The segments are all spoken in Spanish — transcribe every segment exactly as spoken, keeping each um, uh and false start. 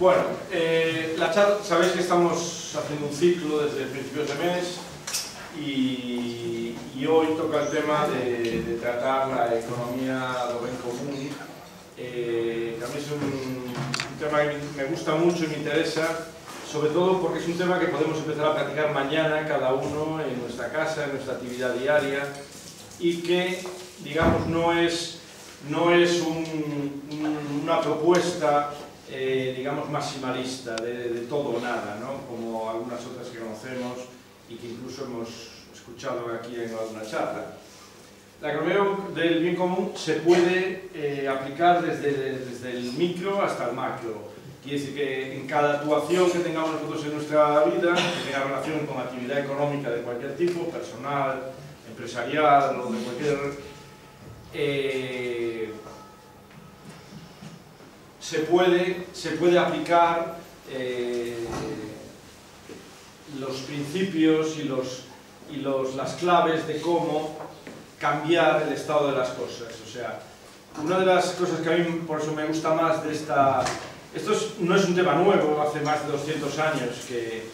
Bueno, eh, la charla, sabéis que estamos haciendo un ciclo desde principios de mes y, y hoy toca el tema de, de tratar la economía do ben común. Eh, también es un, un tema que me gusta mucho y me interesa, sobre todo porque es un tema que podemos empezar a practicar mañana cada uno en nuestra casa, en nuestra actividad diaria, y que, digamos, no es, no es un, un, una propuesta, eh, digamos, maximalista, de, de todo o nada, ¿no? Como algunas otras que conocemos y que incluso hemos escuchado aquí en alguna charla. La economía del bien común se puede eh, aplicar desde, desde el micro hasta el macro. Quiere decir que en cada actuación que tengamos nosotros en nuestra vida, que tenga relación con actividad económica de cualquier tipo, personal, empresarial o de cualquier... Eh, se, puede, se puede aplicar eh, los principios y, los, y los, las claves de cómo cambiar el estado de las cosas. O sea, una de las cosas que a mí por eso me gusta más de esta... Esto es, no es un tema nuevo, hace más de doscientos años que,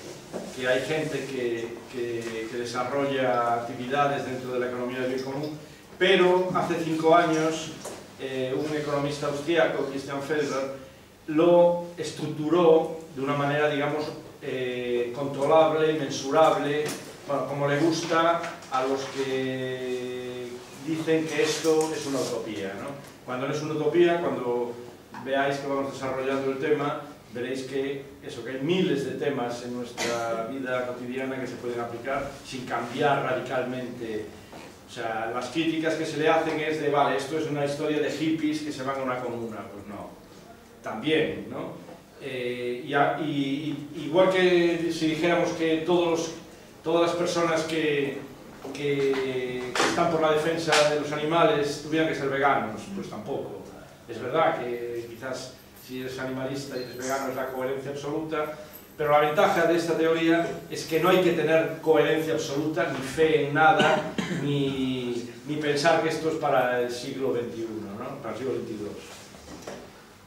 que hay gente que, que, que desarrolla actividades dentro de la economía del bien común, pero hace cinco años eh, un economista austriaco, Christian Felber, lo estructuró de una manera, digamos, eh, controlable, mensurable, bueno, como le gusta a los que dicen que esto es una utopía, ¿no? Cuando no es una utopía, cuando... veáis que vamos desarrollando el tema, veréis que, eso, que hay miles de temas en nuestra vida cotidiana que se pueden aplicar sin cambiar radicalmente. O sea, las críticas que se le hacen es de, vale, esto es una historia de hippies que se van a una comuna. Pues no, también, ¿no? Eh, y, y, igual que si dijéramos que todos los, todas las personas que, que, que están por la defensa de los animales tuvieran que ser veganos, pues tampoco. Es verdad que quizás si eres animalista y eres vegano es la coherencia absoluta, pero la ventaja de esta teoría es que no hay que tener coherencia absoluta, ni fe en nada, ni, ni pensar que esto es para el siglo veintiuno, ¿no? Para el siglo veintidós.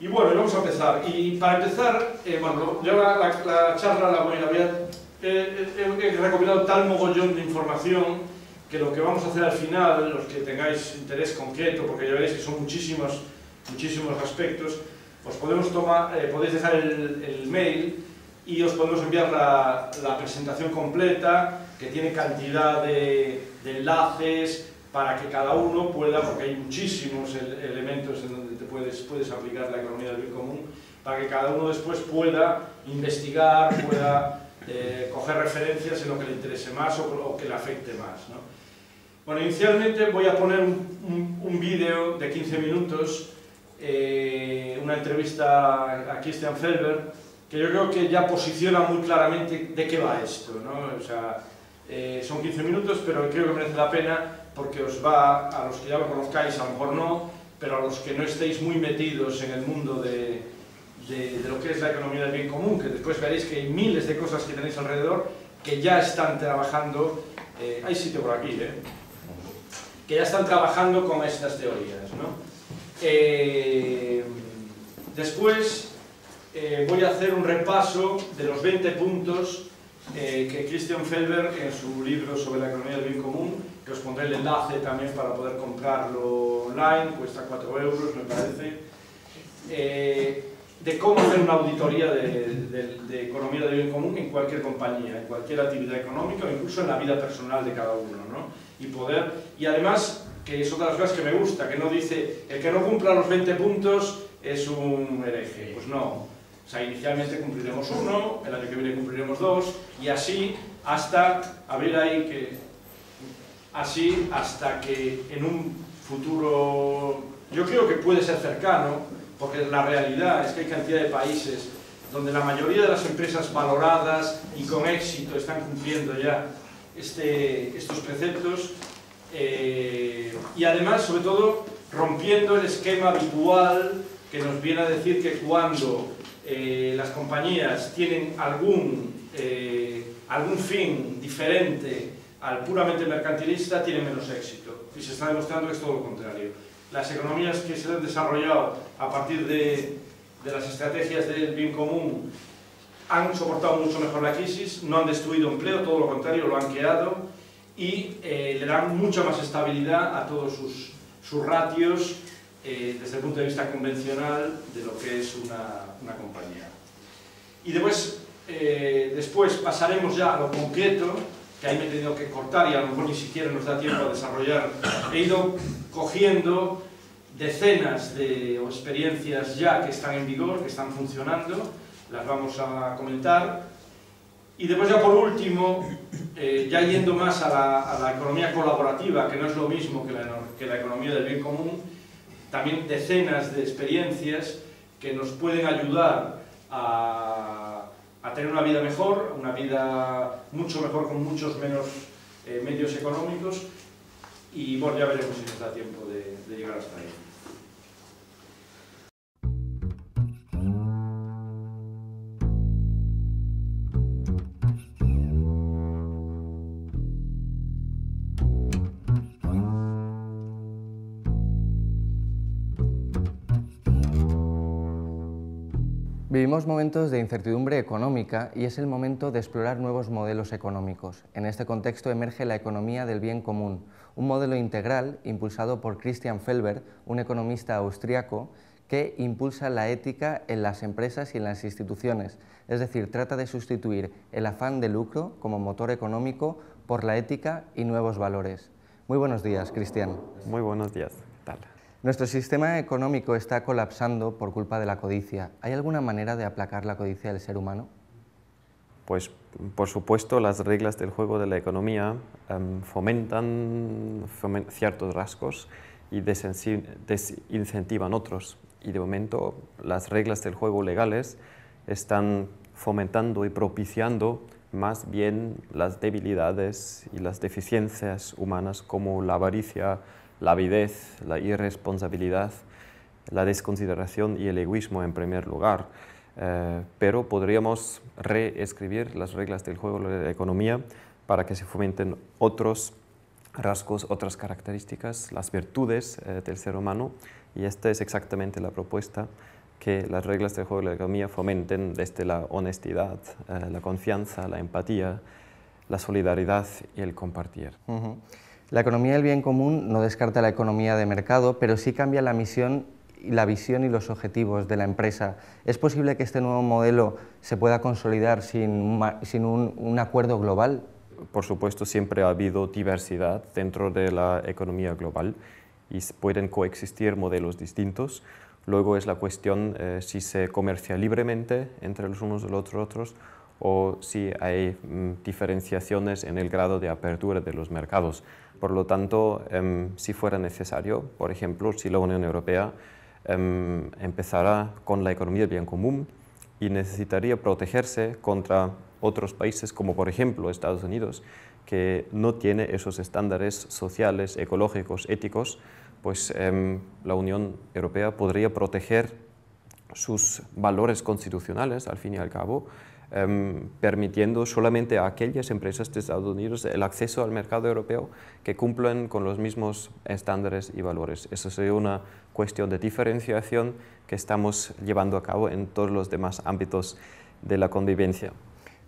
Y bueno, vamos a empezar. Y para empezar, eh, bueno, yo la, la, la charla la voy a ver, eh, eh, he recopilado tal mogollón de información que lo que vamos a hacer al final, los que tengáis interés concreto, porque ya veréis que son muchísimos... muchísimos aspectos, os podemos tomar, eh, podéis dejar el, el mail y os podemos enviar la, la presentación completa, que tiene cantidad de, de enlaces para que cada uno pueda, porque hay muchísimos ele- elementos en donde te puedes, puedes aplicar la economía del bien común, para que cada uno después pueda investigar, pueda eh, coger referencias en lo que le interese más o, o que le afecte más, ¿no? Bueno, inicialmente voy a poner un, un, un vídeo de quince minutos. Eh, una entrevista a Christian Felber, que yo creo que ya posiciona muy claramente de qué va esto, ¿no? O sea, eh, son quince minutos, pero creo que merece la pena porque os va, a los que ya lo conozcáis, a lo mejor no, pero a los que no estéis muy metidos en el mundo de, de, de lo que es la economía del bien común, que después veréis que hay miles de cosas que tenéis alrededor que ya están trabajando, eh, hay sitio por aquí, ¿eh? que ya están trabajando con estas teorías, ¿no? Eh, después eh, voy a hacer un repaso de los veinte puntos eh, que Christian Felber en su libro sobre la economía del bien común, que os pondré el enlace también para poder comprarlo online, cuesta cuatro euros me parece, eh, de cómo hacer una auditoría de, de, de economía del bien común en cualquier compañía, en cualquier actividad económica o incluso en la vida personal de cada uno, ¿no? y poder y además que es otra de las cosas que me gusta, que no dice el que no cumpla los veinte puntos es un hereje, pues no. O sea, inicialmente cumpliremos uno, el año que viene cumpliremos dos, y así hasta, a ver ahí que, así hasta que en un futuro, yo creo que puede ser cercano, porque la realidad es que hay cantidad de países donde la mayoría de las empresas valoradas y con éxito están cumpliendo ya este, estos preceptos, Eh, y además, sobre todo, rompiendo el esquema habitual que nos viene a decir que cuando eh, las compañías tienen algún, eh, algún fin diferente al puramente mercantilista, tienen menos éxito. Y se está demostrando que es todo lo contrario. Las economías que se han desarrollado a partir de, de las estrategias del bien común han soportado mucho mejor la crisis, no han destruido empleo, todo lo contrario, lo han creado y eh, le dan mucha más estabilidad a todos sus, sus ratios eh, desde el punto de vista convencional de lo que es una, una compañía. Y después, eh, después pasaremos ya a lo concreto, que ahí me he tenido que cortar y a lo mejor ni siquiera nos da tiempo a desarrollar. He ido cogiendo decenas de experiencias ya que están en vigor, que están funcionando, las vamos a comentar. Y después ya por último, eh, ya yendo más a la, a la economía colaborativa, que no es lo mismo que la, que la economía del bien común, también decenas de experiencias que nos pueden ayudar a, a tener una vida mejor, una vida mucho mejor con muchos menos eh, medios económicos. Y bueno, ya veremos si nos da tiempo de, de llegar hasta ahí. Vivimos momentos de incertidumbre económica y es el momento de explorar nuevos modelos económicos. En este contexto emerge la economía del bien común, un modelo integral impulsado por Christian Felber, un economista austriaco, que impulsa la ética en las empresas y en las instituciones, es decir, trata de sustituir el afán de lucro como motor económico por la ética y nuevos valores. Muy buenos días, Christian. Muy buenos días. ¿Qué tal? Nuestro sistema económico está colapsando por culpa de la codicia. ¿Hay alguna manera de aplacar la codicia del ser humano? Pues, por supuesto, las reglas del juego de la economía um, fomentan fomen ciertos rasgos y desincentivan otros. Y de momento, las reglas del juego legales están fomentando y propiciando más bien las debilidades y las deficiencias humanas como la avaricia, la avidez, la irresponsabilidad, la desconsideración y el egoísmo en primer lugar. Eh, pero podríamos reescribir las reglas del juego de la economía para que se fomenten otros rasgos, otras características, las virtudes eh, del ser humano. Y esta es exactamente la propuesta, que las reglas del juego de la economía fomenten desde la honestidad, eh, la confianza, la empatía, la solidaridad y el compartir. Uh-huh. La economía del bien común no descarta la economía de mercado, pero sí cambia la misión, la visión y los objetivos de la empresa. ¿Es posible que este nuevo modelo se pueda consolidar sin, sin un, un acuerdo global? Por supuesto, siempre ha habido diversidad dentro de la economía global y pueden coexistir modelos distintos. Luego es la cuestión eh, si se comercia libremente entre los unos y los otros o si hay mm, diferenciaciones en el grado de apertura de los mercados. Por lo tanto, eh, si fuera necesario, por ejemplo, si la Unión Europea eh, empezara con la economía del bien común y necesitaría protegerse contra otros países, como por ejemplo Estados Unidos, que no tiene esos estándares sociales, ecológicos, éticos, pues eh, la Unión Europea podría proteger sus valores constitucionales, al fin y al cabo, Um, permitiendo solamente a aquellas empresas de Estados Unidos el acceso al mercado europeo que cumplan con los mismos estándares y valores. Eso sería una cuestión de diferenciación que estamos llevando a cabo en todos los demás ámbitos de la convivencia.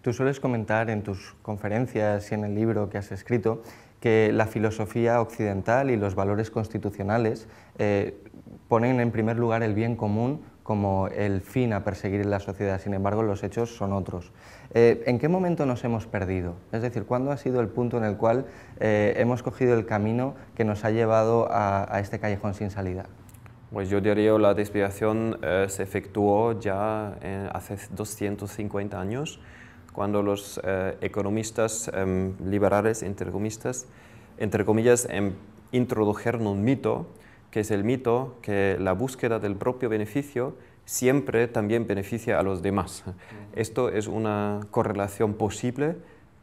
Tú sueles comentar en tus conferencias y en el libro que has escrito que la filosofía occidental y los valores constitucionales eh, ponen en primer lugar el bien común como el fin a perseguir en la sociedad, sin embargo los hechos son otros. Eh, ¿En qué momento nos hemos perdido? Es decir, ¿cuándo ha sido el punto en el cual eh, hemos cogido el camino que nos ha llevado a, a este callejón sin salida? Pues yo diría que la desviación eh, se efectuó ya eh, hace doscientos cincuenta años, cuando los eh, economistas eh, liberales, entre comillas, entre comillas eh, introdujeron un mito, que es el mito que la búsqueda del propio beneficio siempre también beneficia a los demás. Esto es una correlación posible,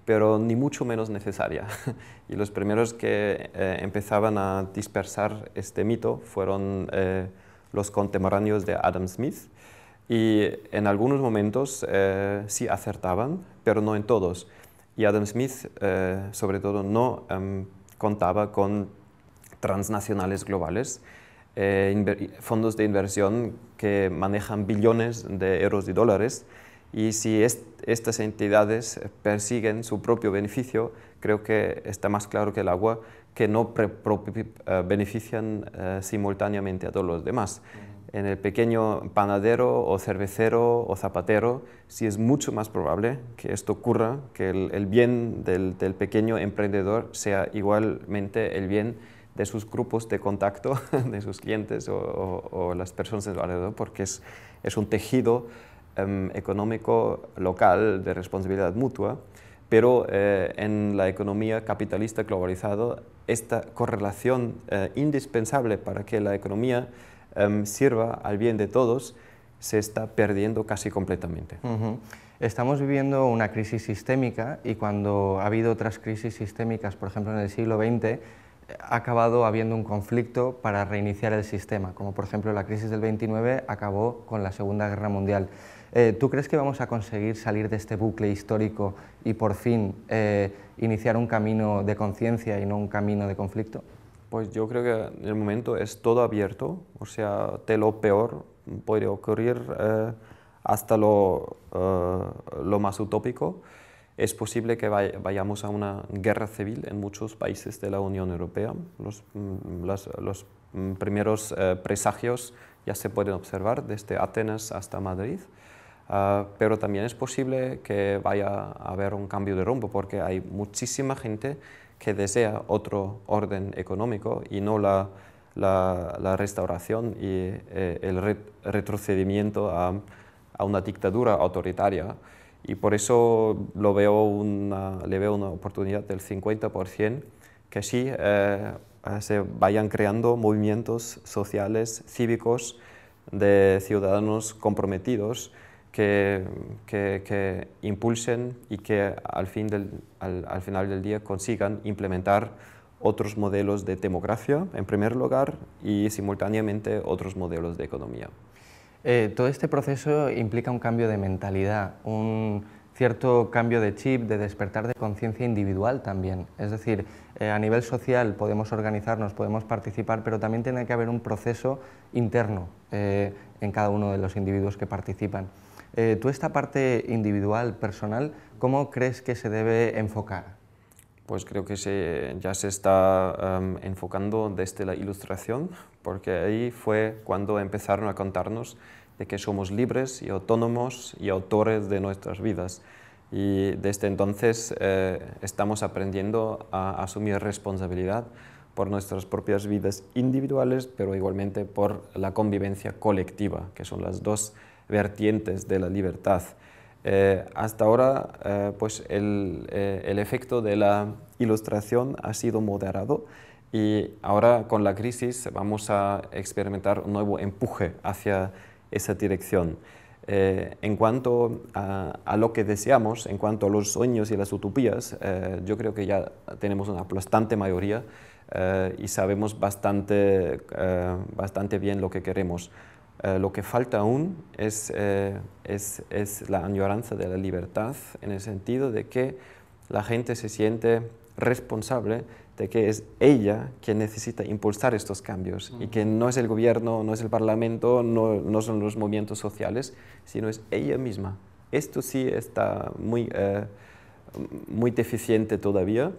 pero ni mucho menos necesaria. Y los primeros que eh, empezaban a dispersar este mito fueron eh, los contemporáneos de Adam Smith. Y en algunos momentos eh, sí acertaban, pero no en todos. Y Adam Smith, eh, sobre todo, no eh, contaba con transnacionales globales eh, fondos de inversión que manejan billones de euros y dólares, y si est estas entidades persiguen su propio beneficio, creo que está más claro que el agua que no uh, benefician uh, simultáneamente a todos los demás. En el pequeño panadero o cervecero o zapatero, sí es mucho más probable que esto ocurra, que el, el bien del, del pequeño emprendedor sea igualmente el bien de sus grupos de contacto, de sus clientes o, o, o las personas de su alrededor, porque es, es un tejido um, económico local de responsabilidad mutua. Pero eh, en la economía capitalista globalizada, esta correlación eh, indispensable para que la economía Um, sirva al bien de todos, se está perdiendo casi completamente. Uh-huh. Estamos viviendo una crisis sistémica, y cuando ha habido otras crisis sistémicas, por ejemplo en el siglo veinte, ha acabado habiendo un conflicto para reiniciar el sistema, como por ejemplo la crisis del veintinueve acabó con la Segunda Guerra Mundial. Eh, ¿Tú crees que vamos a conseguir salir de este bucle histórico y por fin eh, iniciar un camino de conciencia y no un camino de conflicto? Pues yo creo que en el momento es todo abierto, o sea, de lo peor puede ocurrir eh, hasta lo, eh, lo más utópico. Es posible que vayamos a una guerra civil en muchos países de la Unión Europea. Los, las, los primeros eh, presagios ya se pueden observar desde Atenas hasta Madrid. Uh, pero también es posible que vaya a haber un cambio de rumbo, porque hay muchísima gente que desea otro orden económico y no la, la, la restauración y eh, el re retrocedimiento a, a una dictadura autoritaria. Y por eso lo veo una, le veo una oportunidad del cincuenta por ciento que sí eh, se vayan creando movimientos sociales, cívicos, de ciudadanos comprometidos Que, que, que impulsen y que al, fin del, al, al final del día consigan implementar otros modelos de democracia, en primer lugar, y simultáneamente otros modelos de economía. Eh, todo este proceso implica un cambio de mentalidad, un cierto cambio de chip, de despertar de conciencia individual también. Es decir, eh, a nivel social podemos organizarnos, podemos participar, pero también tiene que haber un proceso interno eh, en cada uno de los individuos que participan. Eh, ¿Tú esta parte individual, personal, cómo crees que se debe enfocar? Pues creo que se, ya se está um, enfocando desde la ilustración, porque ahí fue cuando empezaron a contarnos de que somos libres y autónomos y autores de nuestras vidas. Y desde entonces eh, estamos aprendiendo a asumir responsabilidad por nuestras propias vidas individuales, pero igualmente por la convivencia colectiva, que son las dos vertientes de la libertad. Eh, hasta ahora eh, pues el, eh, el efecto de la ilustración ha sido moderado, y ahora con la crisis vamos a experimentar un nuevo empuje hacia esa dirección. Eh, en cuanto a, a lo que deseamos, en cuanto a los sueños y las utopías, eh, yo creo que ya tenemos una aplastante mayoría eh, y sabemos bastante, eh, bastante bien lo que queremos. Eh, lo que falta aún es, eh, es, es la añoranza de la libertad, en el sentido de que la gente se siente responsable de que es ella quien necesita impulsar estos cambios, uh-huh, y que no es el gobierno, no es el parlamento, no, no son los movimientos sociales, sino es ella misma. Esto sí está muy, eh, muy deficiente todavía,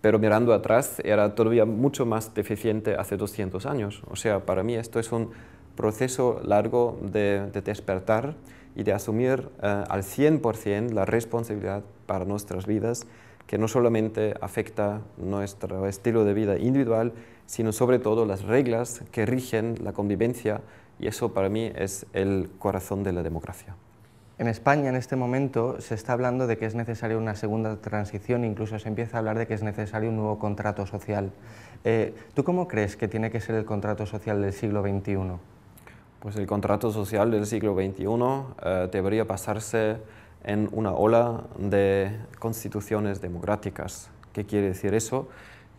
pero mirando atrás era todavía mucho más deficiente hace doscientos años. O sea, para mí esto es un proceso largo de, de despertar y de asumir eh, al cien por ciento la responsabilidad para nuestras vidas, que no solamente afecta nuestro estilo de vida individual, sino sobre todo las reglas que rigen la convivencia, y eso para mí es el corazón de la democracia. En España en este momento se está hablando de que es necesaria una segunda transición, incluso se empieza a hablar de que es necesario un nuevo contrato social. Eh, ¿Tú cómo crees que tiene que ser el contrato social del siglo veintiuno? Pues el contrato social del siglo veintiuno eh, debería pasarse en una ola de constituciones democráticas. ¿Qué quiere decir eso?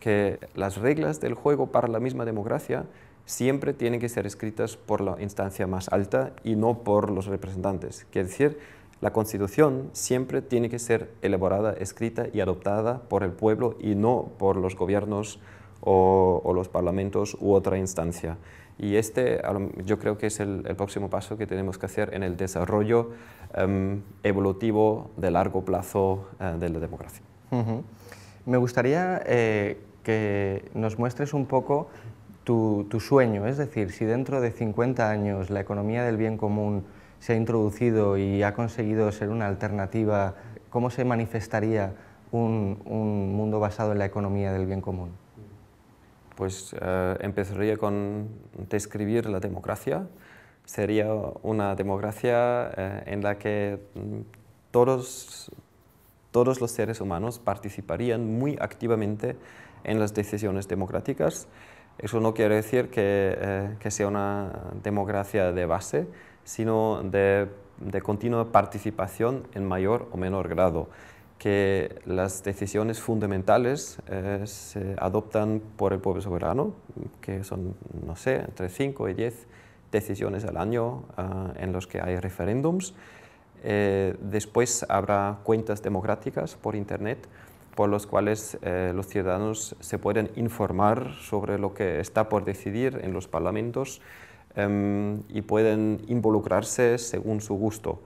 Que las reglas del juego para la misma democracia siempre tienen que ser escritas por la instancia más alta y no por los representantes. Quiere decir, la Constitución siempre tiene que ser elaborada, escrita y adoptada por el pueblo y no por los gobiernos o, o los parlamentos u otra instancia. Y este yo creo que es el, el próximo paso que tenemos que hacer en el desarrollo um, evolutivo de largo plazo uh, de la democracia. Uh-huh. Me gustaría eh, que nos muestres un poco tu, tu sueño, es decir, si dentro de cincuenta años la economía del bien común se ha introducido y ha conseguido ser una alternativa, ¿cómo se manifestaría un, un mundo basado en la economía del bien común? Pues eh, empezaría con describir la democracia. Sería una democracia eh, en la que todos, todos los seres humanos participarían muy activamente en las decisiones democráticas. Eso no quiere decir que, eh, que sea una democracia de base, sino de, de continua participación en mayor o menor grado, que las decisiones fundamentales eh, se adoptan por el pueblo soberano, que son, no sé, entre cinco y diez decisiones al año uh, en los que hay referéndums. Eh, después habrá cuentas democráticas por Internet, por los cuales eh, los ciudadanos se pueden informar sobre lo que está por decidir en los parlamentos um, y pueden involucrarse según su gusto.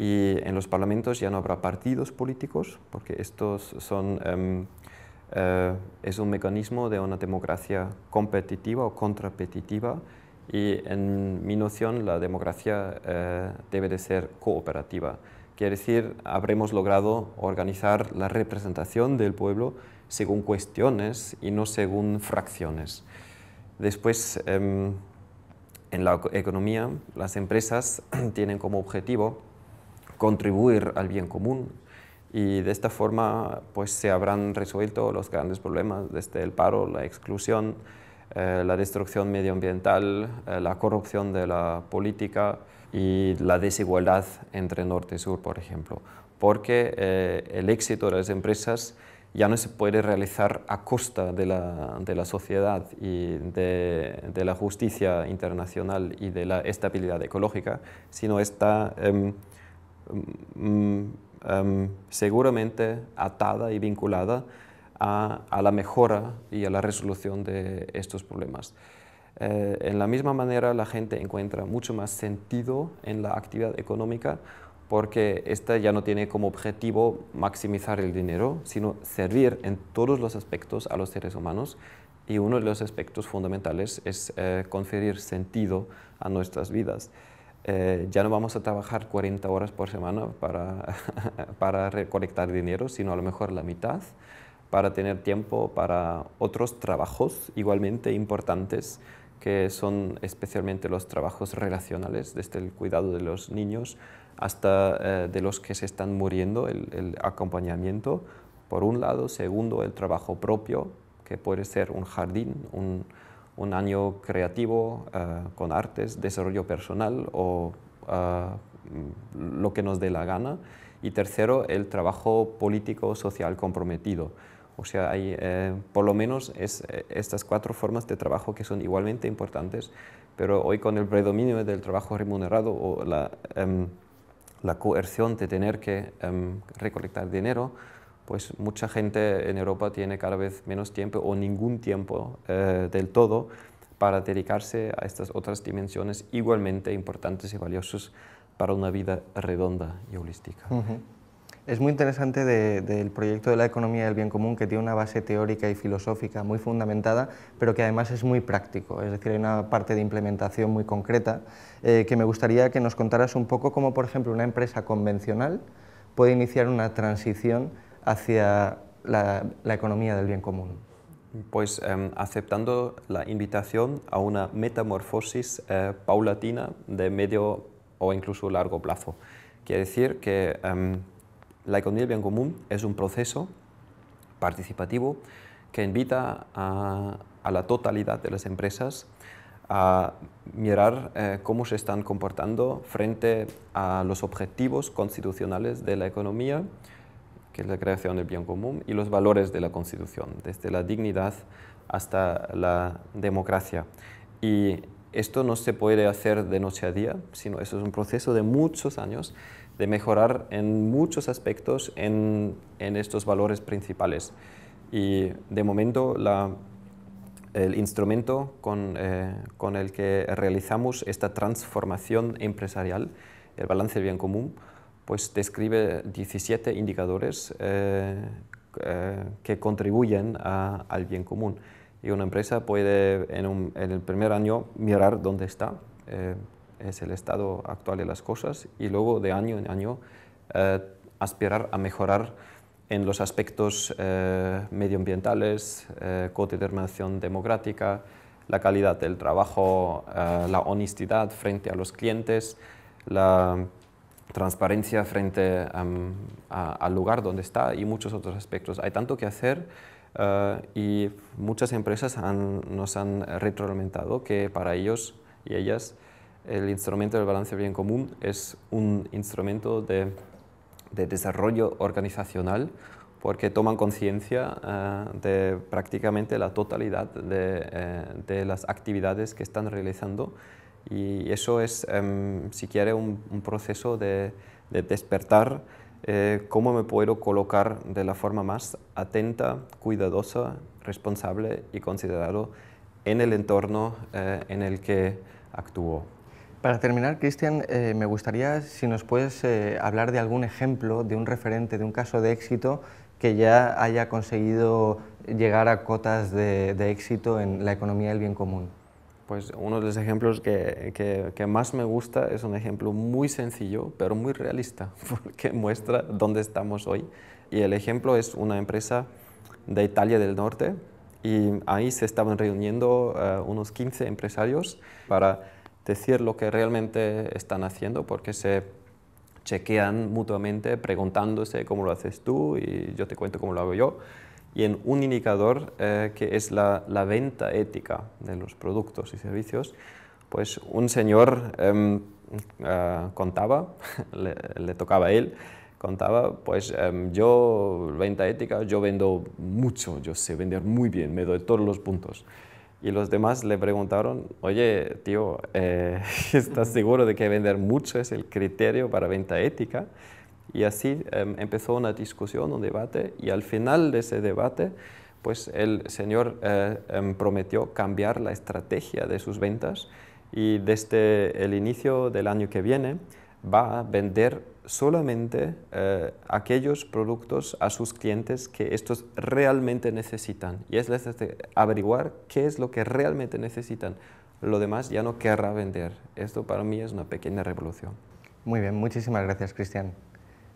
Y en los parlamentos ya no habrá partidos políticos, porque estos son, um, uh, es un mecanismo de una democracia competitiva o contrapetitiva, y en mi noción la democracia uh, debe de ser cooperativa. Quiere decir, habremos logrado organizar la representación del pueblo según cuestiones y no según fracciones. Después, um, en la economía, las empresas tienen como objetivo contribuir al bien común, y de esta forma pues se habrán resuelto los grandes problemas, desde el paro, la exclusión, eh, la destrucción medioambiental, eh, la corrupción de la política y la desigualdad entre norte y sur, por ejemplo, porque eh, el éxito de las empresas ya no se puede realizar a costa de la, de la sociedad y de, de la justicia internacional y de la estabilidad ecológica, sino está eh, Um, um, seguramente atada y vinculada a, a la mejora y a la resolución de estos problemas. Eh, en la misma manera, la gente encuentra mucho más sentido en la actividad económica, porque esta ya no tiene como objetivo maximizar el dinero, sino servir en todos los aspectos a los seres humanos, y uno de los aspectos fundamentales es eh, conferir sentido a nuestras vidas. Eh, ya no vamos a trabajar cuarenta horas por semana para, para recolectar dinero, sino a lo mejor la mitad, para tener tiempo para otros trabajos igualmente importantes, que son especialmente los trabajos relacionales, desde el cuidado de los niños hasta eh, de los que se están muriendo, el, el acompañamiento, por un lado. Segundo, el trabajo propio, que puede ser un jardín, un un año creativo, uh, con artes, desarrollo personal o uh, lo que nos dé la gana. Y tercero, el trabajo político-social comprometido. O sea, hay eh, por lo menos es, estas cuatro formas de trabajo que son igualmente importantes, pero hoy con el predominio del trabajo remunerado o la, um, la coerción de tener que um, recolectar dinero, pues mucha gente en Europa tiene cada vez menos tiempo o ningún tiempo eh, del todo para dedicarse a estas otras dimensiones igualmente importantes y valiosas para una vida redonda y holística. Uh-huh. Es muy interesante de, del proyecto de la economía del bien común, que tiene una base teórica y filosófica muy fundamentada, pero que además es muy práctico, es decir, hay una parte de implementación muy concreta, eh, que me gustaría que nos contaras un poco cómo, por ejemplo, una empresa convencional puede iniciar una transición hacia la, la economía del bien común. Pues eh, aceptando la invitación a una metamorfosis eh, paulatina de medio o incluso largo plazo. Quiere decir que eh, la economía del bien común es un proceso participativo que invita a, a la totalidad de las empresas a mirar eh, cómo se están comportando frente a los objetivos constitucionales de la economía, que es la creación del bien común, y los valores de la Constitución, desde la dignidad hasta la democracia. Y esto no se puede hacer de noche a día, sino eso es un proceso de muchos años, de mejorar en muchos aspectos en, en estos valores principales. Y de momento la, el instrumento con, eh, con el que realizamos esta transformación empresarial, el balance del bien común, pues describe diecisiete indicadores eh, eh, que contribuyen a, al bien común. Y una empresa puede en, un, en el primer año mirar dónde está, eh, es el estado actual de las cosas, y luego de año en año eh, aspirar a mejorar en los aspectos eh, medioambientales, eh, codeterminación democrática, la calidad del trabajo, eh, la honestidad frente a los clientes, la transparencia frente um, a, al lugar donde está y muchos otros aspectos. Hay tanto que hacer uh, y muchas empresas han, nos han retroalimentado que para ellos y ellas el instrumento del balance del bien común es un instrumento de de desarrollo organizacional, porque toman conciencia uh, de prácticamente la totalidad de, eh, de las actividades que están realizando, y eso es, um, si quiere, un, un proceso de, de despertar eh, cómo me puedo colocar de la forma más atenta, cuidadosa, responsable y considerado en el entorno eh, en el que actúo. Para terminar, Christian, eh, me gustaría si nos puedes eh, hablar de algún ejemplo, de un referente, de un caso de éxito que ya haya conseguido llegar a cotas de, de éxito en la economía del bien común. Pues uno de los ejemplos que, que, que más me gusta es un ejemplo muy sencillo, pero muy realista, porque muestra dónde estamos hoy. Y el ejemplo es una empresa de Italia del Norte, y ahí se estaban reuniendo eh, unos quince empresarios para decir lo que realmente están haciendo, porque se chequean mutuamente preguntándose cómo lo haces tú y yo te cuento cómo lo hago yo, y en un indicador eh, que es la, la venta ética de los productos y servicios, pues un señor eh, eh, contaba, le, le tocaba a él, contaba, pues eh, yo, venta ética, yo vendo mucho, yo sé vender muy bien, me doy todos los puntos. Y los demás le preguntaron, oye, tío, eh, ¿estás seguro de que vender mucho es el criterio para venta ética? Y así eh, empezó una discusión, un debate, y al final de ese debate, pues el señor eh, eh, prometió cambiar la estrategia de sus ventas, y desde el inicio del año que viene va a vender solamente eh, aquellos productos a sus clientes que estos realmente necesitan, y es averiguar qué es lo que realmente necesitan. Lo demás ya no querrá vender. Esto para mí es una pequeña revolución. Muy bien, muchísimas gracias, Christian.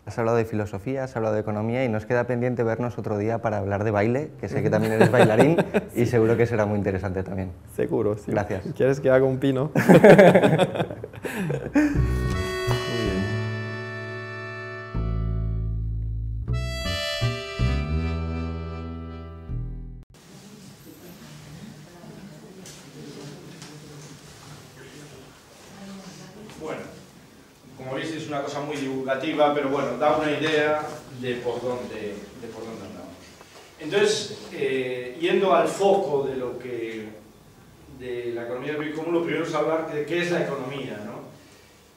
Has hablado de filosofía, has hablado de economía, y nos queda pendiente vernos otro día para hablar de baile, que sé que también eres bailarín sí. Y seguro que será muy interesante también. Seguro, sí. Gracias. ¿Quieres que haga un pino? Una cosa muy divulgativa, pero bueno, da una idea de por dónde, de por dónde andamos. Entonces, eh, yendo al foco de lo que de la economía del bien común, lo primero es hablar de qué es la economía, ¿no?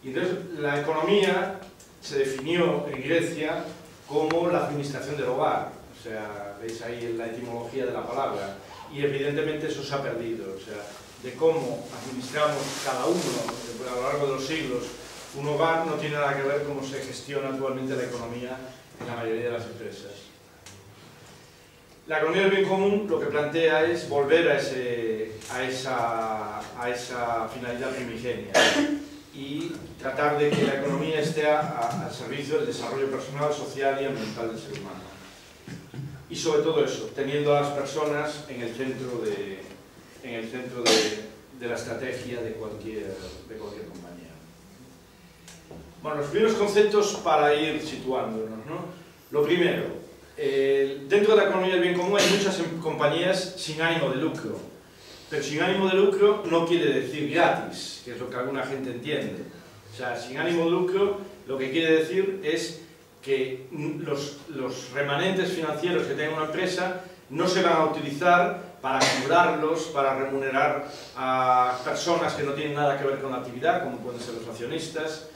Y entonces, la economía se definió en Grecia como la administración del hogar, o sea, veis ahí la etimología de la palabra, y evidentemente eso se ha perdido, o sea, de cómo administramos cada uno a lo largo de los siglos. Un hogar no tiene nada que ver cómo se gestiona actualmente la economía en la mayoría de las empresas. La economía del bien común lo que plantea es volver a, ese, a, esa, a esa finalidad primigenia y tratar de que la economía esté a, a, al servicio del desarrollo personal, social y ambiental del ser humano. Y sobre todo eso, teniendo a las personas en el centro de, en el centro de, de la estrategia de cualquier, de cualquier compañía. Bueno, los primeros conceptos para ir situándonos, ¿no? Lo primero, eh, dentro de la economía del bien común hay muchas compañías sin ánimo de lucro, pero sin ánimo de lucro no quiere decir gratis, que es lo que alguna gente entiende. O sea, sin ánimo de lucro lo que quiere decir es que los, los remanentes financieros que tenga una empresa no se van a utilizar para cobrarlos, para remunerar a personas que no tienen nada que ver con la actividad, como pueden ser los accionistas,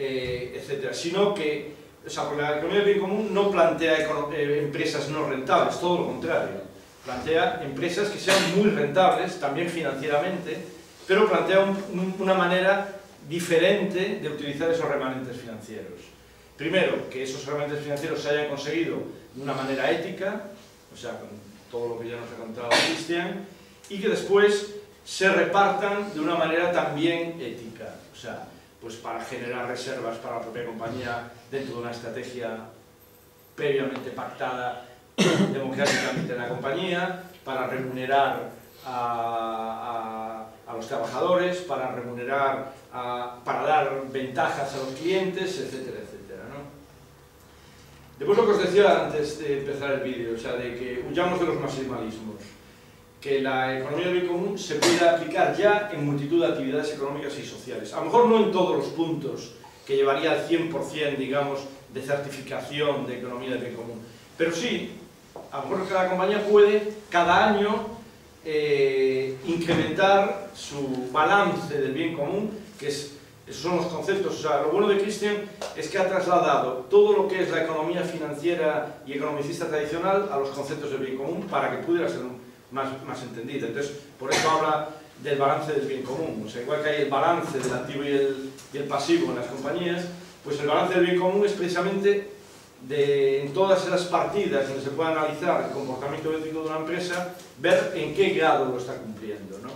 Eh, etcétera, sino que, o sea, porque la economía del bien común no plantea eh, empresas no rentables, todo lo contrario, plantea empresas que sean muy rentables, también financieramente, pero plantea un, un, una manera diferente de utilizar esos remanentes financieros. Primero, que esos remanentes financieros se hayan conseguido de una manera ética, o sea, con todo lo que ya nos ha contado Christian, y que después se repartan de una manera también ética, o sea, pues para generar reservas para la propia compañía dentro de una estrategia previamente pactada democráticamente en la compañía, para remunerar a, a, a los trabajadores, para remunerar, a, para dar ventajas a los clientes, etcétera, etcétera, ¿no? Después lo que os decía antes de empezar el vídeo, o sea, de que huyamos de los maximalismos, que la economía del bien común se pueda aplicar ya en multitud de actividades económicas y sociales. A lo mejor no en todos los puntos que llevaría al cien por cien, digamos, de certificación de economía del bien común, pero sí, a lo mejor cada compañía puede cada año eh, incrementar su balance del bien común, que es, esos son los conceptos. O sea, lo bueno de Christian es que ha trasladado todo lo que es la economía financiera y economicista tradicional a los conceptos del bien común para que pudiera ser un Más, más entendido. Entonces, por eso habla del balance del bien común. O sea, igual que hay el balance del activo y el, y el pasivo en las compañías, pues el balance del bien común es precisamente de, en todas esas partidas donde se puede analizar el comportamiento ético de una empresa, ver en qué grado lo está cumpliendo, ¿no?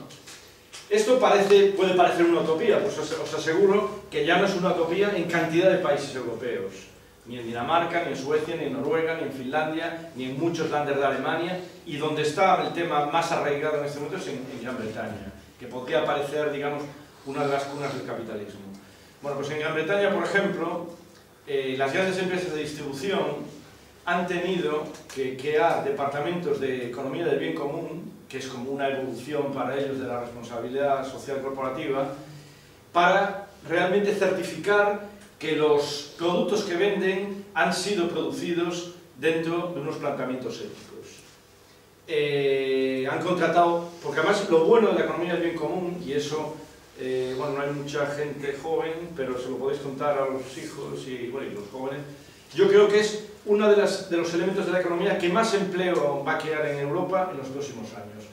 Esto parece, puede parecer una utopía, pues os, os aseguro que ya no es una utopía en cantidad de países europeos, ni en Dinamarca, ni en Suecia, ni en Noruega, ni en Finlandia, ni en muchos landes de Alemania, y donde está el tema más arraigado en este momento es en, en Gran Bretaña, que podría parecer, digamos, una de las cunas del capitalismo. Bueno, pues en Gran Bretaña, por ejemplo, eh, las grandes empresas de distribución han tenido que crear departamentos de economía del bien común, que es como una evolución para ellos de la responsabilidad social corporativa, para realmente certificar que los productos que venden han sido producidos dentro de unos planteamientos éticos. Eh, han contratado, porque además lo bueno de la economía del bien común, y eso, eh, bueno, no hay mucha gente joven, pero se lo podéis contar a los hijos y, bueno, y los jóvenes, yo creo que es uno de, las, de los elementos de la economía que más empleo va a crear en Europa en los próximos años,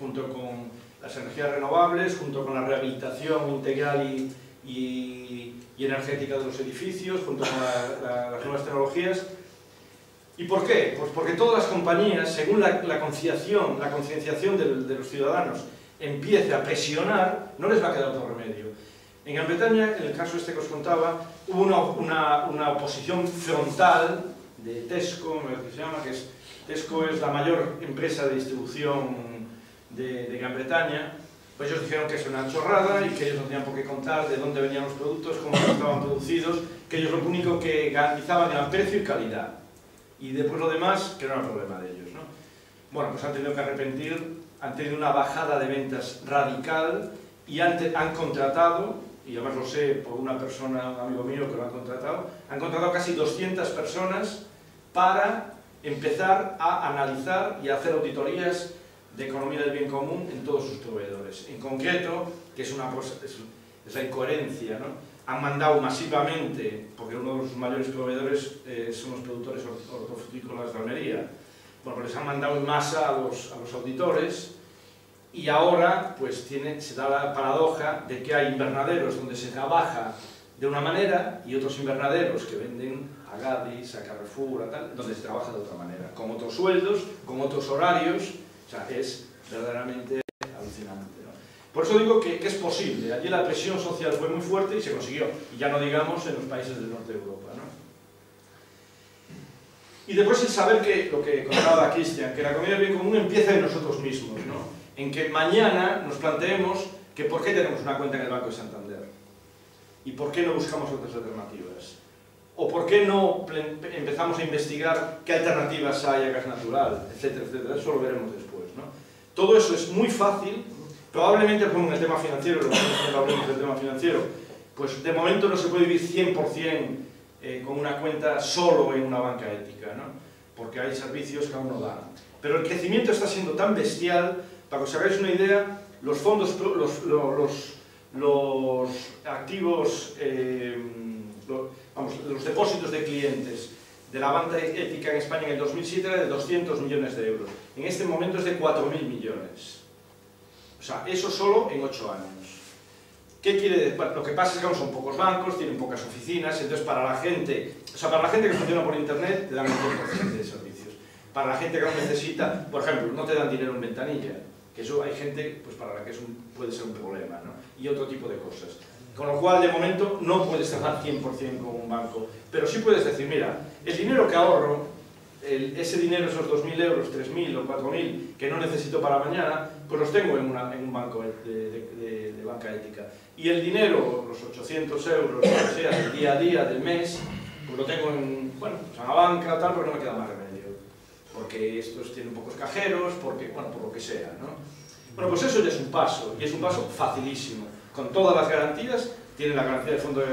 junto con las energías renovables, junto con la rehabilitación integral y Y, y energética de los edificios, junto con la, la, las nuevas tecnologías. ¿Y por qué? Pues porque todas las compañías, según la, la concienciación, la concienciación de, de los ciudadanos empiece a presionar, no les va a quedar otro remedio. En Gran Bretaña, en el caso este que os contaba, hubo una, una, una oposición frontal de Tesco, que se llama, que es, Tesco es la mayor empresa de distribución de, de Gran Bretaña. Pues ellos dijeron que es una chorrada y que ellos no tenían por qué contar de dónde venían los productos, cómo estaban producidos, que ellos lo único que garantizaban era precio y calidad. Y después lo demás, que no era el problema de ellos, ¿no? Bueno, pues han tenido que arrepentir, han tenido una bajada de ventas radical y han, han contratado, y además lo sé por una persona, un amigo mío que lo ha contratado, han contratado casi doscientas personas para empezar a analizar y a hacer auditorías de economía del bien común en todos sus proveedores. En concreto, que es una cosa, es, es la incoherencia, ¿no? Han mandado masivamente, porque uno de sus mayores proveedores eh, son los productores hortofrutícolas de Almería. Bueno, pues les han mandado en masa a los, a los auditores, y ahora pues tiene, se da la paradoja de que hay invernaderos donde se trabaja de una manera y otros invernaderos que venden a Gadis, a Carrefour, a tal, donde se trabaja de otra manera, con otros sueldos, con otros horarios. O sea, es verdaderamente alucinante, ¿no? Por eso digo que, que es posible. Allí la presión social fue muy fuerte y se consiguió. Y ya no digamos en los países del norte de Europa, ¿no? Y después el saber que, lo que contaba Christian, que la economía del bien común empieza en nosotros mismos, ¿no? En que mañana nos planteemos que por qué tenemos una cuenta en el Banco de Santander. Y por qué no buscamos otras alternativas. O por qué no empezamos a investigar qué alternativas hay a gas natural, etcétera, etcétera. Eso lo veremos después. Todo eso es muy fácil, probablemente con el tema financiero, cuando hablemos del tema financiero, pues de momento no se puede vivir cien por cien eh, con una cuenta solo en una banca ética, ¿no? Porque hay servicios que aún no dan. Pero el crecimiento está siendo tan bestial, para que os hagáis una idea, los fondos, los, los, los, los activos, eh, los, vamos, los depósitos de clientes de la banca ética en España en el dos mil siete era de doscientos millones de euros. En este momento es de cuatro mil millones. O sea, eso solo en ocho años. ¿Qué quiere decir? Lo que pasa es que aún son pocos bancos, tienen pocas oficinas, entonces para la gente, o sea, para la gente que funciona por internet te dan un diez por ciento de servicios. Para la gente que no necesita, por ejemplo, no te dan dinero en ventanilla, que eso hay gente pues, para la que es un, puede ser un problema, ¿no? Y otro tipo de cosas. Con lo cual, de momento, no puedes cerrar cien por cien con un banco, pero sí puedes decir, mira, el dinero que ahorro, el, ese dinero, esos dos mil euros, tres mil o cuatro mil, que no necesito para mañana, pues los tengo en, una, en un banco de, de, de, de banca ética. Y el dinero, los ochocientos euros, o sea, del día a día, del mes, pues lo tengo en, bueno, pues en la banca, tal, porque no me queda más remedio. Porque estos tienen pocos cajeros, porque, bueno, por lo que sea, ¿no? Bueno, pues eso ya es un paso, y es un paso facilísimo. Con todas las garantías, tiene la garantía del Fondo de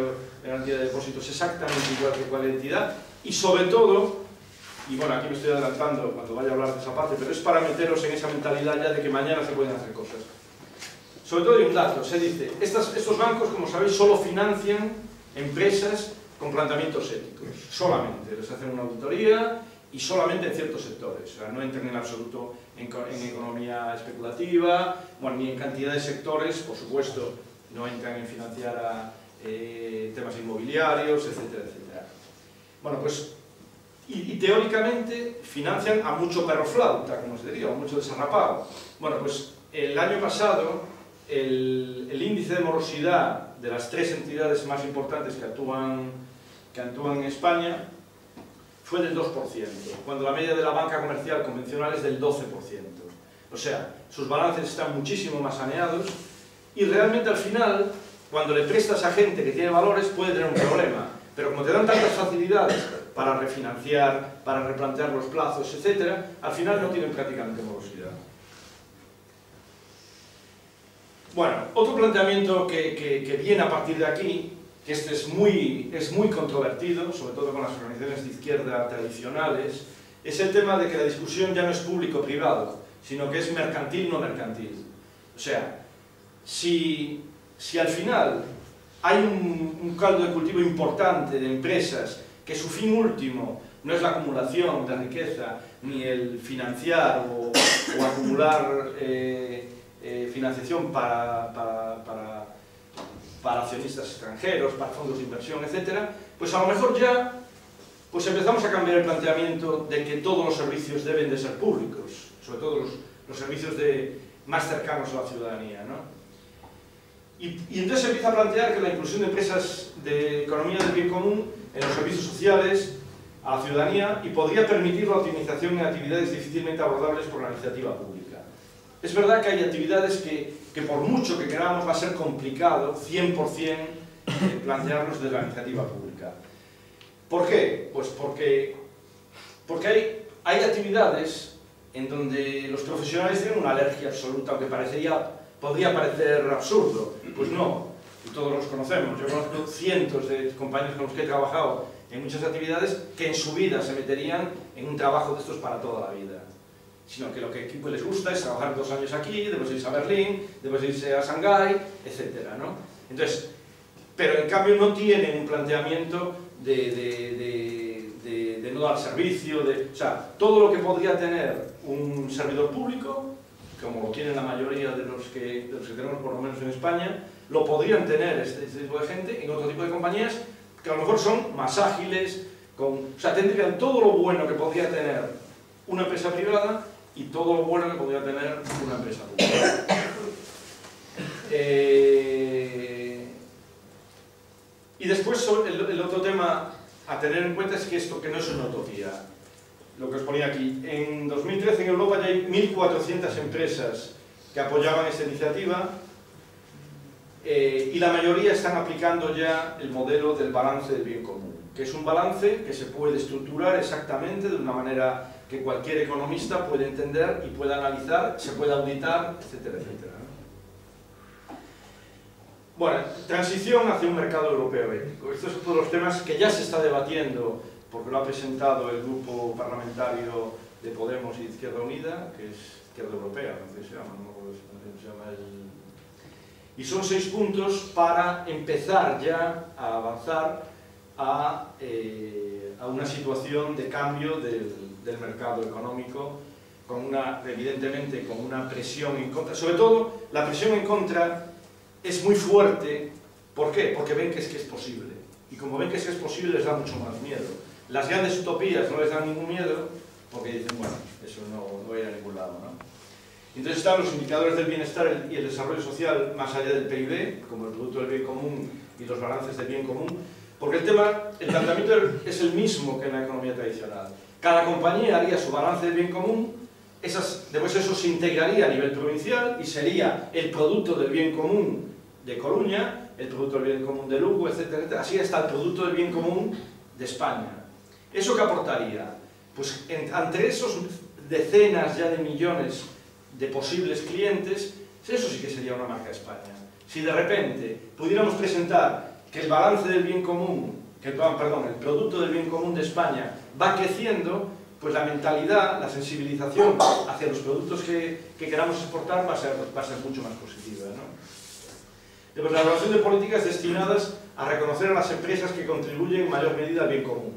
Garantía de Depósitos exactamente igual que cualquier entidad, y sobre todo, y bueno, aquí me estoy adelantando cuando vaya a hablar de esa parte, pero es para meteros en esa mentalidad ya de que mañana se pueden hacer cosas. Sobre todo hay un dato, se dice, estas, estos bancos, como sabéis, solo financian empresas con planteamientos éticos, solamente, les hacen una auditoría y solamente en ciertos sectores, o sea, no entran en absoluto en, en economía especulativa, bueno, ni en cantidad de sectores, por supuesto, no entran en financiar a, eh, temas inmobiliarios, etcétera, etcétera. Bueno, pues, y, y teóricamente financian a mucho perro flauta, como se diría, a mucho desarrapado. Bueno, pues el año pasado el, el índice de morosidad de las tres entidades más importantes que actúan, que actúan en España fue del dos por ciento, cuando la media de la banca comercial convencional es del doce por ciento. O sea, sus balances están muchísimo más saneados. Y realmente al final, cuando le prestas a gente que tiene valores, puede tener un problema. Pero como te dan tantas facilidades para refinanciar, para replantear los plazos, etcétera, al final no tienen prácticamente morosidad. Bueno, otro planteamiento que, que, que viene a partir de aquí, que este es muy, es muy controvertido, sobre todo con las organizaciones de izquierda tradicionales, es el tema de que la discusión ya no es público-privado, sino que es mercantil-no mercantil. O sea, Si, si al final hay un, un caldo de cultivo importante de empresas que su fin último no es la acumulación de riqueza ni el financiar o, o acumular eh, eh, financiación para, para, para, para accionistas extranjeros, para fondos de inversión, etcétera, pues a lo mejor ya pues empezamos a cambiar el planteamiento de que todos los servicios deben de ser públicos, sobre todo los, los servicios de, más cercanos a la ciudadanía, ¿no? Y, y entonces se empieza a plantear que la inclusión de empresas de economía del bien común en los servicios sociales a la ciudadanía y podría permitir la optimización en actividades difícilmente abordables por la iniciativa pública. Es verdad que hay actividades que, que por mucho que queramos va a ser complicado cien por cien plantearnos de la iniciativa pública. ¿Por qué? Pues porque, porque hay, hay actividades en donde los profesionales tienen una alergia absoluta, aunque parecería... podría parecer absurdo, pues no, todos los conocemos, yo conozco cientos de compañeros con los que he trabajado en muchas actividades que en su vida se meterían en un trabajo de estos para toda la vida, sino que lo que pues, les gusta es trabajar dos años aquí, después irse a Berlín, después irse a Shanghái, etcétera, ¿no? Entonces, pero en cambio no tienen un planteamiento de, de, de, de, de no dar servicio, de, o sea, todo lo que podría tener un servidor público, como lo tienen la mayoría de los, que, de los que tenemos por lo menos en España, lo podrían tener este, este tipo de gente en otro tipo de compañías que a lo mejor son más ágiles, con, o sea, tendrían todo lo bueno que podría tener una empresa privada y todo lo bueno que podría tener una empresa pública. Eh, y después el, el otro tema a tener en cuenta es que esto que no es una utopía. Lo que os ponía aquí, en dos mil trece en Europa ya hay mil cuatrocientas empresas que apoyaban esta iniciativa eh, y la mayoría están aplicando ya el modelo del balance del bien común, que es un balance que se puede estructurar exactamente de una manera que cualquier economista puede entender y pueda analizar, se puede auditar, etcétera, etcétera. Bueno, transición hacia un mercado europeo ético. Estos son todos los temas que ya se está debatiendo porque lo ha presentado el grupo parlamentario de Podemos y Izquierda Unida, que es Izquierda Europea, no sé se llama, no recuerdo se llama el... Y son seis puntos para empezar ya a avanzar a, eh, a una situación de cambio del, del mercado económico, con una, evidentemente con una presión en contra. Sobre todo, la presión en contra es muy fuerte. ¿Por qué? Porque ven que es, que es posible. Y como ven que es, que es posible, les da mucho más miedo. Las grandes utopías no les dan ningún miedo, porque dicen, bueno, eso no, no va a ir a ningún lado, ¿no? Entonces están los indicadores del bienestar y el desarrollo social más allá del P I B, como el producto del bien común y los balances del bien común, porque el tema, el planteamiento es el mismo que en la economía tradicional. Cada compañía haría su balance del bien común, esas, después eso se integraría a nivel provincial y sería el producto del bien común de Coruña, el producto del bien común de Lugo, etcétera, etcétera. Así hasta el producto del bien común de España. ¿Eso qué aportaría? Pues en, entre esos decenas ya de millones de posibles clientes, eso sí que sería una marca España. Si de repente pudiéramos presentar que el balance del bien común, que, perdón, el producto del bien común de España va creciendo, pues la mentalidad, la sensibilización hacia los productos que, que queramos exportar va a ser, va a ser mucho más positiva, ¿no? Pues la evaluación de políticas destinadas a reconocer a las empresas que contribuyen en mayor medida al bien común,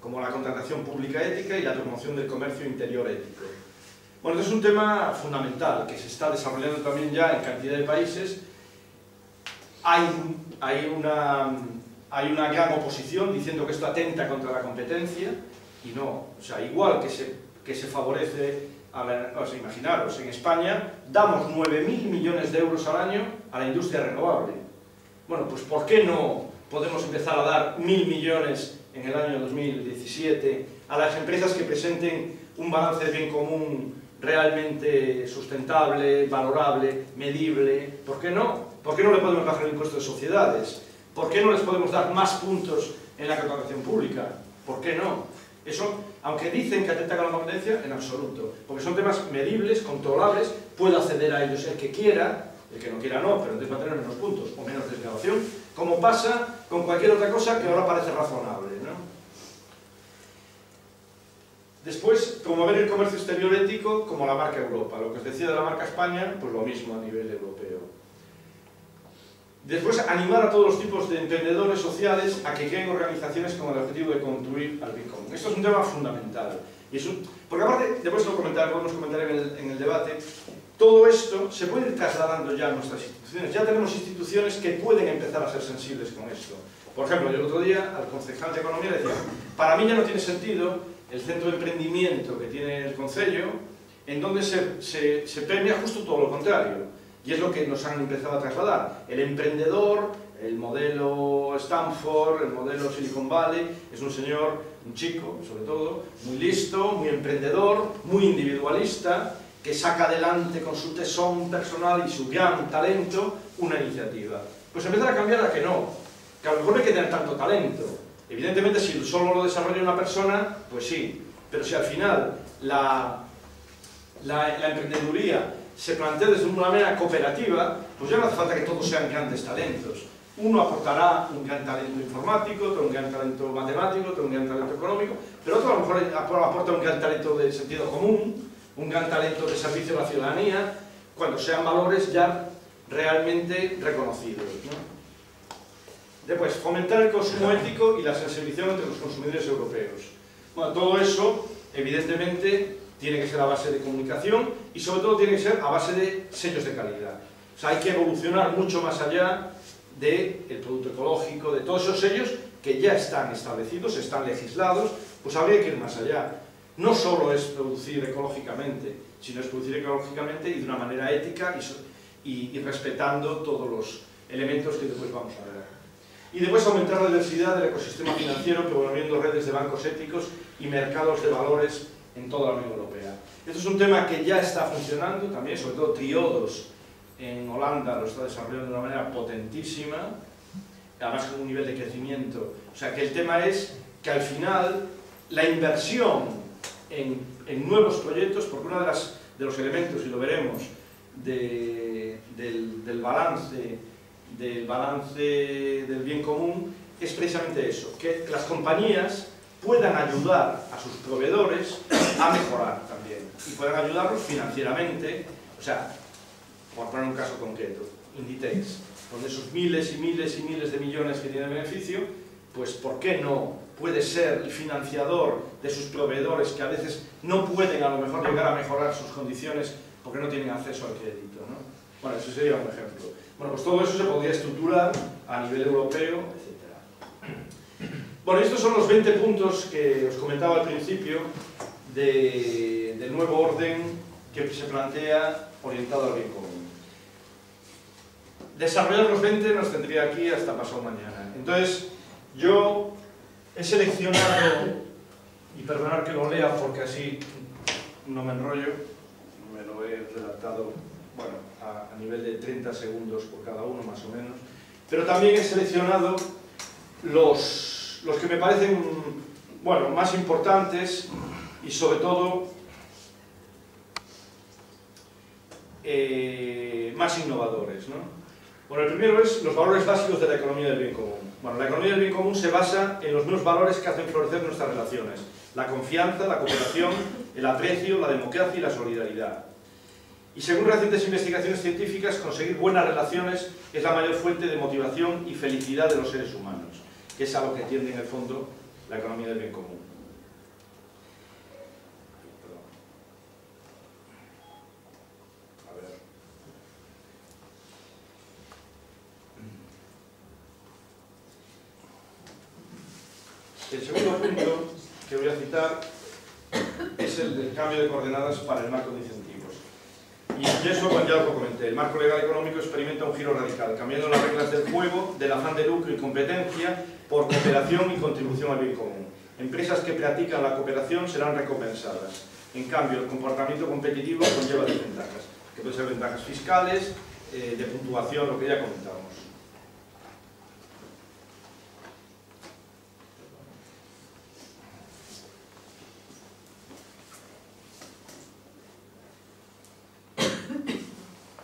como la contratación pública ética y la promoción del comercio interior ético. Bueno, este es un tema fundamental que se está desarrollando también ya en cantidad de países. Hay, hay, una, hay una gran oposición diciendo que esto atenta contra la competencia, y no, o sea, igual que se, que se favorece, a la, o sea, imaginaros, en España damos nueve mil millones de euros al año a la industria renovable. Bueno, pues ¿por qué no podemos empezar a dar mil millones en el año dos mil diecisiete a las empresas que presenten un balance de bien común realmente sustentable, valorable, medible? ¿Por qué no? ¿Por qué no le podemos bajar el impuesto de sociedades? ¿Por qué no les podemos dar más puntos en la contratación pública? ¿Por qué no? Eso, aunque dicen que atenta con la competencia, en absoluto. Porque son temas medibles, controlables, puede acceder a ellos el que quiera, el que no quiera no, pero entonces va a tener menos puntos o menos desgravación, como pasa con cualquier otra cosa que ahora parece razonable, ¿no? Después, promover el comercio exterior ético como la marca Europa. Lo que os decía de la marca España, pues lo mismo a nivel europeo. Después, animar a todos los tipos de emprendedores sociales a que creen organizaciones con el objetivo de contribuir al bien común. Esto es un tema fundamental. Y es un... Porque aparte, después lo comentar, podemos comentar en el, en el debate, todo esto se puede ir trasladando ya a nuestras instituciones. Ya tenemos instituciones que pueden empezar a ser sensibles con esto. Por ejemplo, yo el otro día al concejal de Economía le decía, para mí ya no tiene sentido el centro de emprendimiento que tiene el concello, en donde se, se, se premia justo todo lo contrario, y es lo que nos han empezado a trasladar. El emprendedor, el modelo Stanford, el modelo Silicon Valley, es un señor, un chico sobre todo, muy listo, muy emprendedor, muy individualista, que saca adelante con su tesón personal y su gran talento una iniciativa. Pues empezar a cambiar a que no, que a lo mejor no hay que tener tanto talento. Evidentemente, si solo lo desarrolla una persona, pues sí. Pero si al final la, la, la emprendeduría se plantea desde una manera cooperativa, pues ya no hace falta que todos sean grandes talentos. Uno aportará un gran talento informático, otro un gran talento matemático, otro un gran talento económico, pero otro a lo mejor aporta un gran talento de sentido común, un gran talento de servicio a la ciudadanía, cuando sean valores ya realmente reconocidos, ¿no? Después, fomentar el consumo ético y la sensibilización entre los consumidores europeos. Bueno, todo eso, evidentemente, tiene que ser a base de comunicación y sobre todo tiene que ser a base de sellos de calidad. O sea, hay que evolucionar mucho más allá del producto ecológico, de todos esos sellos que ya están establecidos, están legislados, pues habría que ir más allá. No solo es producir ecológicamente, sino es producir ecológicamente y de una manera ética y, y, y respetando todos los elementos que después vamos a ver. Y después aumentar la diversidad del ecosistema financiero, promoviendo redes de bancos éticos y mercados de valores en toda la Unión Europea. Esto es un tema que ya está funcionando también, sobre todo Triodos en Holanda lo está desarrollando de una manera potentísima, además con un nivel de crecimiento. O sea que el tema es que al final la inversión en, en nuevos proyectos, porque uno de, las, de los elementos, y lo veremos, de, del, del balance... del balance del bien común es precisamente eso, que las compañías puedan ayudar a sus proveedores a mejorar también y puedan ayudarlos financieramente. O sea, por poner un caso concreto, Inditex, con esos miles y miles y miles de millones que tiene de beneficio, pues ¿por qué no puede ser el financiador de sus proveedores que a veces no pueden a lo mejor llegar a mejorar sus condiciones porque no tienen acceso al crédito, ¿no? Bueno, eso sería un ejemplo. Bueno, pues todo eso se podría estructurar a nivel europeo, etcétera. Bueno, estos son los veinte puntos que os comentaba al principio de, del nuevo orden que se plantea orientado al bien común. Desarrollar los veinte nos tendría aquí hasta pasado mañana. Entonces, yo he seleccionado, y perdonad que lo lea porque así no me enrollo, me lo he redactado, bueno, a, a nivel de treinta segundos por cada uno más o menos, pero también he seleccionado los, los que me parecen, bueno, más importantes y sobre todo eh, más innovadores, ¿no? Bueno, el primero es los valores básicos de la economía del bien común. Bueno, la economía del bien común se basa en los nuevos valores que hacen florecer nuestras relaciones: la confianza, la cooperación, el aprecio, la democracia y la solidaridad. Y según recientes investigaciones científicas, conseguir buenas relaciones es la mayor fuente de motivación y felicidad de los seres humanos, que es a lo que tiende en el fondo la economía del bien común. El segundo punto que voy a citar es el del cambio de coordenadas para el marco de incentivos. Y eso, bueno, ya os lo comenté, el marco legal económico experimenta un giro radical, cambiando las reglas del juego, del afán de lucro y competencia, por cooperación y contribución al bien común. Empresas que practican la cooperación serán recompensadas. En cambio, el comportamiento competitivo conlleva desventajas, que pueden ser ventajas fiscales, eh, de puntuación, lo que ya comentábamos.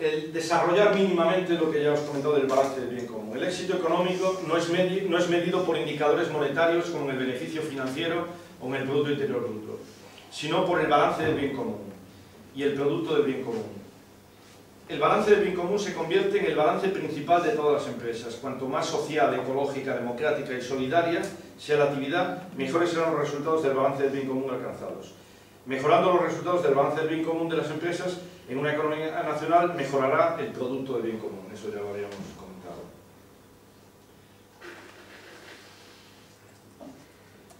El desarrollar mínimamente lo que ya os he comentado del balance del bien común. El éxito económico no es, medi no es medido por indicadores monetarios como en el beneficio financiero o en el Producto Interior Bruto, sino por el balance del bien común y el producto del bien común. El balance del bien común se convierte en el balance principal de todas las empresas. Cuanto más social, ecológica, democrática y solidaria sea la actividad, mejores serán los resultados del balance del bien común alcanzados. Mejorando los resultados del balance del bien común de las empresas, en una economía nacional mejorará el producto del bien común. Eso ya lo habíamos comentado.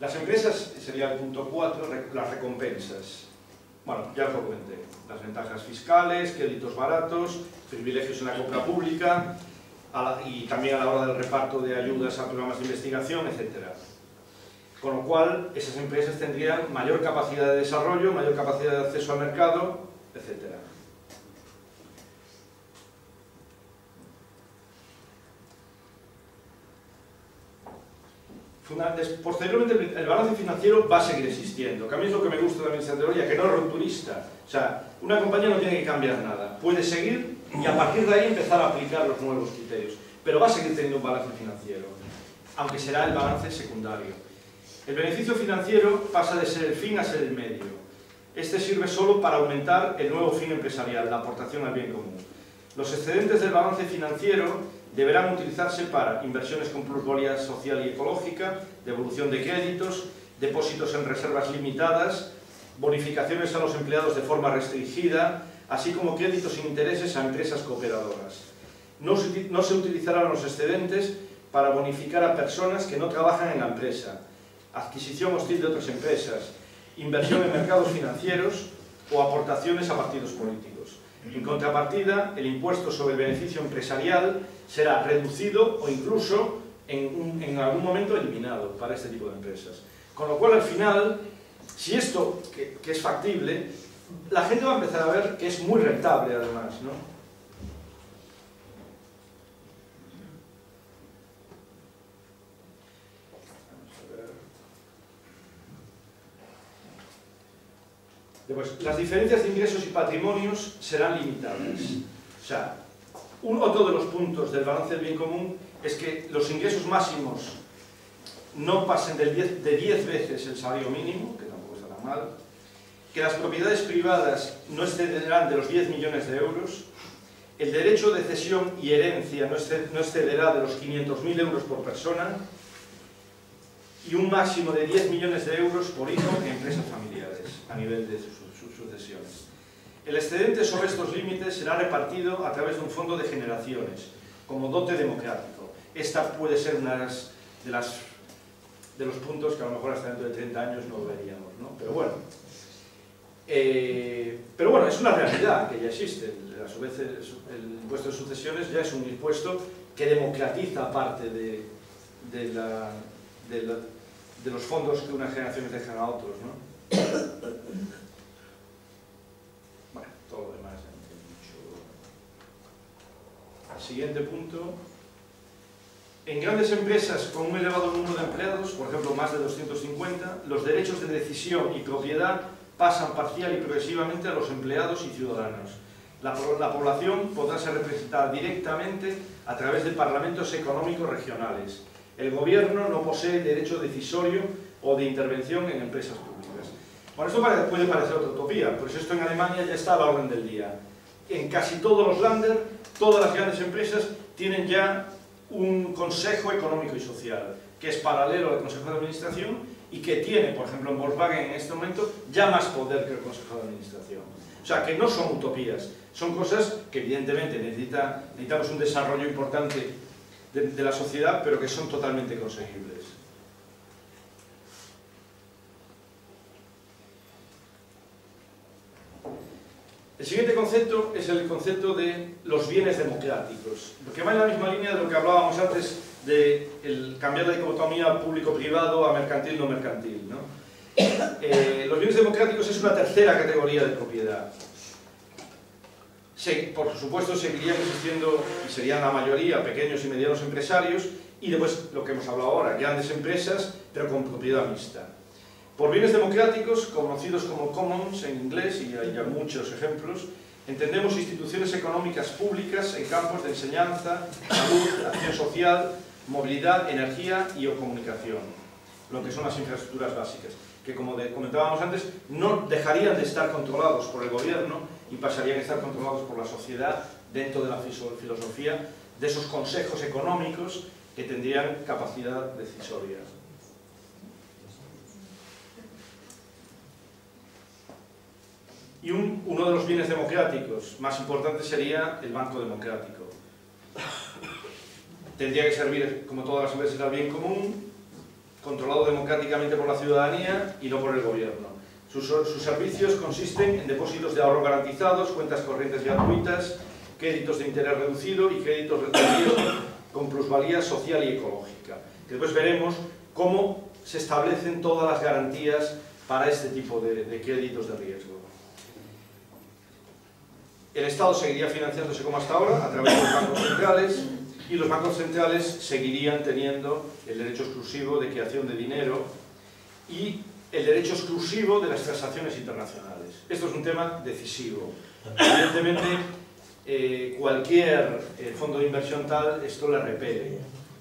Las empresas, sería el punto cuatro, las recompensas. Bueno, ya os lo comenté. Las ventajas fiscales, créditos baratos, privilegios en la compra pública y también a la hora del reparto de ayudas a programas de investigación, etcétera. Con lo cual, esas empresas tendrían mayor capacidad de desarrollo, mayor capacidad de acceso al mercado, etcétera. Posteriormente, el balance financiero va a seguir existiendo, que a mí es lo que me gusta también de esta teoría, que no es rupturista. O sea, una compañía no tiene que cambiar nada, puede seguir y a partir de ahí empezar a aplicar los nuevos criterios, pero va a seguir teniendo un balance financiero, aunque será el balance secundario. El beneficio financiero pasa de ser el fin a ser el medio. Este sirve solo para aumentar el nuevo fin empresarial, la aportación al bien común. Los excedentes del balance financiero deberán utilizarse para inversiones con plusvalía social y ecológica, devolución de créditos, depósitos en reservas limitadas, bonificaciones a los empleados de forma restringida, así como créditos sin intereses a empresas cooperadoras. No se, no se utilizarán los excedentes para bonificar a personas que no trabajan en la empresa, adquisición hostil de otras empresas, inversión en mercados financieros o aportaciones a partidos políticos. En contrapartida, el impuesto sobre el beneficio empresarial será reducido o incluso en, un, en algún momento eliminado para este tipo de empresas. Con lo cual, al final, si esto, que, que es factible, la gente va a empezar a ver que es muy rentable además, ¿no? Pues, las diferencias de ingresos y patrimonios serán limitables. O sea, uno o todos los puntos del balance del bien común es que los ingresos máximos no pasen de diez veces el salario mínimo, que tampoco está tan mal, que las propiedades privadas no excederán de los diez millones de euros, el derecho de cesión y herencia no excederá de los quinientos mil euros por persona, y un máximo de diez millones de euros por hijo e empresas familiares a nivel de sus sucesiones. El excedente sobre estos límites será repartido a través de un fondo de generaciones, como dote democrático. Esta puede ser una de las, de, las, de los puntos que a lo mejor hasta dentro de treinta años no veríamos, ¿no? Pero bueno, eh, pero bueno, es una realidad que ya existe. A su vez, el, el impuesto de sucesiones ya es un impuesto que democratiza parte de, de, la, de, la, de los fondos que unas generaciones dejan a otros, ¿no? Bueno, todo lo demás mucho. Al siguiente punto. En grandes empresas con un elevado número de empleados, por ejemplo más de doscientos cincuenta, los derechos de decisión y propiedad pasan parcial y progresivamente a los empleados y ciudadanos. La, la población podrá ser representada directamente a través de parlamentos económicos regionales. El gobierno no posee derecho decisorio o de intervención en empresas públicas. Bueno, esto parece, puede parecer otra utopía, pues esto en Alemania ya está a la orden del día. En casi todos los Länder, todas las grandes empresas tienen ya un consejo económico y social, que es paralelo al consejo de administración y que tiene, por ejemplo, en Volkswagen en este momento, ya más poder que el consejo de administración. O sea, que no son utopías, son cosas que evidentemente necesita, necesitamos un desarrollo importante de, de la sociedad, pero que son totalmente conseguibles. El siguiente concepto es el concepto de los bienes democráticos, que va en la misma línea de lo que hablábamos antes de el cambiar la dicotomía público-privado a mercantil-no mercantil, ¿no? Eh, los bienes democráticos es una tercera categoría de propiedad. Se, por supuesto, seguirían existiendo, y serían la mayoría, pequeños y medianos empresarios, y después lo que hemos hablado ahora, grandes empresas, pero con propiedad mixta. Por bienes democráticos, conocidos como commons en inglés, y hay ya muchos ejemplos, entendemos instituciones económicas públicas en campos de enseñanza, salud, acción social, movilidad, energía y o comunicación, lo que son las infraestructuras básicas, que como comentábamos antes, no dejarían de estar controlados por el gobierno y pasarían a estar controlados por la sociedad dentro de la filosofía de esos consejos económicos que tendrían capacidad decisoria. Y un, uno de los bienes democráticos más importantes sería el banco democrático. Tendría que servir, como todas las empresas, al bien común, controlado democráticamente por la ciudadanía y no por el gobierno. Sus, sus servicios consisten en depósitos de ahorro garantizados, cuentas corrientes gratuitas, créditos de interés reducido y créditos de riesgo con plusvalía social y ecológica. Que después veremos cómo se establecen todas las garantías para este tipo de, de créditos de riesgo. El Estado seguiría financiándose como hasta ahora a través de los bancos centrales y los bancos centrales seguirían teniendo el derecho exclusivo de creación de dinero y el derecho exclusivo de las transacciones internacionales. Esto es un tema decisivo. Evidentemente, eh, cualquier eh, fondo de inversión tal, esto le repele.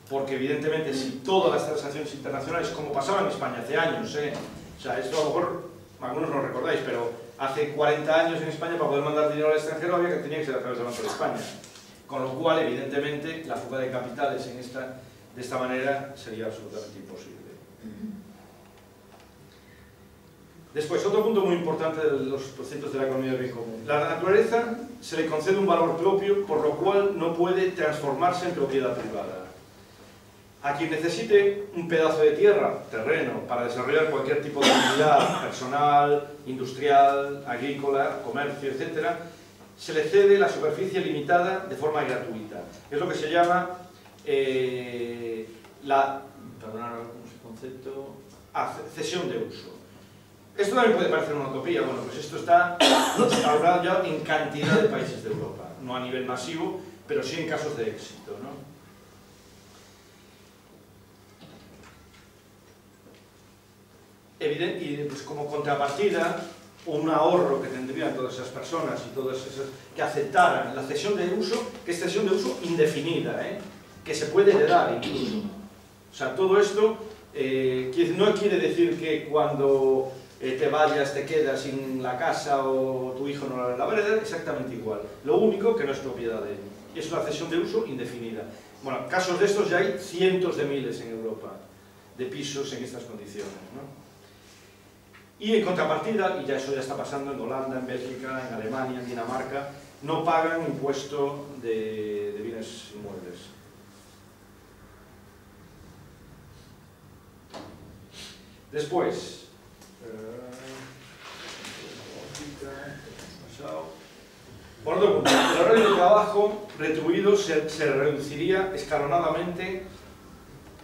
Porque evidentemente si todas las transacciones internacionales, como pasaba en España hace años, eh, o sea, esto a lo mejor algunos no lo recordáis, pero hace cuarenta años en España, para poder mandar dinero al extranjero, había que tenía que ser a través del Banco de España. Con lo cual, evidentemente, la fuga de capitales en esta, de esta manera sería absolutamente imposible. Después, otro punto muy importante de los conceptos de la economía del bien común. La naturaleza se le concede un valor propio, por lo cual no puede transformarse en propiedad privada. A quien necesite un pedazo de tierra, terreno, para desarrollar cualquier tipo de actividad personal, industrial, agrícola, comercio, etcétera, se le cede la superficie limitada de forma gratuita. Es lo que se llama eh, la concepto, ah, cesión de uso. Esto también puede parecer una utopía. Bueno, pues esto está instaurado ya en cantidad de países de Europa, no a nivel masivo, pero sí en casos de éxito, ¿no? Evidente, y pues como contrapartida, un ahorro que tendrían todas esas personas y todas esas que aceptaran la cesión de uso, que es cesión de uso indefinida, ¿eh? Que se puede heredar incluso. O sea, todo esto eh, no quiere decir que cuando eh, te vayas te quedas sin la casa o tu hijo no la, la va a heredar, exactamente igual. Lo único que no es propiedad de él. Es una cesión de uso indefinida. Bueno, casos de estos ya hay cientos de miles en Europa. de pisos en estas condiciones, ¿no? Y en contrapartida, y ya eso ya está pasando en Holanda, en Bélgica, en Alemania, en Dinamarca, no pagan impuesto de, de bienes inmuebles. Después, por otro punto, el horario de trabajo retribuido se, se reduciría escalonadamente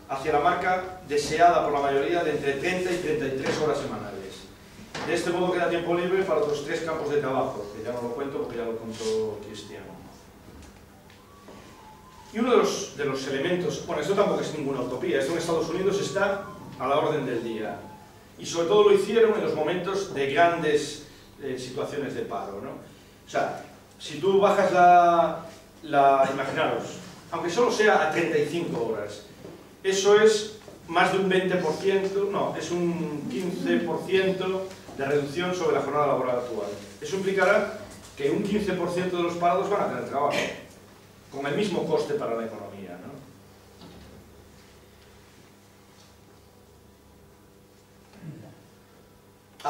hacia la marca deseada por la mayoría de entre treinta y treinta y tres horas semanales. De este modo queda tiempo libre para otros tres campos de trabajo, que ya no lo cuento porque ya lo contó Cristian. Y uno de los, de los elementos, bueno, esto tampoco es ninguna utopía, esto en Estados Unidos está a la orden del día. Y sobre todo lo hicieron en los momentos de grandes eh, situaciones de paro, ¿no? O sea, si tú bajas la, la... imaginaros, aunque solo sea a treinta y cinco horas, eso es más de un veinte por ciento, no, es un quince por ciento de reducción sobre la jornada laboral actual. Eso implicará que un quince por ciento de los parados van a tener trabajo, con el mismo coste para la economía, ¿no?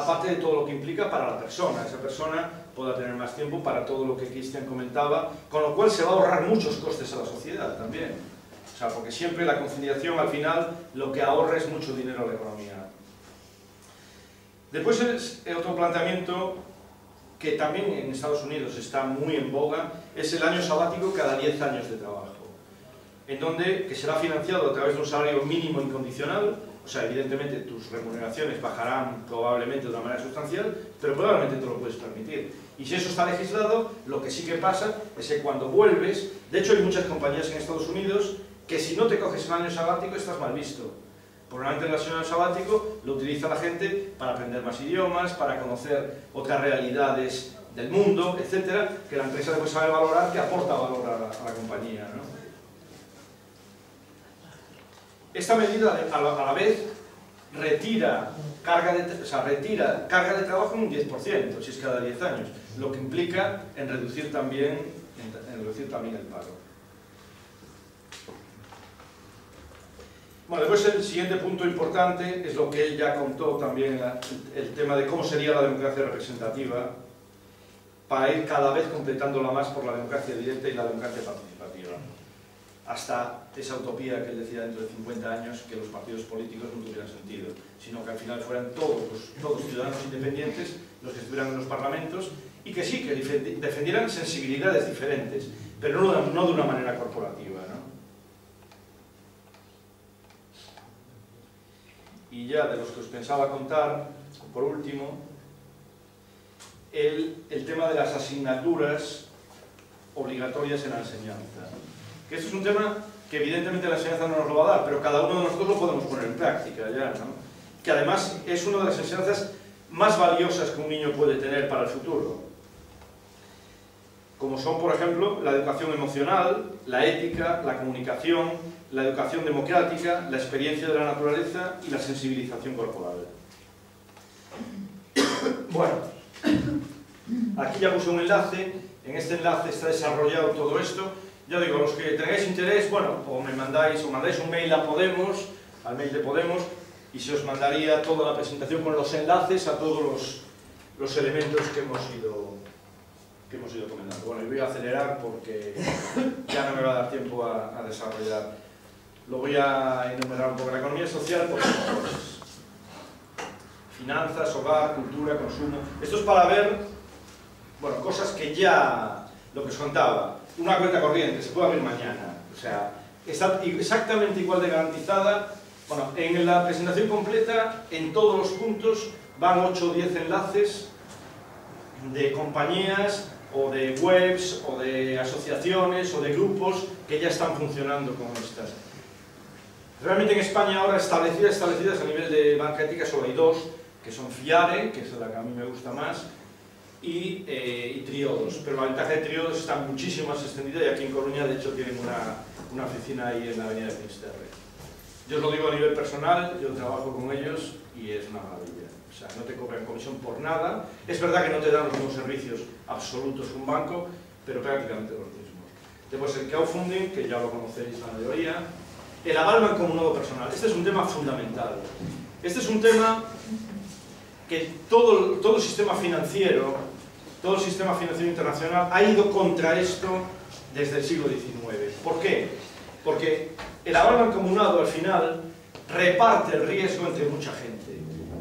Aparte de todo lo que implica para la persona, esa persona pueda tener más tiempo para todo lo que Cristian comentaba, con lo cual se va a ahorrar muchos costes a la sociedad también. O sea, porque siempre la conciliación al final lo que ahorra es mucho dinero a la economía. Después es otro planteamiento que también en Estados Unidos está muy en boga, es el año sabático cada diez años de trabajo, en donde que será financiado a través de un salario mínimo incondicional. O sea, evidentemente tus remuneraciones bajarán probablemente de una manera sustancial, pero probablemente te lo puedes permitir. Y si eso está legislado, lo que sí que pasa es que cuando vuelves, de hecho hay muchas compañías en Estados Unidos que si no te coges el año sabático estás mal visto. Probablemente el año sabático lo utiliza la gente para aprender más idiomas, para conocer otras realidades del mundo, etcétera, que la empresa después sabe valorar, que aporta valor a la, a la compañía, ¿no? Esta medida a la, a la vez retira carga, de, o sea, retira carga de trabajo en un diez por ciento, si es cada diez años, lo que implica en reducir también, en, en reducir también el paro. Bueno, después el siguiente punto importante es lo que él ya contó también, la, el, el tema de cómo sería la democracia representativa para ir cada vez completándola más por la democracia directa y la democracia participativa, hasta esa utopía que él decía dentro de cincuenta años, que los partidos políticos no tuvieran sentido, sino que al final fueran todos los, todos ciudadanos independientes los que estuvieran en los parlamentos y que sí, que defendieran sensibilidades diferentes, pero no, no de una manera corporativa, ¿no? Y ya de los que os pensaba contar, por último, el, el tema de las asignaturas obligatorias en la enseñanza. Que este es un tema que evidentemente la enseñanza no nos lo va a dar, pero cada uno de nosotros lo podemos poner en práctica ya, ¿no? Que además es una de las enseñanzas más valiosas que un niño puede tener para el futuro. Como son, por ejemplo, la educación emocional, la ética, la comunicación, la educación democrática, la experiencia de la naturaleza y la sensibilización corporal. Bueno, aquí ya puse un enlace, en este enlace está desarrollado todo esto. Ya digo, los que tengáis interés, bueno, o me mandáis, o mandáis un mail a Podemos, al mail de Podemos, y se os mandaría toda la presentación con los enlaces a todos los, los elementos que hemos ido, que hemos ido comentando. Bueno, y voy a acelerar porque ya no me va a dar tiempo a, a desarrollar. Lo voy a enumerar un poco. La economía social, por ejemplo, finanzas, hogar, cultura, consumo. Esto es para ver, bueno, cosas que ya, lo que os contaba. Una cuenta corriente, se puede abrir mañana, o sea, está exactamente igual de garantizada. Bueno, en la presentación completa, en todos los puntos, van ocho o diez enlaces de compañías, o de webs, o de asociaciones, o de grupos que ya están funcionando como estas. Realmente en España ahora establecidas, establecidas a nivel de banca ética solo hay dos, que son FIARE, que es la que a mí me gusta más, Y, eh, y Triodos, pero la ventaja de Triodos está muchísimo más extendida y aquí en Coruña de hecho tienen una, una oficina ahí en la avenida de Finisterre. Yo os lo digo a nivel personal, yo trabajo con ellos y es una maravilla, o sea, no te cobran comisión por nada. Es verdad que no te dan los mismos servicios absolutos que un banco, pero prácticamente los mismos. Después el crowdfunding, que ya lo conocéis la mayoría, el aval mancomunado personal. Este es un tema fundamental. Este es un tema que todo, todo el sistema financiero, todo el sistema financiero internacional ha ido contra esto desde el siglo diecinueve. ¿Por qué? Porque el aval mancomunado al final reparte el riesgo entre mucha gente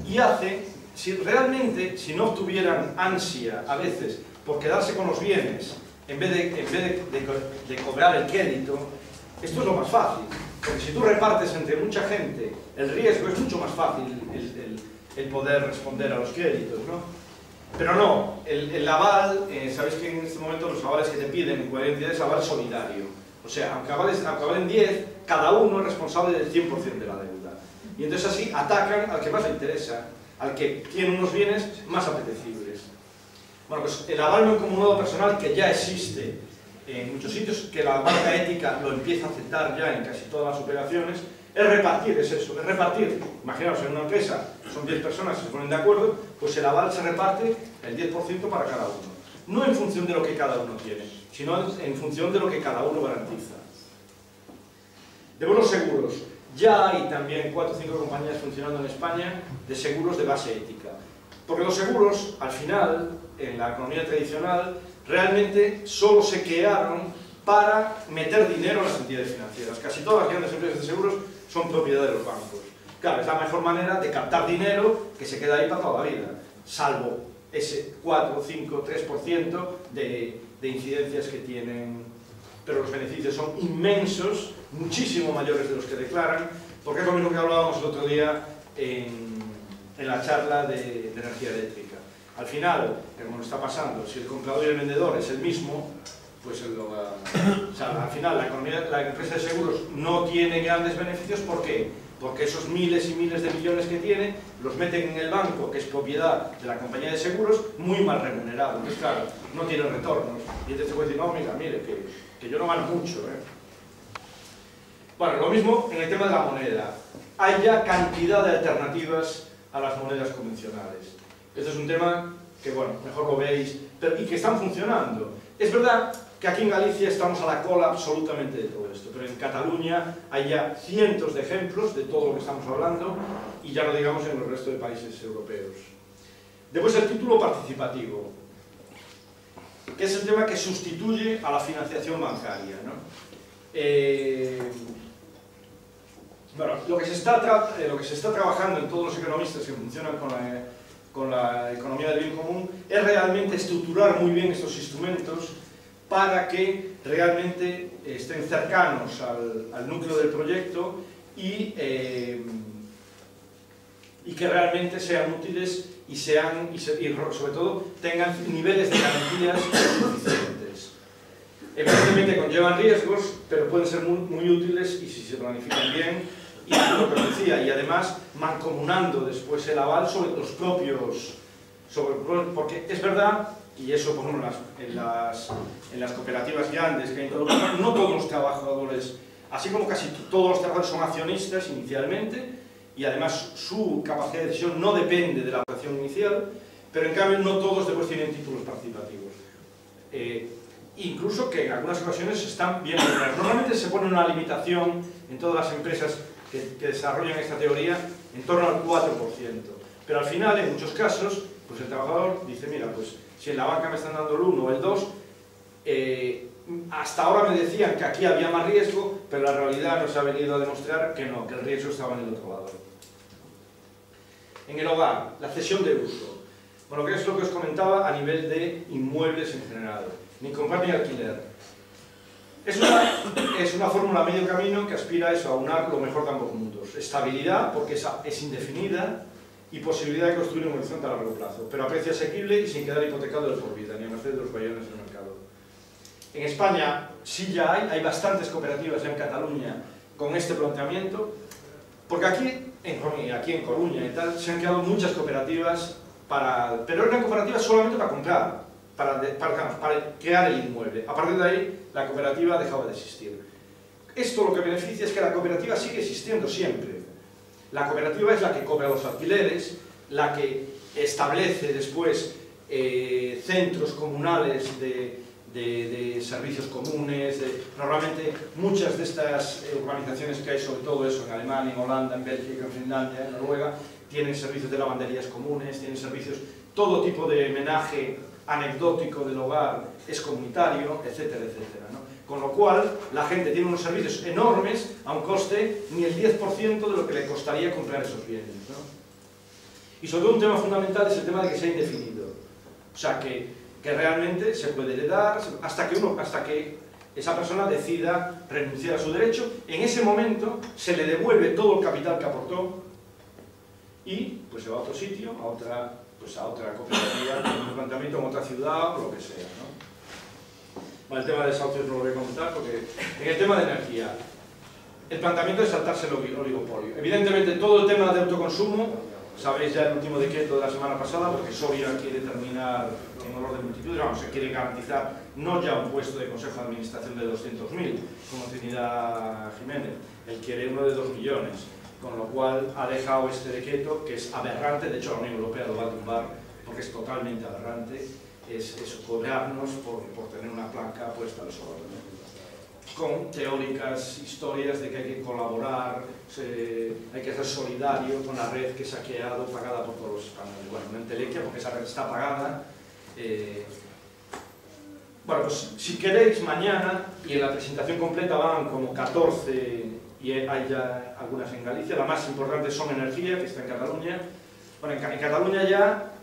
y hace, si realmente, si no tuvieran ansia a veces por quedarse con los bienes en vez de, en vez de, de, de cobrar el crédito, esto es lo más fácil, porque si tú repartes entre mucha gente el riesgo es mucho más fácil el, el, el poder responder a los créditos, ¿no? Pero no, el, el aval, eh, sabéis que en este momento los avales que te piden en cuarenta días es aval solidario. O sea, aunque avalen, aunque avalen diez, cada uno es responsable del cien por ciento de la deuda. Y entonces así atacan al que más le interesa, al que tiene unos bienes más apetecibles. Bueno, pues el aval mancomunado personal que ya existe en muchos sitios, que la banca ética lo empieza a aceptar ya en casi todas las operaciones, es repartir, es eso, es repartir. Imaginaos, en una empresa son diez personas que se ponen de acuerdo, pues el aval se reparte el diez por ciento para cada uno. No en función de lo que cada uno tiene, sino en función de lo que cada uno garantiza. De bonos seguros. Ya hay también cuatro o cinco compañías funcionando en España de seguros de base ética. Porque los seguros, al final, en la economía tradicional, realmente solo se crearon para meter dinero en las entidades financieras. Casi todas las grandes empresas de seguros son propiedad de los bancos. Claro, es la mejor manera de captar dinero que se queda ahí para toda la vida, salvo ese cuatro, cinco, tres por ciento de, de incidencias que tienen. Pero los beneficios son inmensos, muchísimo mayores de los que declaran, porque es lo mismo que hablábamos el otro día en, en la charla de, de energía eléctrica. Al final, como está pasando, si el comprador y el vendedor es el mismo, pues el, la, o sea, al final la, economía, la empresa de seguros no tiene grandes beneficios. ¿Por qué? Porque esos miles y miles de millones que tiene los meten en el banco, que es propiedad de la compañía de seguros, muy mal remunerado. Entonces, claro, no tiene retornos. Y entonces puede decir, no, mira, mire, que, que yo no gano mucho, ¿eh? Bueno, lo mismo en el tema de la moneda. Hay ya cantidad de alternativas a las monedas convencionales. Este es un tema que, bueno, mejor lo veis, pero, y que están funcionando. Es verdad que aquí en Galicia estamos a la cola absolutamente de todo esto, pero en Cataluña hay ya cientos de ejemplos de todo lo que estamos hablando, y ya lo digamos en el resto de países europeos. Después el título participativo, que es el tema que sustituye a la financiación bancaria, ¿no? Eh, bueno, lo que se está eh, lo que se está trabajando en todos los economistas que funcionan con la, con la economía del bien común es realmente estructurar muy bien estos instrumentos para que realmente estén cercanos al, al núcleo del proyecto y, eh, y que realmente sean útiles y, sean, y, se, y sobre todo tengan niveles de garantías suficientes. Evidentemente conllevan riesgos, pero pueden ser muy, muy útiles y si se planifican bien, y lo que decía, y además mancomunando después el aval sobre los propios, sobre, porque es verdad. Y eso, por ejemplo, en las, en las cooperativas grandes que hay en todo el mundo, no todos los trabajadores, así como casi todos los trabajadores son accionistas inicialmente, y además su capacidad de decisión no depende de la votación inicial, pero en cambio no todos después tienen títulos participativos. Eh, incluso que en algunas ocasiones están bien regulados. Normalmente se pone una limitación en todas las empresas que, que desarrollan esta teoría en torno al cuatro por ciento, pero al final, en muchos casos, pues el trabajador dice, mira, pues si en la banca me están dando el uno o el dos, eh, hasta ahora me decían que aquí había más riesgo, pero la realidad nos ha venido a demostrar que no, que el riesgo estaba en el otro lado. En el hogar, la cesión de uso. Bueno, que es lo que os comentaba a nivel de inmuebles en general, ni comprar ni alquiler. Es una, es una fórmula medio camino que aspira a eso, a unar lo mejor de ambos mundos. Estabilidad, porque es, es indefinida, y posibilidad de construir un horizonte a largo plazo, pero a precio asequible y sin quedar hipotecado de por vida, ni a merced de los bayones del mercado. En España sí ya hay, hay bastantes cooperativas ya en Cataluña con este planteamiento, porque aquí en, aquí en Coruña y tal se han creado muchas cooperativas, para, pero eran cooperativas solamente para comprar, para, para, para crear el inmueble. A partir de ahí la cooperativa ha dejado de existir. Esto lo que beneficia es que la cooperativa sigue existiendo siempre. La cooperativa es la que cobra los alquileres, la que establece después eh, centros comunales de, de, de servicios comunes, de, normalmente muchas de estas eh, urbanizaciones que hay, sobre todo eso, en Alemania, en Holanda, en Bélgica, en Finlandia, en Noruega, tienen servicios de lavanderías comunes, tienen servicios, todo tipo de homenaje anecdótico del hogar es comunitario, etcétera, etcétera, ¿no? Con lo cual, la gente tiene unos servicios enormes a un coste ni el diez por ciento de lo que le costaría comprar esos bienes, ¿no? Y sobre todo un tema fundamental es el tema de que sea indefinido. O sea, que, que realmente se puede heredar hasta que, uno, hasta que esa persona decida renunciar a su derecho. En ese momento se le devuelve todo el capital que aportó y pues se va a otro sitio, a otra, pues a otra cooperativa, a un planteamiento en otra ciudad o lo que sea, ¿no? Bueno, el tema de desahucios no lo voy a comentar porque en el tema de energía el planteamiento es saltarse el oligopolio. Evidentemente todo el tema de autoconsumo, sabéis ya el último decreto de la semana pasada, porque Soria quiere terminar en olor de multitud, vamos, se quiere garantizar no ya un puesto de consejo de administración de doscientos mil, como Trinidad Jiménez, él quiere uno de dos millones, con lo cual ha dejado este decreto que es aberrante, de hecho la Unión Europea lo va a tumbar porque es totalmente aberrante. Es, es cobrarnos por, por tener una placa puesta al sol, ¿no? Con teóricas historias de que hay que colaborar, se, hay que ser solidario con la red que se ha quedado pagada por todos los españoles. Bueno, no entelequia porque esa red está pagada. Eh, bueno, pues si queréis mañana, y en la presentación completa van como catorce, y hay ya algunas en Galicia, las más importantes son Energía, que está en Cataluña. Bueno, en, en Cataluña ya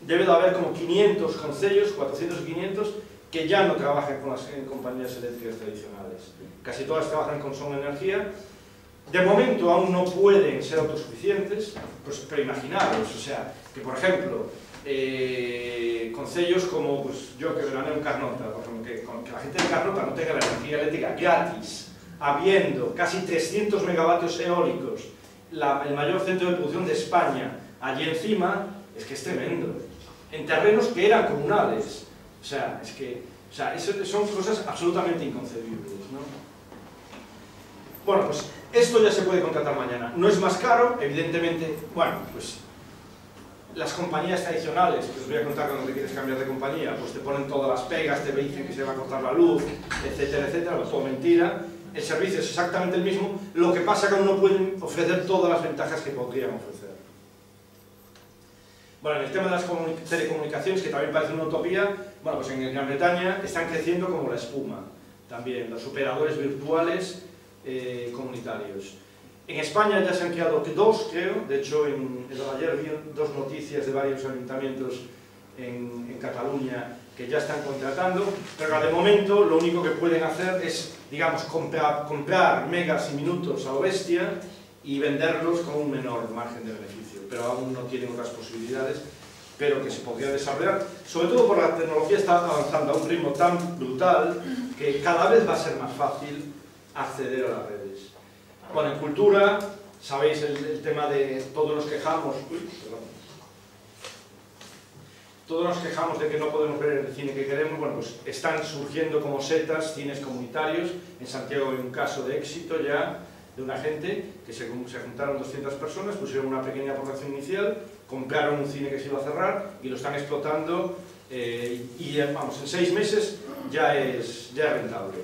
debe de haber como quinientos concellos, cuatrocientos o quinientos, que ya no trabajan con las compañías eléctricas tradicionales. Casi todas trabajan con Son Energía. De momento aún no pueden ser autosuficientes, pues, pero imaginaros, o sea, que por ejemplo, eh, concellos como pues, yo que veraneo en Carnota, que, que la gente de Carnota no tenga la energía eléctrica gratis, habiendo casi trescientos megavatios eólicos, la, el mayor centro de producción de España, allí encima, es que es tremendo. En terrenos que eran comunales. O sea, es que o sea, eso son cosas absolutamente inconcebibles, ¿no? Bueno, pues esto ya se puede contratar mañana. No es más caro, evidentemente. Bueno, pues las compañías tradicionales, que os voy a contar cuando te quieres cambiar de compañía, pues te ponen todas las pegas, te dicen que se va a cortar la luz, etcétera, etcétera. Todo mentira. El servicio es exactamente el mismo. Lo que pasa es que aún no pueden ofrecer todas las ventajas que podrían ofrecer. Bueno, en el tema de las telecomunicaciones, que también parece una utopía, bueno, pues en Gran Bretaña están creciendo como la espuma, también los operadores virtuales eh, comunitarios. En España ya se han creado dos, creo, de hecho en, en ayer vi dos noticias de varios ayuntamientos en, en Cataluña que ya están contratando, pero de momento lo único que pueden hacer es, digamos, comprar, comprar megas y minutos a lo bestia y venderlos con un menor margen de beneficio. Pero aún no tienen otras posibilidades, pero que se podría desarrollar, sobre todo porque la tecnología está avanzando a un ritmo tan brutal que cada vez va a ser más fácil acceder a las redes. Bueno, en cultura, sabéis el, el tema de todos nos quejamos, uy, perdón, todos nos quejamos de que no podemos ver el cine que queremos. Bueno, pues están surgiendo como setas cines comunitarios. En Santiago hay un caso de éxito ya, de una gente que se, se juntaron doscientas personas, pusieron una pequeña aportación inicial, compraron un cine que se iba a cerrar y lo están explotando, eh, y vamos, en seis meses ya es, ya es rentable.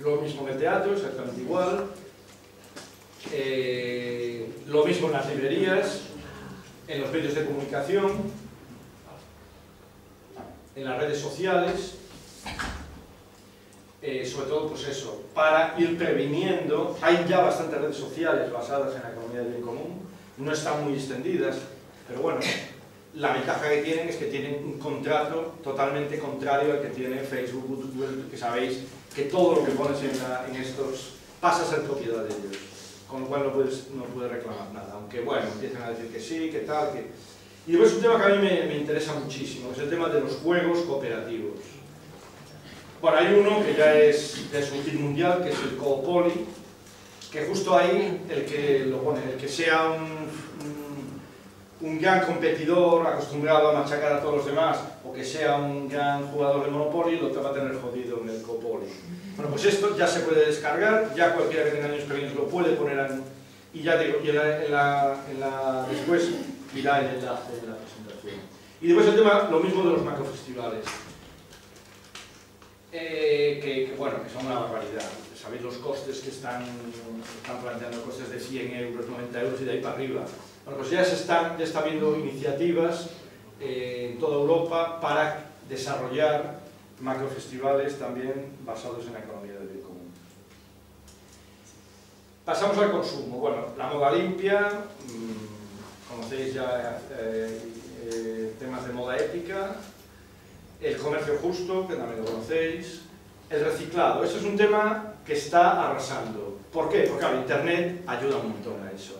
Lo mismo en el teatro, exactamente igual. Eh, lo mismo en las librerías, en los medios de comunicación, en las redes sociales. Eh, sobre todo, pues eso, para ir previniendo, hay ya bastantes redes sociales basadas en la economía del bien común, no están muy extendidas, pero bueno, la ventaja que tienen es que tienen un contrato totalmente contrario al que tiene Facebook, Google, que sabéis que todo lo que pones en, la, en estos pasa a ser propiedad de ellos, con lo cual no puedes, no puedes reclamar nada, aunque bueno, empiezan a decir que sí, que tal, que... Y luego es un tema que a mí me, me interesa muchísimo, es el tema de los juegos cooperativos. Bueno, hay uno que ya es de su hit mundial, que es el Co-Poly, que justo ahí el que lo pone, el que sea un, un, un gran competidor acostumbrado a machacar a todos los demás, o que sea un gran jugador de Monopoly, lo te va a tener jodido en el Co-Poly. Bueno, pues esto ya se puede descargar, ya cualquiera que tenga niños pequeños lo puede poner en, y ya digo, y en la, en la, en la, después irá el enlace de la presentación. Y después el tema, lo mismo de los macrofestivales. eh, que, que, bueno, que son una barbaridad. Sabéis los costes que están, están planteando, costes de cien euros, noventa euros y de ahí para arriba. Bueno, pues ya se están, ya está habiendo iniciativas eh, en toda Europa para desarrollar macrofestivales también basados en la economía del bien común. Pasamos al consumo. Bueno, la moda limpia, mmm, conocéis ya eh, eh, temas de moda ética, el comercio justo, que también lo conocéis, el reciclado. Este es un tema que está arrasando. ¿Por qué? Porque claro, Internet ayuda un montón a eso.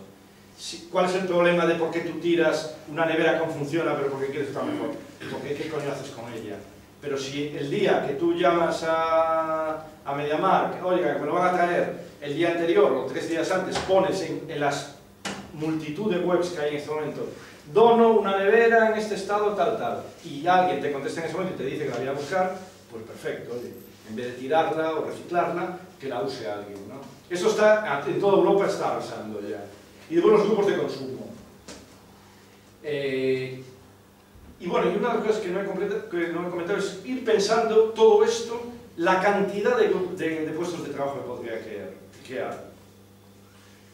¿Cuál es el problema de por qué tú tiras una nevera que funciona, pero por qué quieres estar mejor? Porque ¿qué coño haces con ella? Pero si el día que tú llamas a, a Mediamark, oiga, que me lo van a traer el día anterior o tres días antes, pones en, en las multitud de webs que hay en este momento, dono una nevera en este estado, tal, tal, y alguien te contesta en ese momento y te dice que la voy a buscar, pues perfecto, oye, en vez de tirarla o reciclarla, que la use alguien, ¿no? Eso está, en toda Europa está arrasando ya. Y de buenos grupos de consumo. Eh, y bueno, y una de las cosas que no, he que no he comentado es ir pensando todo esto, la cantidad de, de, de puestos de trabajo que podría crear, crear.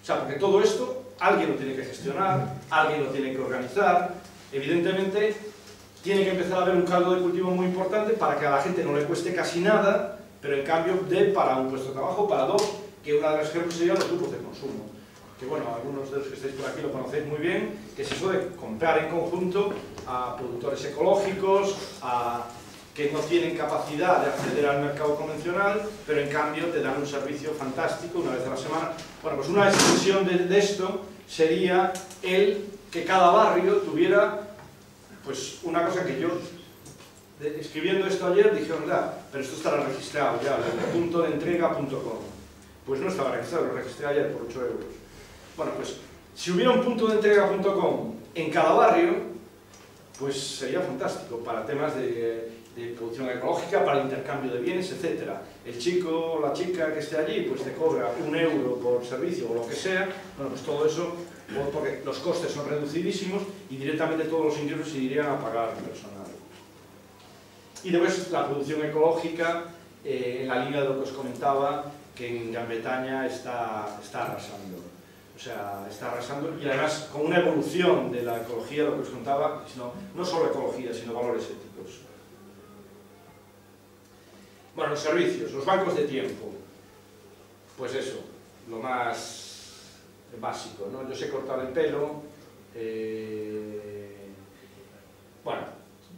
O sea, porque todo esto alguien lo tiene que gestionar, alguien lo tiene que organizar. Evidentemente, tiene que empezar a haber un caldo de cultivo muy importante para que a la gente no le cueste casi nada, pero en cambio dé para un puesto de trabajo, para dos, que una de las cosas serían los grupos de consumo. Que bueno, algunos de los que estáis por aquí lo conocéis muy bien, que es eso de comprar en conjunto a productores ecológicos, a, que no tienen capacidad de acceder al mercado convencional, pero en cambio te dan un servicio fantástico una vez a la semana. Bueno, pues una extensión de, de esto sería el que cada barrio tuviera, pues una cosa que yo, de, escribiendo esto ayer, dije, verdad, pero esto estará registrado ya, punto de entrega punto com. Pues no estaba registrado, lo registré ayer por ocho euros. Bueno, pues si hubiera un punto de entrega punto com en cada barrio, pues sería fantástico para temas de, de producción ecológica, para el intercambio de bienes, etcétera. El chico o la chica que esté allí, pues te cobra un euro por servicio o lo que sea. Bueno, pues todo eso, porque los costes son reducidísimos y directamente todos los ingresos se irían a pagar al personal. Y después la producción ecológica, eh, en la línea de lo que os comentaba, que en Gran Bretaña está, está arrasando. O sea, está arrasando y además con una evolución de la ecología, lo que os contaba, sino, no solo ecología, sino valores éticos. Bueno, los servicios, los bancos de tiempo. Pues eso, lo más básico, ¿no? Yo sé cortar el pelo, eh, bueno,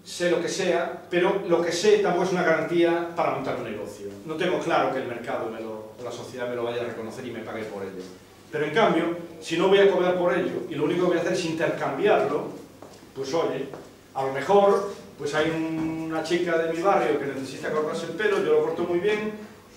sé lo que sea, pero lo que sé tampoco es una garantía para montar un negocio. No tengo claro que el mercado me lo, o la sociedad me lo vaya a reconocer y me pague por ello. Pero en cambio, si no voy a cobrar por ello y lo único que voy a hacer es intercambiarlo, pues oye, a lo mejor pues hay un, una chica de mi barrio que necesita cortarse el pelo, yo lo corto muy bien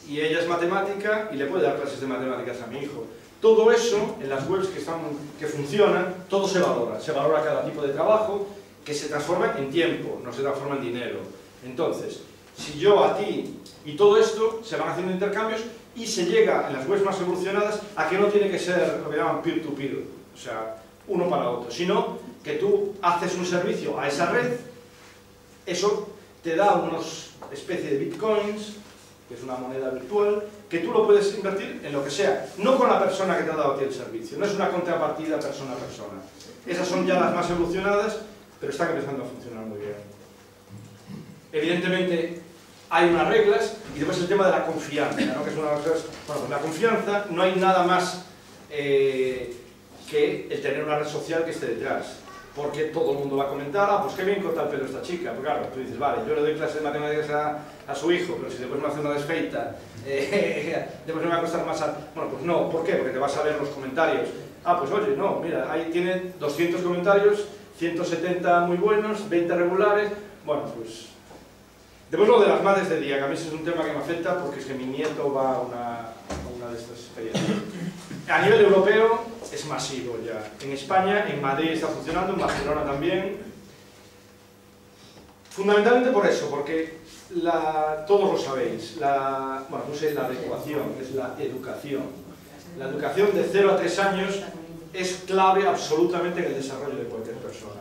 y ella es matemática y le puede dar clases de matemáticas a mi hijo. Todo eso, en las webs que, están, que funcionan, todo se valora. Se valora cada tipo de trabajo que se transforma en tiempo, no se transforma en dinero. Entonces, si yo a ti y todo esto se van haciendo intercambios, y se llega en las webs más evolucionadas a que no tiene que ser lo que llaman peer-to-peer, o sea, uno para otro, sino que tú haces un servicio a esa red, eso te da una especie de bitcoins, que es una moneda virtual, que tú lo puedes invertir en lo que sea, no con la persona que te ha dado a ti el servicio, no es una contrapartida persona a persona. Esas son ya las más evolucionadas, pero están empezando a funcionar muy bien. Evidentemente, hay unas reglas y después el tema de la confianza, ¿no? Que es una de las cosas, bueno, con la confianza no hay nada más eh, que el tener una red social que esté detrás, porque todo el mundo va a comentar, ah, pues qué bien corta el pelo esta chica, porque claro, tú dices, vale, yo le doy clases de matemáticas a, a su hijo, pero si después me hace una desfeita, eh, después me va a costar más a... Bueno, pues no, ¿por qué? Porque te vas a ver los comentarios, ah, pues oye, no, mira, ahí tiene doscientos comentarios, ciento setenta muy buenos, veinte regulares, bueno, pues... Después lo de las madres de día, que a mí es un tema que me afecta porque es que mi nieto va a una, a una de estas experiencias. A nivel europeo es masivo ya. En España, en Madrid está funcionando, en Barcelona también. Fundamentalmente por eso, porque la, todos lo sabéis, la, bueno, no sé, la adecuación, es la educación. La educación de cero a tres años es clave absolutamente en el desarrollo de cualquier persona.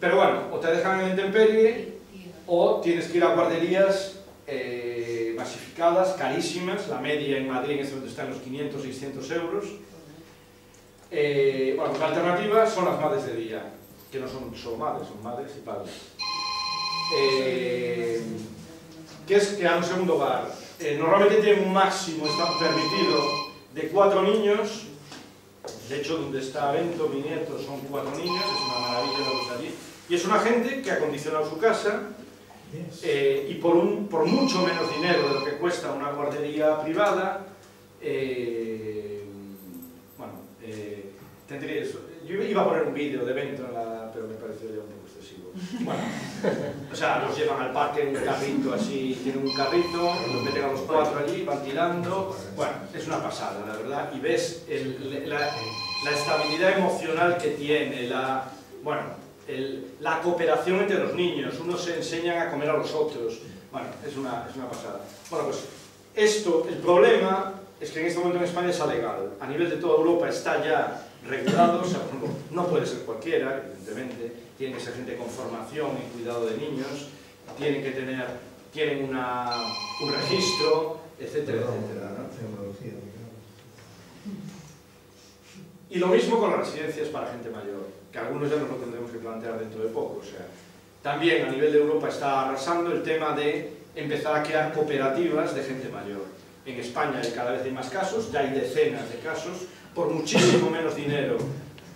Pero bueno, o te dejan en la intemperie o tienes que ir a guarderías eh, masificadas, carísimas. La media en Madrid en este momento está en los quinientos, seiscientos euros. Eh, bueno, la alternativa son las madres de día, que no son solo madres, son madres y padres. Eh, que es crear un segundo hogar. Eh, normalmente tiene un máximo, está permitido, de cuatro niños. De hecho, donde está Bento, mi nieto, son cuatro niños, es una maravilla lo que está allí. Y es una gente que ha acondicionado su casa eh, y por, un, por mucho menos dinero de lo que cuesta una guardería privada, eh, bueno, eh, tendría eso. Yo iba a poner un vídeo de Bento, en la, pero me pareció ya un poco excesivo. Bueno, o sea, los llevan al parque en un carrito así, tienen un carrito, los meten a los cuatro allí, van tirando. Bueno, es una pasada, la verdad. Y ves el, la, la estabilidad emocional que tiene, la... bueno... El, la cooperación entre los niños, unos se enseñan a comer a los otros. Bueno, es una, es una pasada. Bueno, pues esto, el problema es que en este momento en España es alegal. A nivel de toda Europa está ya regulado, o sea, por ejemplo, no puede ser cualquiera, evidentemente. Tiene que ser gente con formación y cuidado de niños, tienen que tener, tienen una, un registro, etcétera, etcétera, ¿no? Y lo mismo con las residencias para gente mayor, que algunos ya nos lo tendremos que plantear dentro de poco. O sea, también a nivel de Europa está arrasando el tema de empezar a crear cooperativas de gente mayor. En España cada vez hay más casos, ya hay decenas de casos, por muchísimo menos dinero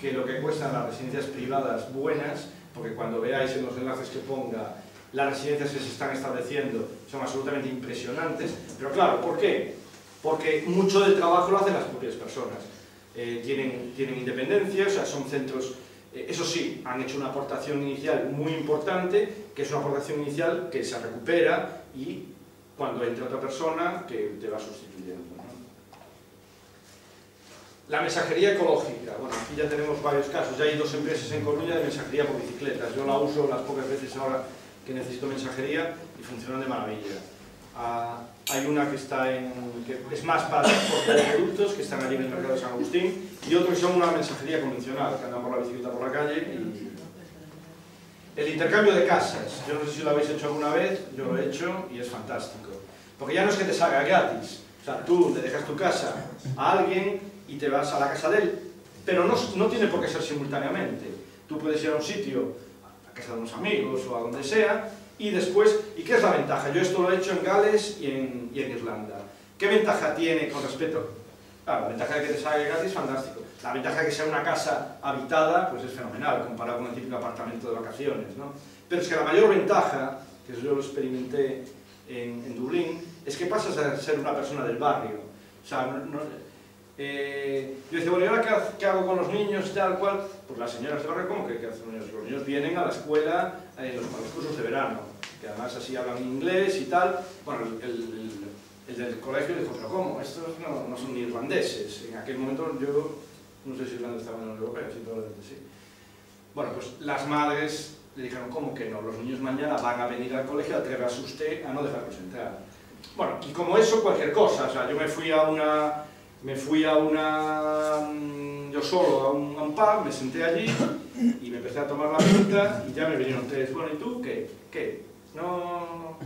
que lo que cuestan las residencias privadas buenas, porque cuando veáis en los enlaces que ponga, las residencias que se están estableciendo son absolutamente impresionantes. Pero claro, ¿por qué? Porque mucho del trabajo lo hacen las propias personas. Eh, tienen, tienen independencia, o sea, son centros... Eso sí, han hecho una aportación inicial muy importante, que es una aportación inicial que se recupera y cuando entra otra persona que te va sustituyendo, ¿no? La mensajería ecológica. Bueno, aquí ya tenemos varios casos. Ya hay dos empresas en Coruña de mensajería por bicicletas. Yo la uso las pocas veces ahora que necesito mensajería y funcionan de maravilla. Ah, hay una que está en... que es más para transporte de productos, que están allí en el Mercado de San Agustín, y otros que son una mensajería convencional, que andan por la bicicleta por la calle. Y... el intercambio de casas, yo no sé si lo habéis hecho alguna vez, yo lo he hecho y es fantástico. Porque ya no es que te salga gratis, o sea, tú le dejas tu casa a alguien y te vas a la casa de él, pero no, no tiene por qué ser simultáneamente. Tú puedes ir a un sitio, a casa de unos amigos o a donde sea, y después, ¿y qué es la ventaja? Yo esto lo he hecho en Gales y en, y en Irlanda. ¿Qué ventaja tiene con respecto? Claro, la ventaja de que te salga gratis es fantástico. La ventaja de que sea una casa habitada, pues es fenomenal, comparado con el típico apartamento de vacaciones, ¿no? Pero es que la mayor ventaja, que yo lo experimenté en, en Dublín, es que pasas a ser una persona del barrio. O sea, no, no, eh, yo decía, bueno, ¿y ahora qué, qué hago con los niños, tal cual? Pues las señoras del barrio, ¿cómo que qué hacen los niños? Los niños vienen a la escuela, eh, los, a los cursos de verano, que además así hablan inglés y tal. Bueno, el, el el del colegio dijo, pero ¿cómo? Estos no, no son ni irlandeses. En aquel momento yo, no sé si Irlanda estaba en la Unión Europea, sí, probablemente sí. Bueno, pues las madres le dijeron, ¿cómo que no? Los niños mañana van a venir al colegio, atrévase usted a no dejarlos entrar. Bueno, y como eso, cualquier cosa. O sea, yo me fui a una... me fui a una... yo solo a un, a un pub, me senté allí y me empecé a tomar la pinta y ya me vinieron tres. Bueno, ¿y tú qué? ¿Qué? No...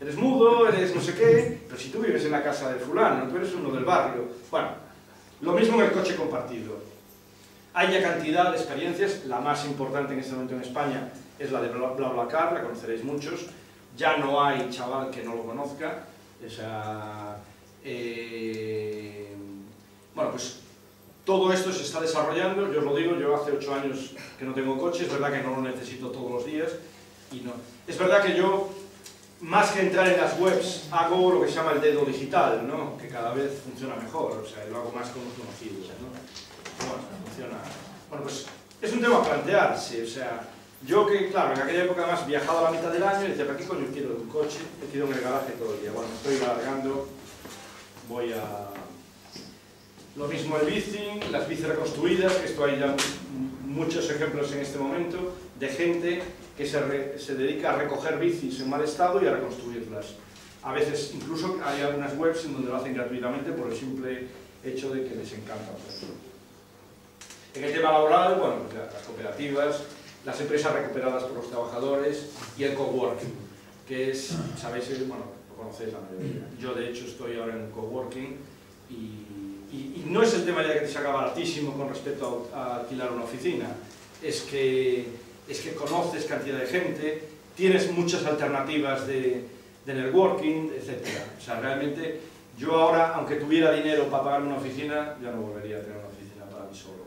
eres mudo, eres no sé qué, pero si tú vives en la casa de fulano, tú eres uno del barrio. Bueno, lo mismo en el coche compartido. Hay ya cantidad de experiencias, la más importante en este momento en España es la de BlaBlaCar, la conoceréis muchos, ya no hay chaval que no lo conozca. Esa, eh, bueno, pues todo esto se está desarrollando, yo os lo digo, yo hace ocho años que no tengo coche, es verdad que no lo necesito todos los días, y no. Es verdad que yo... más que entrar en las webs, hago lo que se llama el dedo digital, ¿no? Que cada vez funciona mejor, o sea, lo hago más con los conocidos, ¿no? Bueno, funciona... bueno, pues es un tema a plantearse, o sea, yo que, claro, en aquella época además viajaba a la mitad del año y decía, ¿para qué coño quiero un coche? He quedado en el garaje todo el día. Bueno, estoy alargando, voy a... lo mismo el bici, las bicis reconstruidas, que esto hay ya muchos ejemplos en este momento, de gente que se, re, se dedica a recoger bicis en mal estado y a reconstruirlas. A veces incluso hay algunas webs en donde lo hacen gratuitamente por el simple hecho de que les encanta. En el tema laboral, bueno, las cooperativas, las empresas recuperadas por los trabajadores y el coworking. que es, sabéis, bueno, lo conocéis la mayoría. Yo de hecho estoy ahora en un coworking y, y, y no es el tema ya que te saca baratísimo con respecto a, a alquilar una oficina, es que, es que conoces cantidad de gente, tienes muchas alternativas de, de networking, etcétera. O sea, realmente yo ahora, aunque tuviera dinero para pagarme una oficina, ya no volvería a tener una oficina para mí solo.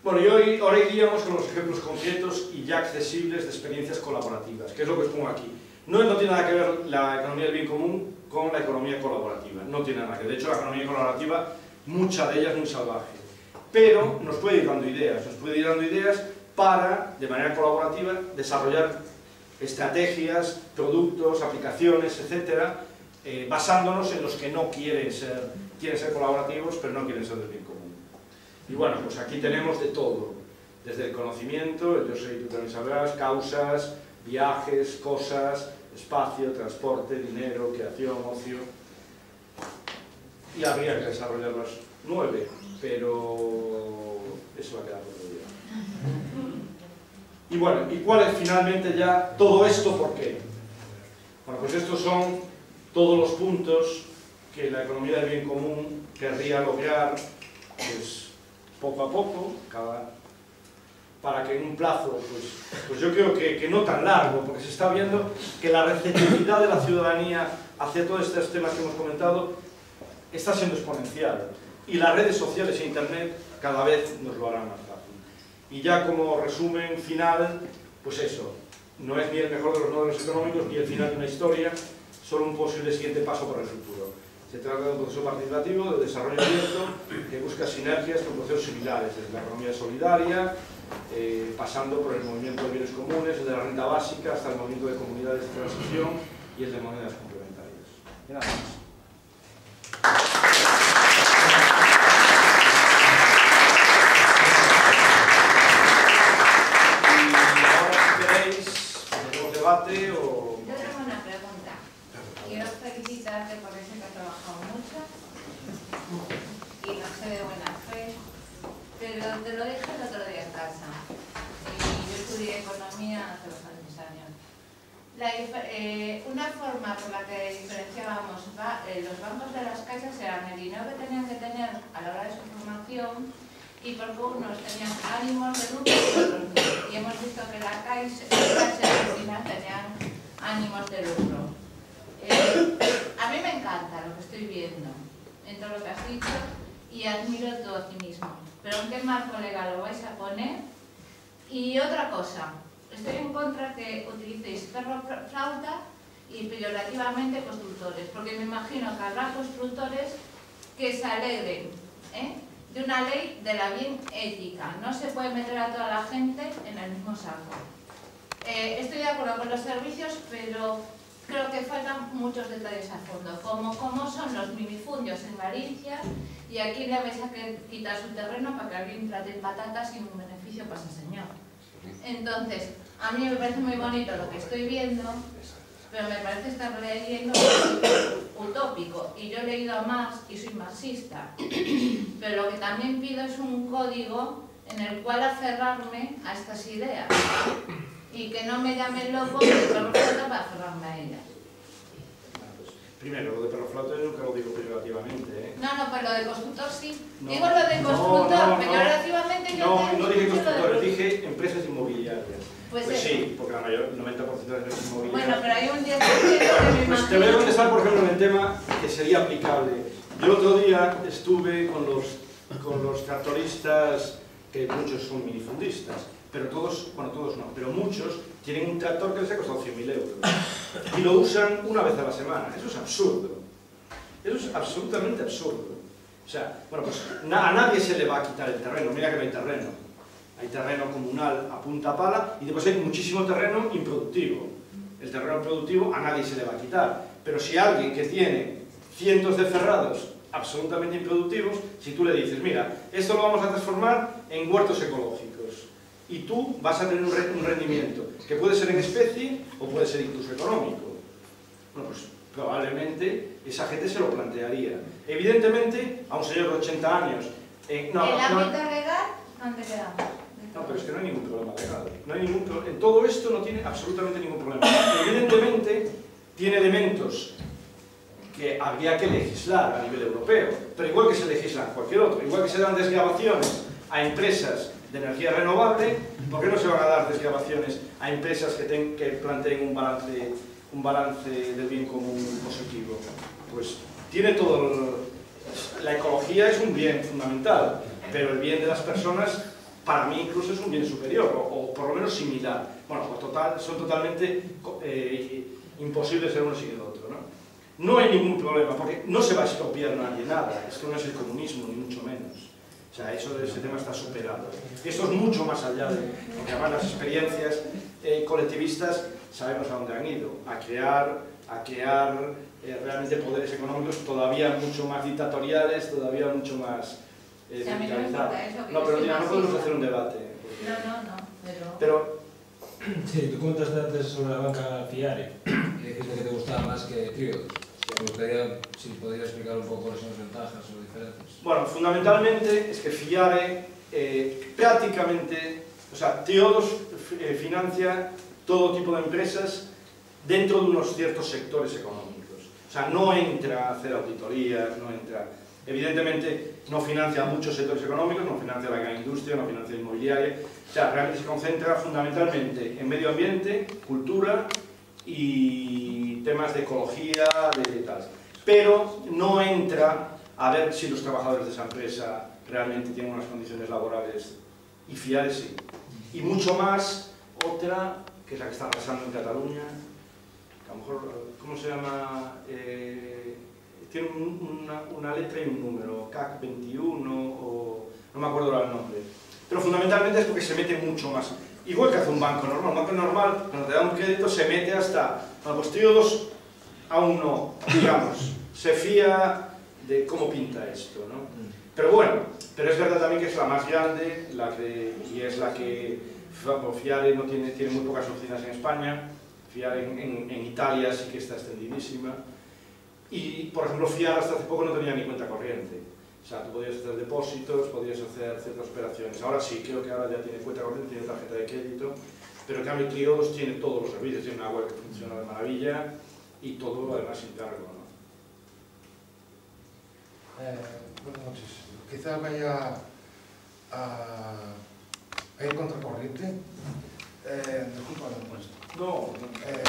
Bueno, y hoy, ahora iríamos con los ejemplos concretos y ya accesibles de experiencias colaborativas, que es lo que os pongo aquí. No, no tiene nada que ver la economía del bien común con la economía colaborativa, no tiene nada que ver. De hecho, la economía colaborativa, mucha de ella es muy salvaje, pero nos puede ir dando ideas, nos puede ir dando ideas para, de manera colaborativa, desarrollar estrategias, productos, aplicaciones, etcétera, eh, basándonos en los que no quieren ser, quieren ser colaborativos, pero no quieren ser del bien común. Y bueno, pues aquí tenemos de todo, desde el conocimiento, yo sé, tú también sabrás, causas, viajes, cosas, espacio, transporte, dinero, creación, ocio. Y habría que desarrollar las nueve, pero eso va a quedar por el día. Y bueno, ¿y cuál es finalmente ya todo esto por qué? Bueno, pues estos son todos los puntos que la economía del bien común querría lograr, pues, poco a poco, cada, para que en un plazo, pues, pues yo creo que, que no tan largo, porque se está viendo que la receptividad de la ciudadanía hacia todos estos temas que hemos comentado está siendo exponencial, y las redes sociales e internet cada vez nos lo harán más fácil. Y ya como resumen final, pues eso, no es ni el mejor de los modelos económicos ni el final de una historia, solo un posible siguiente paso para el futuro. Se trata de un proceso participativo, de desarrollo abierto, que busca sinergias con procesos similares, desde la economía solidaria, eh, pasando por el movimiento de bienes comunes, desde la renta básica hasta el movimiento de comunidades de transición y el de monedas complementarias. Y nada más. Y ahora, si queréis, hacemos debate o... Yo tengo una pregunta. Quiero felicitarte por eso que has trabajado mucho y no sé de buena fe, pero te lo dije el otro día en casa. Y yo estudié economía hace bastantes años. La, eh, una forma por la que diferenciábamos va, eh, los bancos de las casas eran el dinero que tenían que tener a la hora de su formación y porque unos tenían ánimos de lucro y otros no. Y hemos visto que la Caixa y la tenían ánimos de lucro. Eh, a mí me encanta lo que estoy viendo en todo lo que has dicho y admiro tu optimismo, pero ¿en qué marco legal lo vais a poner? Y otra cosa, estoy en contra que utilicéis perro flauta y peyorativamente constructores, porque me imagino que habrá constructores que se alegren ¿eh? de una ley de la bien ética. No se puede meter a toda la gente en el mismo saco. Eh, estoy de acuerdo con los servicios, pero creo que faltan muchos detalles a fondo, como cómo son los minifundios en Galicia y aquí le vais a quitar su terreno para que alguien trate patatas sin un beneficio para ese señor. Entonces, a mí me parece muy bonito lo que estoy viendo, pero me parece estar leyendo utópico. Y yo he leído a Marx y soy marxista, pero lo que también pido es un código en el cual aferrarme a estas ideas. Y que no me llamen loco de perro flauta para cerrarme a ella. Pues, primero, lo de perro flauta yo nunca lo digo peyorativamente, ¿eh? No, no, pero lo de constructor sí. No, digo lo de constructor, no, no, peyorativamente no, yo no, no dije constructores, dije empresas inmobiliarias. Pues, pues sí, porque la mayor, el noventa por ciento de empresas inmobiliarias. Bueno, pero hay un diez por ciento que me pues te voy a contestar, por ejemplo, en el tema que sería aplicable. Yo el otro día estuve con los, con los tractoristas, que muchos son minifundistas, pero todos, bueno todos no, pero muchos tienen un tractor que les ha costado cien mil euros y lo usan una vez a la semana. Eso es absurdo, eso es absolutamente absurdo. O sea, bueno, pues na a nadie se le va a quitar el terreno, mira que no hay terreno, hay terreno comunal a punta pala y después hay muchísimo terreno improductivo. El terreno productivo a nadie se le va a quitar, pero si alguien que tiene cientos de ferrados absolutamente improductivos, si tú le dices, mira, esto lo vamos a transformar en huertos ecológicos, y tú vas a tener un rendimiento que puede ser en especie o puede ser incluso económico. Bueno, pues probablemente esa gente se lo plantearía. Evidentemente, a un señor de ochenta años... Eh, no, ¿el ámbito no, legal? ¿Dónde quedamos? No, pero es que no hay ningún problema legal. No hay ningún pro... En todo esto no tiene absolutamente ningún problema. Evidentemente, tiene elementos que habría que legislar a nivel europeo, pero igual que se legisla en cualquier otro, igual que se dan desgravaciones a empresas de energía renovable, ¿por qué no se van a dar desgravaciones a empresas que, ten, que planteen un balance, un balance del bien común positivo? Pues tiene todo... El, la ecología es un bien fundamental, pero el bien de las personas para mí incluso es un bien superior, o, o por lo menos similar. Bueno, pues total, son totalmente eh, imposibles el uno sin el otro, ¿no? No hay ningún problema, porque no se va a expropiar nadie nada. Esto no es el comunismo, ni mucho menos. O sea, eso, ese tema está superado. Esto es mucho más allá de... Porque además las experiencias eh, colectivistas sabemos a dónde han ido. A crear, a crear eh, realmente poderes económicos todavía mucho más dictatoriales, todavía mucho más eh, militarizados. No, pero ya no podemos hacer un debate. Porque... No, no, no. Pero... pero... Sí, tú comentaste antes sobre la banca FIARE, que dijiste que te gustaba más que Triodos. Me gustaría si podría explicar un poco cuáles son las ventajas o diferencias. Bueno, fundamentalmente es que FIARE eh, prácticamente, o sea, Triodos eh, financia todo tipo de empresas dentro de unos ciertos sectores económicos. O sea, no entra a hacer auditorías, no entra... Evidentemente no financia muchos sectores económicos, no financia la gran industria, no financia la inmobiliaria. O sea, realmente se concentra fundamentalmente en medio ambiente, cultura y temas de ecología, de tal. Pero no entra a ver si los trabajadores de esa empresa realmente tienen unas condiciones laborales y fiables, sí. Y mucho más otra, que es la que está pasando en Cataluña, que a lo mejor, ¿cómo se llama? Eh, tiene un, una, una letra y un número, C A C veintiuno o... no me acuerdo ahora el nombre. Pero fundamentalmente es porque se mete mucho más. Igual que hace un banco normal. Un banco normal, cuando te da un crédito, se mete hasta... Bueno, pues Triodos aún no, digamos. Se fía de cómo pinta esto, ¿no? Pero bueno, pero es verdad también que es la más grande, la que, y es la que... Bueno, FIARE no tiene, tiene muy pocas oficinas en España. FIARE en, en, en Italia sí que está extendidísima. Y, por ejemplo, FIARE hasta hace poco no tenía ni cuenta corriente. O sea, tú podías hacer depósitos, podías hacer ciertas operaciones. Ahora sí, creo que ahora ya tiene cuenta corriente, tiene tarjeta de crédito. Pero en cambio Triodos tiene todos los servicios, tiene una web que funciona de maravilla y todo además sin cargo, ¿no? Eh, buenas noches. Quizás vaya a, a ir contra corriente. Eh, disculpa, no, no. Eh,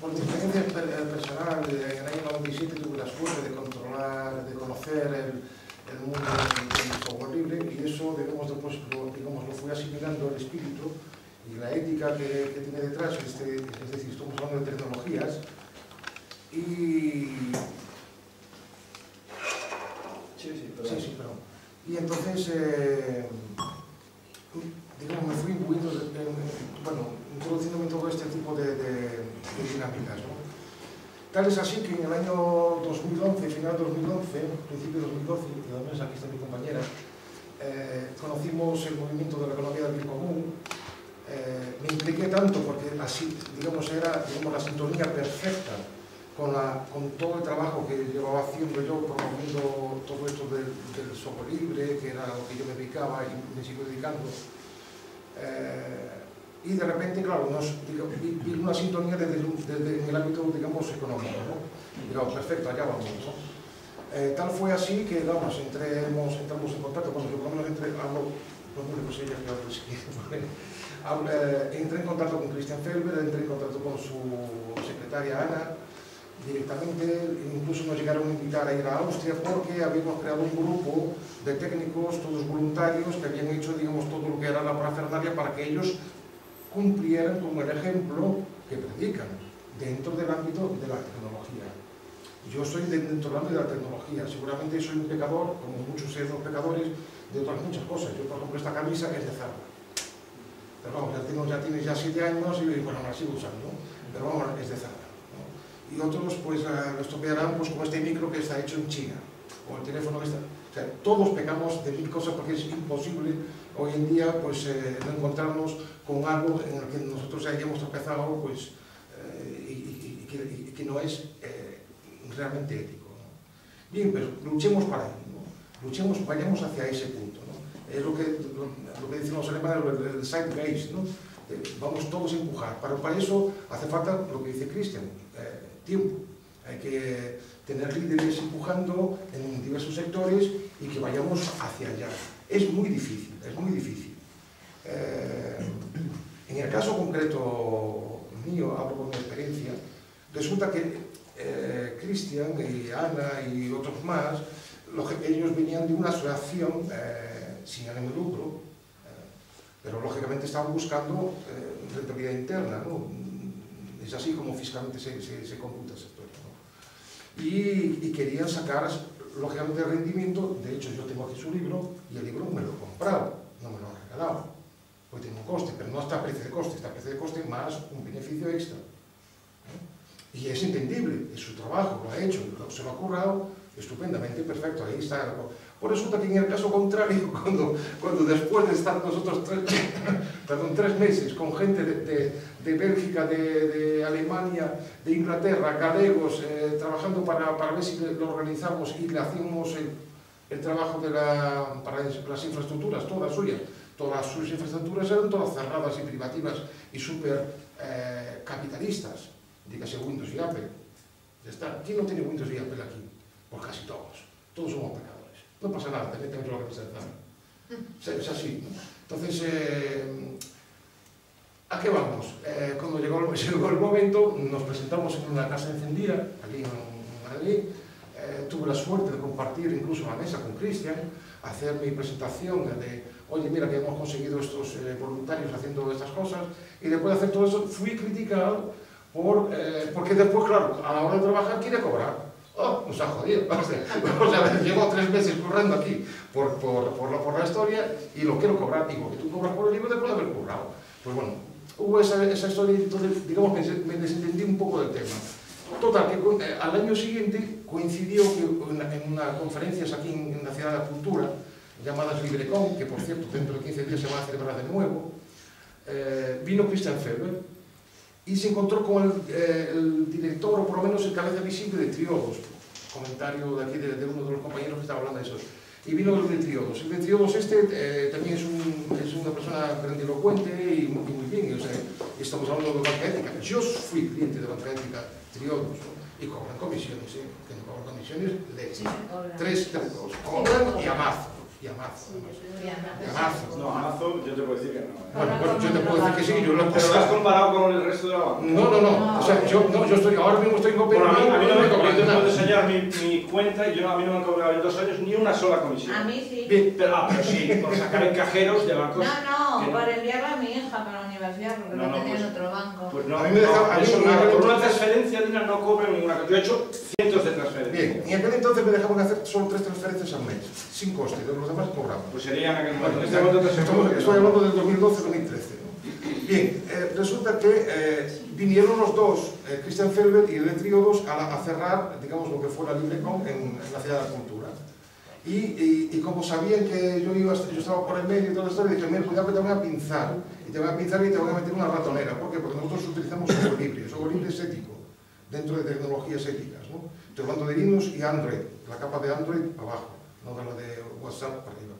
por mi experiencia personal, en el año noventa y siete tuve la suerte de controlar, de conocer el, el mundo del software libre, y eso, digamos, después lo, digamos, lo fui asimilando al espíritu y la ética que, que tiene detrás, este, es decir, estamos hablando de tecnologías, y... Sí, sí, perdón. Sí, sí, perdón. Y entonces, eh, digamos, me fui imbuido, de, de, de, bueno, introduciéndome todo este tipo de, de, de dinámicas, ¿no? Tal es así que en el año dos mil once, final dos mil once, principio dos mil doce, y además aquí está mi compañera, eh, conocimos el movimiento de la economía del bien común. Eh, me impliqué tanto porque así, digamos, era digamos, la sintonía perfecta con, la, con todo el trabajo que llevaba haciendo yo, promoviendo todo esto del, del software libre, que era lo que yo me dedicaba y me sigo dedicando. Eh, Y de repente, claro, nos, digamos, vi una sintonía desde, desde el ámbito, digamos, económico, ¿no? Digamos, perfecto, allá vamos, ¿no? Eh, tal fue así que, vamos, entremos, entramos en contacto, cuando yo por lo menos entré, hablo, no sé, ya hablo si quiero, entré en contacto con Christian Felber, entré en contacto con su secretaria Ana, directamente, incluso nos llegaron a invitar a ir a Austria porque habíamos creado un grupo de técnicos, todos voluntarios, que habían hecho, digamos, todo lo que era la parafernalia para que ellos cumplieran con el ejemplo que predican dentro del ámbito de la tecnología. Yo soy dentro del ámbito de la tecnología, seguramente soy un pecador, como muchos sois los pecadores, de otras muchas cosas. Yo, por ejemplo, esta camisa es de Zara. Pero vamos, ya tiene ya, tiene ya siete años y bueno, la sigo usando, pero vamos, es de Zara, ¿no? Y otros, pues, lo estropearán, pues, como este micro que está hecho en China, o el teléfono que está... O sea, todos pecamos de mil cosas porque es imposible hoy en día, pues, eh, no encontrarnos con algo en el que nosotros hayamos tropezado, pues, eh, y, y, y, que, y que no es eh, realmente ético, ¿no? Bien, pero luchemos para ello, ¿no? Luchemos, vayamos hacia ese punto, ¿no? es lo que, lo, lo que dicen los alemanes, el, el zeitgeist, ¿no? Eh, vamos todos a empujar. Para, para eso hace falta lo que dice Christian, eh, tiempo. Hay que tener líderes empujando en diversos sectores y que vayamos hacia allá. Es muy difícil, es muy difícil. Eh, en el caso concreto mío, hablo con mi experiencia, resulta que eh, Christian y Ana y otros más, los, ellos venían de una asociación eh, sin ánimo de lucro, eh, pero lógicamente estaban buscando eh, rentabilidad interna, ¿no? Es así como fiscalmente se, se, se computa el sector, ¿no? Y, y querían sacar, lógicamente, el rendimiento. De hecho, yo tengo aquí su libro y el libro me lo he comprado, no me lo he regalado, porque tiene un coste, pero no hasta precio de coste, está precio de coste más un beneficio extra, ¿eh? Y es entendible, es su trabajo, lo ha hecho, se lo ha currado estupendamente, perfecto, ahí está. Por resulta que en el caso contrario, cuando, cuando después de estar nosotros tres, perdón, tres meses con gente de, de, de Bélgica, de, de Alemania, de Inglaterra, galegos, eh, trabajando para, para ver si lo organizamos y le hacemos el, el trabajo de la, para las infraestructuras, todas suyas, todas sus infraestructuras eran todas cerradas y privativas y súper eh, capitalistas, dígase Windows y Apple. Ya está. ¿Quién no tiene Windows y Apple aquí? Pues casi todos, todos somos pecadores. No pasa nada, también tenemos lo que representar. Es así, ¿no? Entonces, eh, ¿a qué vamos? Eh, cuando llegó el, llegó el momento, nos presentamos en una casa encendida, aquí en Madrid. Eh, tuve la suerte de compartir incluso la mesa con Christian, hacer mi presentación de, oye, mira que hemos conseguido estos eh, voluntarios haciendo estas cosas, y después de hacer todo eso, fui criticado por, eh, porque después, claro, a la hora de trabajar quiere cobrar. Oh, nos ha jodido, o sea, o sea, llevo tres meses currando aquí por, por, por, la, por la historia y lo quiero cobrar, digo, que tú cobras por el libro después de haber currado. Pues bueno, hubo esa, esa historia y entonces, digamos, me, me desentendí un poco del tema. Total, que eh, al año siguiente coincidió que una, en unas conferencias aquí en, en la Ciudad de la Cultura, llamadas LibreCon, que por cierto, dentro de quince días se va a celebrar de nuevo, eh, vino Christian Felber, y se encontró con el, eh, el director, o por lo menos el cabeza visible de Triodos, comentario de aquí de, de uno de los compañeros que estaba hablando de eso, y vino el de Triodos. El de Triodos este eh, también es, un, es una persona grandilocuente y muy, muy bien, o sea, estamos hablando de banca ética. Yo fui cliente de banca ética, Triodos, ¿no? Y cobran comisiones, ¿eh? Que no cobran comisiones, les sí, tres tantos, cobran y amazos. Y Amazon, y Amazon. No, Amazon yo te puedo decir que no. Bueno, bueno, yo te puedo decir que sí. Yo lo he comprado. ¿Te lo has comparado con el resto de la banca? No, no, no. O sea, yo, no, yo estoy, ahora mismo estoy en Copenhague. Bueno, a mí no me cobran. Yo te puedo enseñar mi, mi cuenta y yo, a mí no me han cobrado en dos años ni una sola comisión. A mí sí. Bien, pero, ah, pero sí, por sacar en cajeros de bancos. No, no, por enviarlo a mi hija para la universidad porque no, no tenía pues, otro banco. Pues no, a mí me dejaba. Por una transferencia, Dina, no cobra ninguna. Yo he hecho cientos de transferencias. Bien, y en aquel entonces me dejaban hacer solo tres transferencias al mes, sin coste. Cobramos. Pues sería aquel bueno, este estamos, estoy hablando del dos mil doce a dos mil trece, ¿no? Bien, eh, resulta que eh, vinieron los dos, eh, Christian Felber y el de Triodos, a, a cerrar, digamos, lo que fue la LibreCon en, en la Ciudad de la Cultura. Y, y, y como sabían que yo, iba, yo estaba por el medio y todo esto, le dije, mira, cuidado que te van a pinzar, y te van a pinzar y te van a meter una ratonera. ¿Por qué? Porque nosotros utilizamos software libre, software libre es ético, dentro de tecnologías éticas, ¿no? Estoy hablando de Linux y Android, la capa de Android abajo. No de la de WhatsApp para arriba.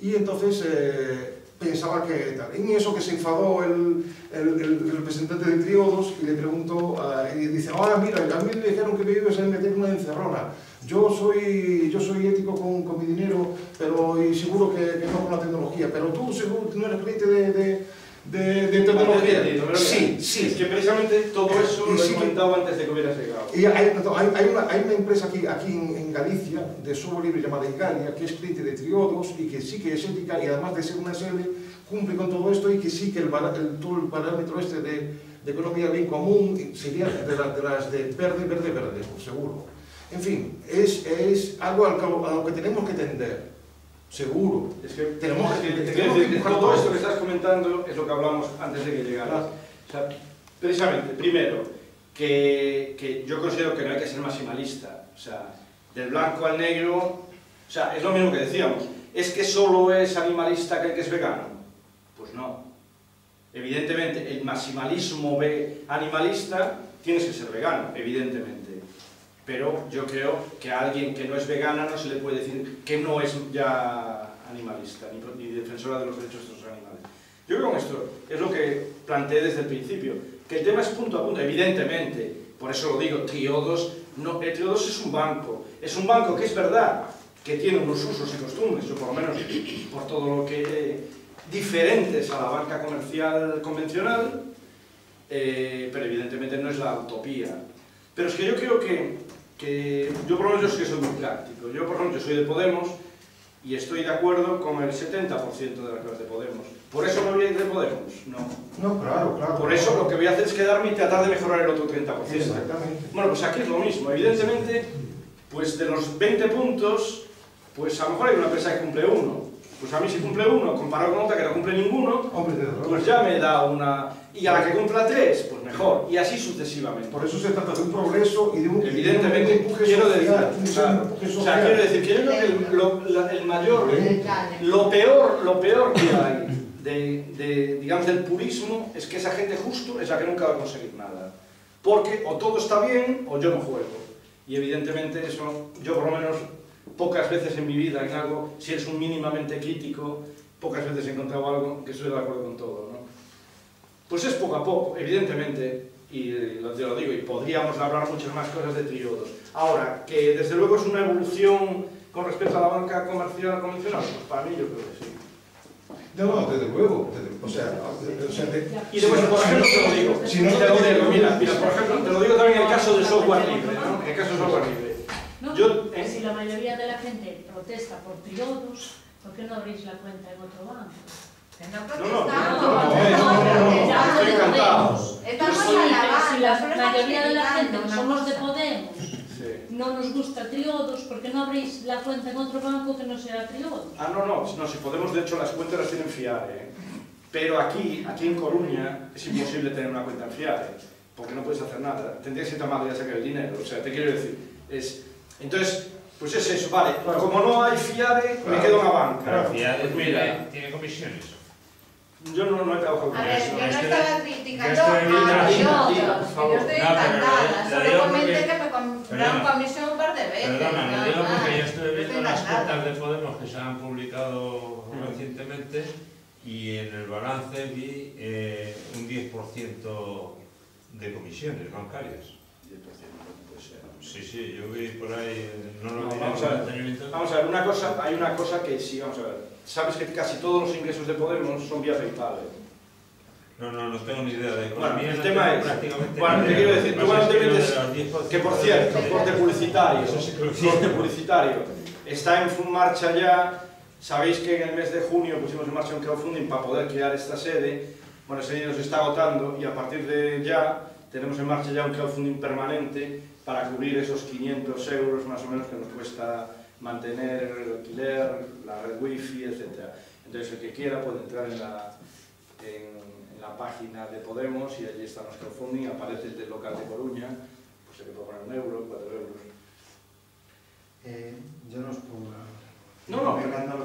Y entonces eh, pensaba que tal. En eso que se enfadó el, el, el representante de Triodos y le preguntó, uh, y dice, ahora mira, a mí me dijeron que me ibas a meter una encerrona. Yo soy, yo soy ético con, con mi dinero, pero y seguro que, que no con la tecnología. Pero tú seguro que no eres cliente de... de De, de tecnología. De, de, de, sí, sí. Es que precisamente todo eso eh, lo he sí, comentado antes de que hubiera llegado. Y hay, hay, hay, una, hay una empresa aquí, aquí en, en Galicia, de software libre llamada Igania, que es cliente de Triodos y que sí que es ética y además de ser una S L cumple con todo esto y que sí que el, el, todo el parámetro este de, de economía bien común sería de, la, de las de verde, verde, verde, seguro. En fin, es, es algo al cabo, a lo que tenemos que tender. Seguro. Es que, tenemos que, es que, tenemos que, que todo esto que estás comentando es lo que hablamos antes de que llegaras. O sea, precisamente, primero, que, que yo considero que no hay que ser maximalista. O sea, del blanco al negro, o sea, es lo mismo que decíamos. ¿Es que solo es animalista que el que es vegano? Pues no. Evidentemente, el maximalismo animalista tienes que ser vegano, evidentemente. Pero yo creo que a alguien que no es vegana no se le puede decir que no es ya animalista, ni, ni defensora de los derechos de los animales. Yo creo que esto es lo que planteé desde el principio, que el tema es punto a punto, evidentemente, por eso lo digo, Triodos, no, el Triodos es un banco, es un banco que es verdad que tiene unos usos y costumbres, o por lo menos por todo lo que... Eh, diferentes a la banca comercial convencional, eh, pero evidentemente no es la utopía. Pero es que yo creo que, que yo por lo menos es que soy muy práctico, yo por lo menos yo soy de Podemos y estoy de acuerdo con el setenta por ciento de las cosas de Podemos. ¿Por eso no voy a ir de Podemos? No. No, claro, claro. Por eso lo que voy a hacer es quedarme y tratar de mejorar el otro treinta por ciento. Exactamente. Bueno, pues aquí es lo mismo. Evidentemente, pues de los veinte puntos, pues a lo mejor hay una empresa que cumple uno. Pues a mí si cumple uno, comparado con otra que no cumple ninguno, pues ya me da una... Y a la que cumpla tres, pues mejor. Y así sucesivamente. Por eso se trata de un progreso y de un... Evidentemente, un quiero decir... Social, o sea, quiero decir que yo creo que lo, la, el mayor... Lo peor, lo peor que hay de, de, digamos, del purismo es que esa gente justo es la que nunca va a conseguir nada. Porque o todo está bien o yo no juego. Y evidentemente eso, yo por lo menos... Pocas veces en mi vida, en algo, si eres un mínimamente crítico, pocas veces he encontrado algo que estoy de acuerdo con todo, ¿no? Pues es poco a poco, evidentemente, y te lo digo, y podríamos hablar muchas más cosas de Triodos. Ahora, que desde luego es una evolución con respecto a la banca comercial convencional, pues para mí yo creo que sí. No, no, desde luego, desde, o sea... De, o sea de, y después, si por ejemplo, no, te lo digo, si no, te lo digo, mira, mira, por ejemplo, te lo digo también en el caso de software libre, ¿no? En el caso de software libre. Yo, eh. Si la mayoría de la gente protesta por Triodos, ¿por qué no abrís la cuenta en otro banco? No, no, no, estoy encantado. Si la mayoría de la gente somos de Podemos, no nos gusta Triodos, ¿por qué no abrís la cuenta en otro banco que no sea Triodos? Ah, no, no, no, si Podemos, de hecho, las cuentas las tienen FIARE. Pero aquí, aquí en Coruña, es imposible tener una cuenta en FIARE, porque no puedes hacer nada. Tendrías que tomar ya sacar el dinero, o sea, te quiero decir, es... Entonces, pues es eso, vale, claro. Como no hay FIARE, claro, me quedo en la banca. Claro, FIARE pues mira, tiene comisiones. Yo no, no he trabajado con eso. A ver, yo no estaba criticando a Triodos, yo estoy encantada, solo comenté que me compraron comisión un par de veces. Perdóname, digo porque yo estoy viendo las cuentas de Podemos que se han publicado recientemente y en el balance vi eh, un diez por ciento de comisiones bancarias. Sí, sí, yo vi por ahí... No lo no, vamos, a ver, vamos a ver, una cosa, hay una cosa que sí, vamos a ver. Sabes que casi todos los ingresos de Podemos son vía PayPal. No, no, no tengo ni idea de... Bueno, el tema es... Bueno, te quiero decir, tú cuando te metes... Que por cierto, corte publicitario, corte publicitario, está en marcha ya, sabéis que en el mes de junio pusimos en marcha un crowdfunding para poder crear esta sede, bueno, ese dinero se está agotando y a partir de ya tenemos en marcha ya un crowdfunding permanente para cubrir esos quinientos euros más o menos que nos cuesta mantener el alquiler, la red wifi, etcétera. Entonces el que quiera puede entrar en la, en, en la página de Podemos y allí está nuestro crowdfunding, aparece el del local de Coruña, pues se le puede poner un euro, cuatro euros. Eh, yo no os pongo... No, no, no,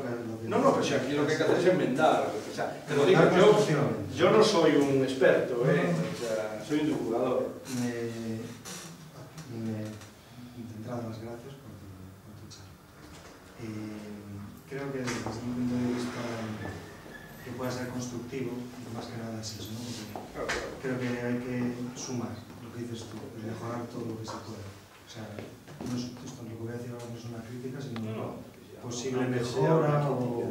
no, no, pero si aquí lo que hay que hacer es inventar, o sea, te lo digo, yo, yo no soy un experto, ¿eh? O sea, soy un jugador. Eh... De entrada, las gracias por tu, por tu charla. Eh, creo que desde un punto de vista que pueda ser constructivo, más que nada es eso, ¿no? Porque creo que hay que sumar lo que dices tú, mejorar todo lo que se pueda. O sea, no es, esto lo que voy a decir ahora no es una crítica, sino una posible mejora o...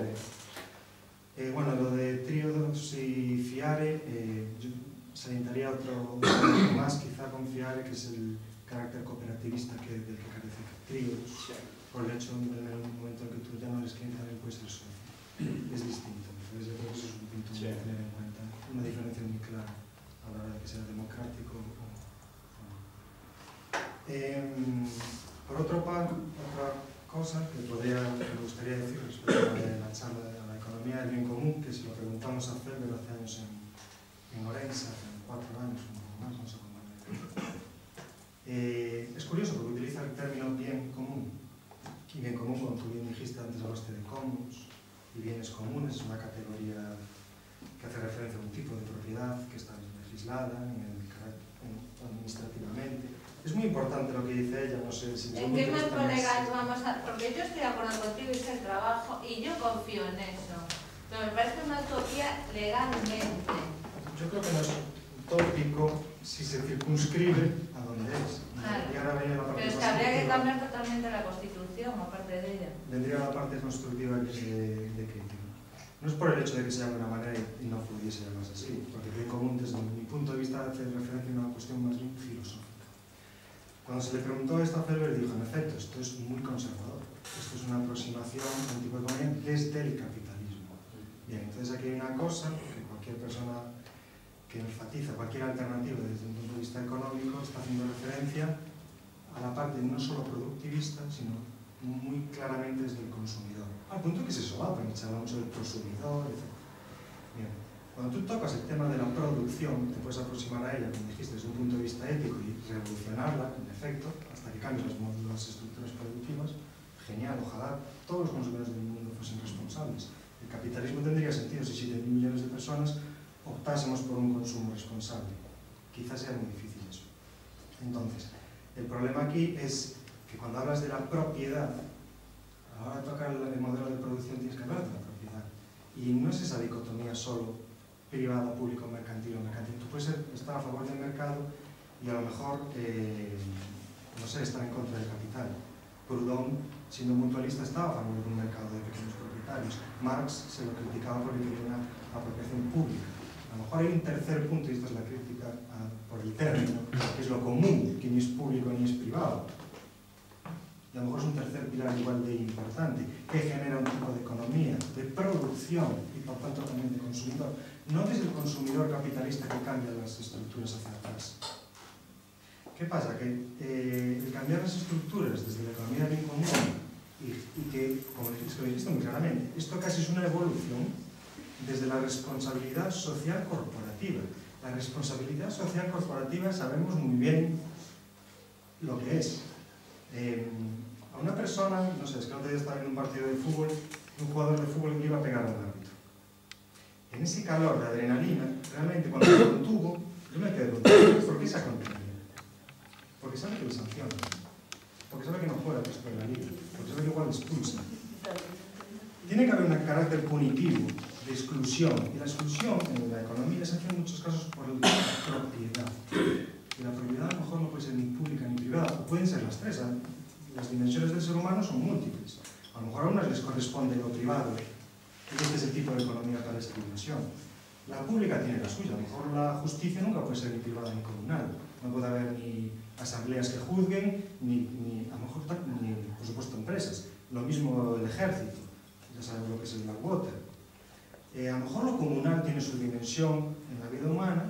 Eh, bueno, lo de Triodos y FIARE, eh, yo sanitaría otro más, quizá con FIARE, que es el carácter cooperativista que, del que carece Triodos, por el hecho de en un momento en que tú ya no eres cliente, también puedes ser socio. Es distinto. Entonces, yo creo que eso es un punto sí. Muy a tener en cuenta, una diferencia muy clara a la hora de que sea democrático o no. Eh, por otro par, otra cosa que podría, me gustaría decir respecto a la charla de la economía del bien común, que se lo preguntamos a Felber hace años en, en Orense, hace cuatro años, un poco más, no sé cómo era. Eh, es curioso porque utiliza el término bien común. Y bien común, como tú bien dijiste antes, hablaste de commons y bienes comunes, es una categoría que hace referencia a un tipo de propiedad que está legislada en el, en, administrativamente. Es muy importante lo que dice ella, no sé si... ¿En qué más colegas vamos a...? Porque yo estoy de acuerdo contigo y es el trabajo, y y yo confío en eso. Pero me parece una utopía legalmente. Yo creo que no es utópico si se circunscribe a donde es. Claro. Y ahora viene la parte. Pero es que habría que cambiar totalmente la Constitución, aparte de ella. Vendría la parte constructiva, que es de, de crítica. No es por el hecho de que sea de una manera y no pudiese llamarse así, porque tiene común, desde mi punto de vista, hace referencia a una cuestión más bien filosófica. Cuando se le preguntó esto a Felber, dijo, en efecto, esto es muy conservador. Esto es una aproximación antieconómica desde el capitalismo. Bien, entonces aquí hay una cosa que cualquier persona que enfatiza cualquier alternativa desde un punto de vista económico está haciendo referencia a la parte no solo productivista, sino muy claramente desde el consumidor. Al punto que se solapan, charlamos del prosumidor, etcétera. Bien, cuando tú tocas el tema de la producción, te puedes aproximar a ella, como dijiste, desde un punto de vista ético y revolucionarla, en efecto, hasta que cambies las estructuras productivas. Genial, ojalá todos los consumidores del mundo fuesen responsables. El capitalismo tendría sentido si siete mil millones de personas optásemos por un consumo responsable. Quizás sea muy difícil eso. Entonces, el problema aquí es que cuando hablas de la propiedad, a la hora de tocar el modelo de producción tienes que hablar de la propiedad. Y no es esa dicotomía solo privada, público, mercantil o mercantil. Tú puedes estar a favor del mercado y a lo mejor, eh, no sé, estar en contra del capital. Proudhon, siendo mutualista, estaba a favor de un mercado de pequeños propietarios. Marx se lo criticaba porque tenía una apropiación pública. A lo mejor hay un tercer punto, y esta es la crítica a, por el término, que es lo común, que ni es público ni es privado. Y a lo mejor es un tercer pilar igual de importante, que genera un tipo de economía, de producción y por tanto también de consumidor. No desde el consumidor capitalista que cambia las estructuras hacia atrás. ¿Qué pasa? Que eh, el cambiar las estructuras desde la economía del bien común y, y que, como lo dijiste muy claramente, esto casi es una evolución desde la responsabilidad social corporativa. La responsabilidad social corporativa sabemos muy bien lo que es. Eh, a una persona, no sé, es que el otro día estaba en un partido de fútbol, un jugador de fútbol que iba a pegar al árbitro. En ese calor de adrenalina, realmente cuando se contuvo, yo me quedé contuvo. ¿Por qué se ha contenido? Porque sabe que lo sancionan, porque sabe que no juega después de la liga, porque sabe que igual expulsa. Tiene que haber un carácter punitivo, de exclusión, y la exclusión en la economía se hace en muchos casos por la propiedad. Y la propiedad a lo mejor no puede ser ni pública ni privada, pueden ser las tres, ¿eh? Las dimensiones del ser humano son múltiples. A lo mejor a unas les corresponde lo privado, y este es el tipo de economía para esta dimensión. La pública tiene la suya, a lo mejor la justicia nunca puede ser ni privada ni comunal, no puede haber ni asambleas que juzguen, ni, ni a lo mejor, ni, por supuesto, empresas. Lo mismo el ejército, ya sabemos lo que es el black water. Eh, a lo mejor lo comunal tiene su dimensión en la vida humana,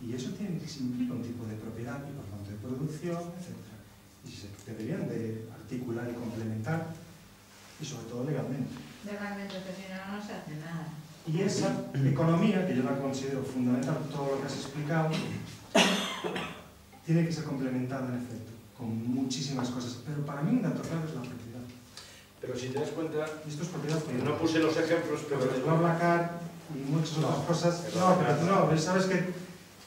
y eso tiene, implica un tipo de propiedad y por tanto de producción, etcétera. Y se deberían de articular y complementar, y sobre todo legalmente. Legalmente, porque si no, no se hace nada. Y esa economía, que yo la considero fundamental, todo lo que has explicado, tiene que ser complementada en efecto, con muchísimas cosas. Pero para mí un dato claro es la propiedad. Pero si te das cuenta, esto es propiedad privada. No puse los ejemplos, pero... Pues BlaBlaCar y muchas otras cosas... No, pero no, pero sabes que...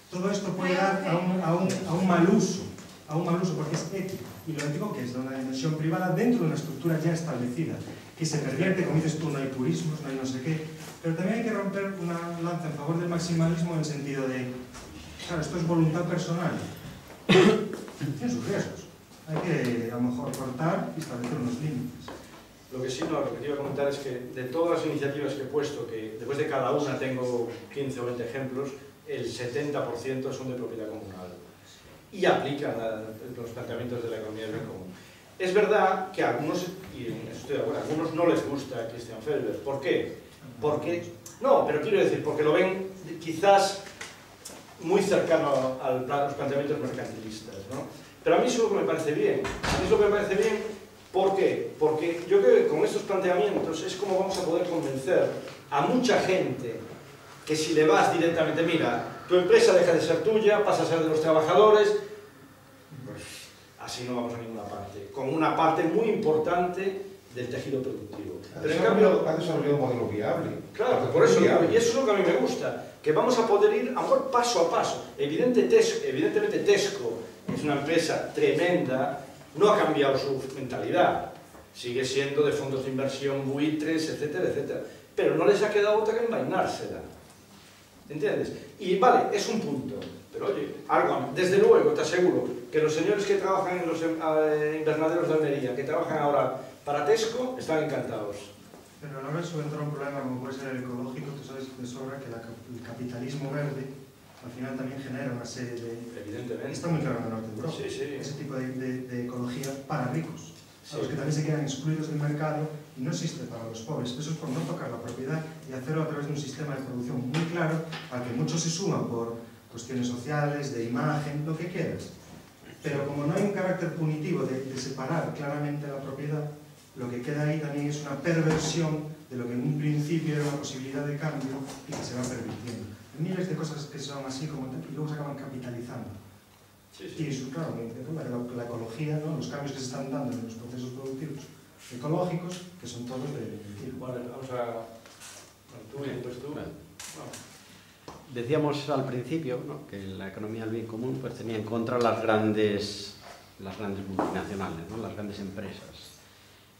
Todo esto puede dar a un, a, un, a un mal uso, a un mal uso porque es ético. Y lo ético que es de una dimensión privada dentro de una estructura ya establecida, que se pervierte, como dices tú, no hay purismos, no hay no sé qué. Pero también hay que romper una lanza en favor del maximalismo en el sentido de, claro, esto es voluntad personal. Tiene sus riesgos. Hay que a lo mejor cortar y establecer unos límites. Lo que sí, no, lo que te iba a comentar es que de todas las iniciativas que he puesto, que después de cada una tengo quince o veinte ejemplos, el setenta por ciento son de propiedad comunal y aplican a los planteamientos de la economía del bien común. Es verdad que a algunos, y estoy de acuerdo, a algunos no les gusta Christian Felber. ¿Por qué? Porque, no, pero quiero decir, porque lo ven quizás muy cercano a los planteamientos mercantilistas, ¿no? Pero a mí eso me parece bien. A mí eso me parece bien, ¿por qué? Porque yo creo que con estos planteamientos es como vamos a poder convencer a mucha gente que si le vas directamente, mira, tu empresa deja de ser tuya, pasa a ser de los trabajadores, pues así no vamos a ninguna parte, con una parte muy importante del tejido productivo. Pero en cambio, ha desarrollado un modelo viable. Claro, por eso, y eso es lo que a mí me gusta, que vamos a poder ir, a lo mejor, paso a paso. Evidente Tesco, evidentemente Tesco es una empresa tremenda, no ha cambiado su mentalidad. sigue siendo de fondos de inversión buitres, etcétera, etcétera. Pero no les ha quedado otra que envainársela. ¿Entiendes? Y vale, es un punto. Pero oye, algo, desde luego, te aseguro que los señores que trabajan en los invernaderos de Almería, que trabajan ahora para Tesco, están encantados. Pero ahora se entra un problema como puede ser el ecológico. Tú sabes de sobra que la, el capitalismo verde al final también genera una serie de... Evidentemente. Está muy claro en el norte de Europa. Sí, sí. Ese tipo de, de, de ecología para ricos, sí, a los que también se quedan excluidos del mercado y no existe para los pobres. Eso es por no tocar la propiedad y hacerlo a través de un sistema de producción muy claro al que muchos se suman por cuestiones sociales, de imagen, lo que quieras. Pero como no hay un carácter punitivo de, de separar claramente la propiedad, lo que queda ahí también es una perversión de lo que en un principio era una posibilidad de cambio y que se va pervirtiendo. Miles de cosas que son así como y luego se acaban capitalizando. Sí, sí. Y eso, claro, la, la ecología, ¿no? Los cambios que se están dando en los procesos productivos ecológicos, que son todos de... Vale, vamos a... Tú, pues tú. Vale. Vale. Decíamos al principio, ¿no?, que la economía del bien común pues tenía en contra las grandes, las grandes multinacionales, ¿no?, las grandes empresas.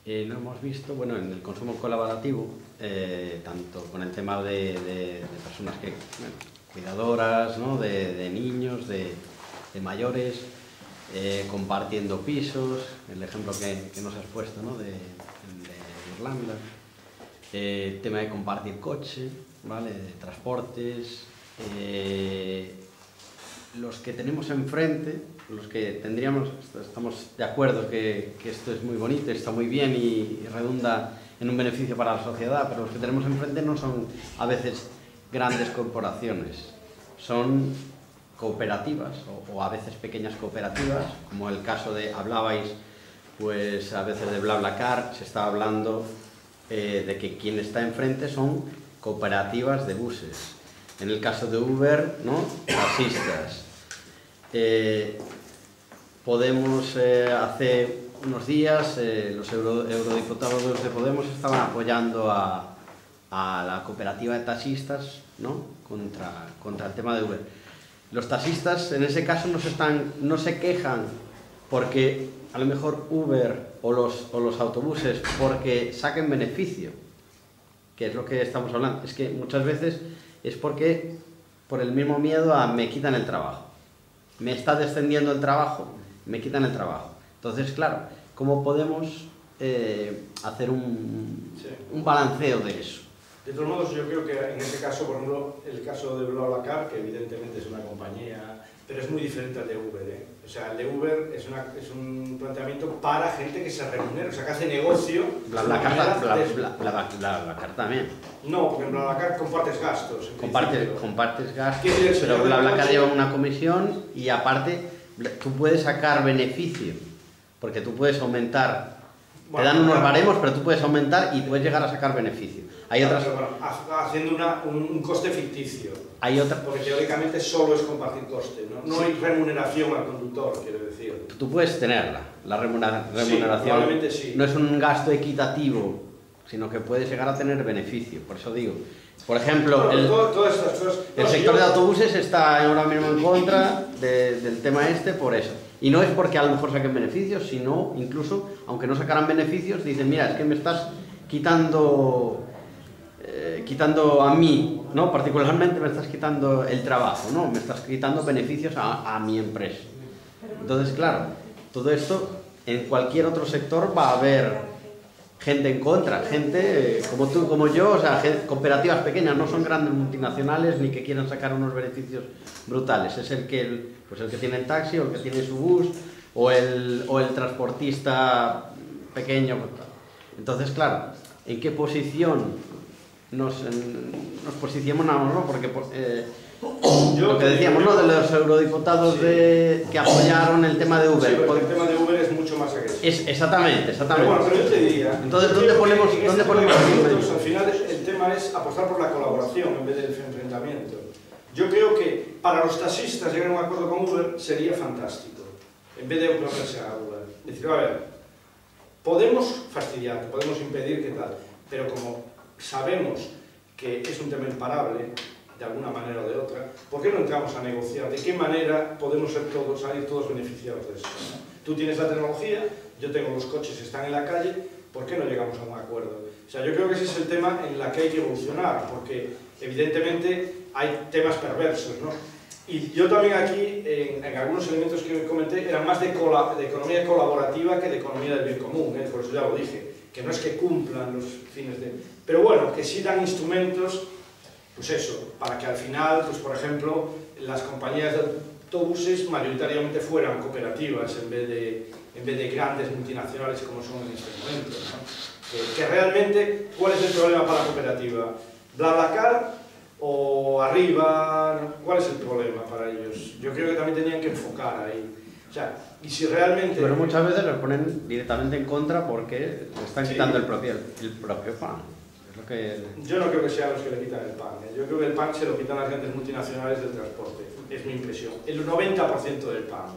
Eh, lo hemos visto, bueno, en el consumo colaborativo, eh, tanto con el tema de, de, de personas que, bueno, cuidadoras, ¿no?, de, de niños, de, de mayores, eh, compartiendo pisos, el ejemplo que, que nos has puesto, ¿no?, de, de, de Irlanda, eh, el tema de compartir coche, ¿vale?, de transportes, eh, los que tenemos enfrente, los que tendríamos, estamos de acuerdo que, que esto es muy bonito, está muy bien y, y redunda en un beneficio para la sociedad, pero los que tenemos enfrente no son a veces grandes corporaciones, son cooperativas o, o a veces pequeñas cooperativas, como el caso de, hablabais, pues a veces de BlaBlaCar, se está hablando eh, de que quien está enfrente son cooperativas de buses, en el caso de Uber, ¿no?, taxistas. Eh, Podemos, eh, hace unos días, eh, los euro, eurodiputados de Podemos estaban apoyando a, a la cooperativa de taxistas, ¿no?, contra, contra el tema de Uber. Los taxistas en ese caso no se, están, no se quejan porque a lo mejor Uber o los, o los autobuses porque saquen beneficio, que es lo que estamos hablando. Es que muchas veces es porque por el mismo miedo a me quitan el trabajo. Me está descendiendo el trabajo, me quitan el trabajo. Entonces, claro, ¿cómo podemos eh, hacer un, sí. un balanceo de eso? De todos modos, yo creo que en ese caso, por ejemplo, el caso de BlaBlaCar, que evidentemente es una compañía, pero es muy diferente al de Uber, ¿eh? O sea, el de Uber es, una, es un planteamiento para gente que se remunera, o sea, que hace negocio... BlaBlaCar bla, de... bla, bla, bla, bla, bla, también. No, porque en BlaBlaCar compartes gastos. Compartes, compartes gastos, pero BlaBlaCar lleva una comisión y aparte tú puedes sacar beneficio, porque tú puedes aumentar, bueno, te dan unos baremos, pero tú puedes aumentar y puedes llegar a sacar beneficio. Hay otras... pero, pero, haciendo una, un, un coste ficticio. Hay otra... porque teóricamente solo es compartir coste, no, no sí. hay remuneración al conductor, quiero decir. Tú puedes tenerla, la remuneración. Sí, probablemente sí. No es un gasto equitativo, sino que puedes llegar a tener beneficio, por eso digo. Por ejemplo, bueno, el, todo, todas estas cosas, el sector yo... de autobuses está ahora mismo en contra de, del tema este por eso. Y no es porque a lo mejor saquen beneficios, sino incluso, aunque no sacaran beneficios, dicen, mira, es que me estás quitando... Eh, quitando a mí, ¿no?, particularmente me estás quitando el trabajo, ¿no?, me estás quitando beneficios a, a mi empresa. Entonces, claro, todo esto en cualquier otro sector va a haber gente en contra, gente eh, como tú, como yo, o sea, gente, cooperativas pequeñas, no son grandes multinacionales ni que quieran sacar unos beneficios brutales. Es el que, el, pues el que tiene el taxi o el que tiene su bus o el, o el transportista pequeño. Entonces, claro, ¿en qué posición nos, nos posicionamos, ¿no? Porque eh, lo que decíamos, ¿no?, de los eurodiputados sí. de, que apoyaron el tema de Uber. Sí, porque el tema de Uber es mucho más agresivo. Es, exactamente, exactamente. Pero bueno, pero yo te diría... Entonces, ¿dónde ponemos, en ¿dónde este ponemos minutos, al final el tema es apostar por la colaboración en vez del enfrentamiento. Yo creo que para los taxistas llegar a un acuerdo con Uber sería fantástico, en vez de oponerse a Uber. Decir, a ver, podemos fastidiar, podemos impedir que tal, pero como... sabemos que es un tema imparable, de alguna manera o de otra, ¿por qué no entramos a negociar? ¿De qué manera podemos ser todos, salir todos beneficiados de eso? ¿No? Tú tienes la tecnología, yo tengo los coches que están en la calle, ¿por qué no llegamos a un acuerdo? O sea, yo creo que ese es el tema en el que hay que evolucionar, porque evidentemente hay temas perversos, ¿no? Y yo también aquí, en, en algunos elementos que comenté, eran más de, cola, de economía colaborativa que de economía del bien común, ¿eh? Por eso ya lo dije, que no es que cumplan los fines de... Pero bueno, que sí dan instrumentos, pues eso, para que al final, pues por ejemplo, las compañías de autobuses mayoritariamente fueran cooperativas en vez de, en vez de grandes multinacionales como son en este momento, ¿no? Que, que realmente, ¿cuál es el problema para la cooperativa? BlaBlaCar... o arriba, ¿cuál es el problema para ellos? Yo creo que también tenían que enfocar ahí. O sea, y si realmente... Pero muchas veces los ponen directamente en contra porque le están quitando sí. el, propio, el propio pan. Es lo que el... Yo no creo que sean los que le quitan el pan, ¿eh? Yo creo que el pan se lo quitan las grandes multinacionales del transporte. Es mi impresión. El noventa por ciento del pan.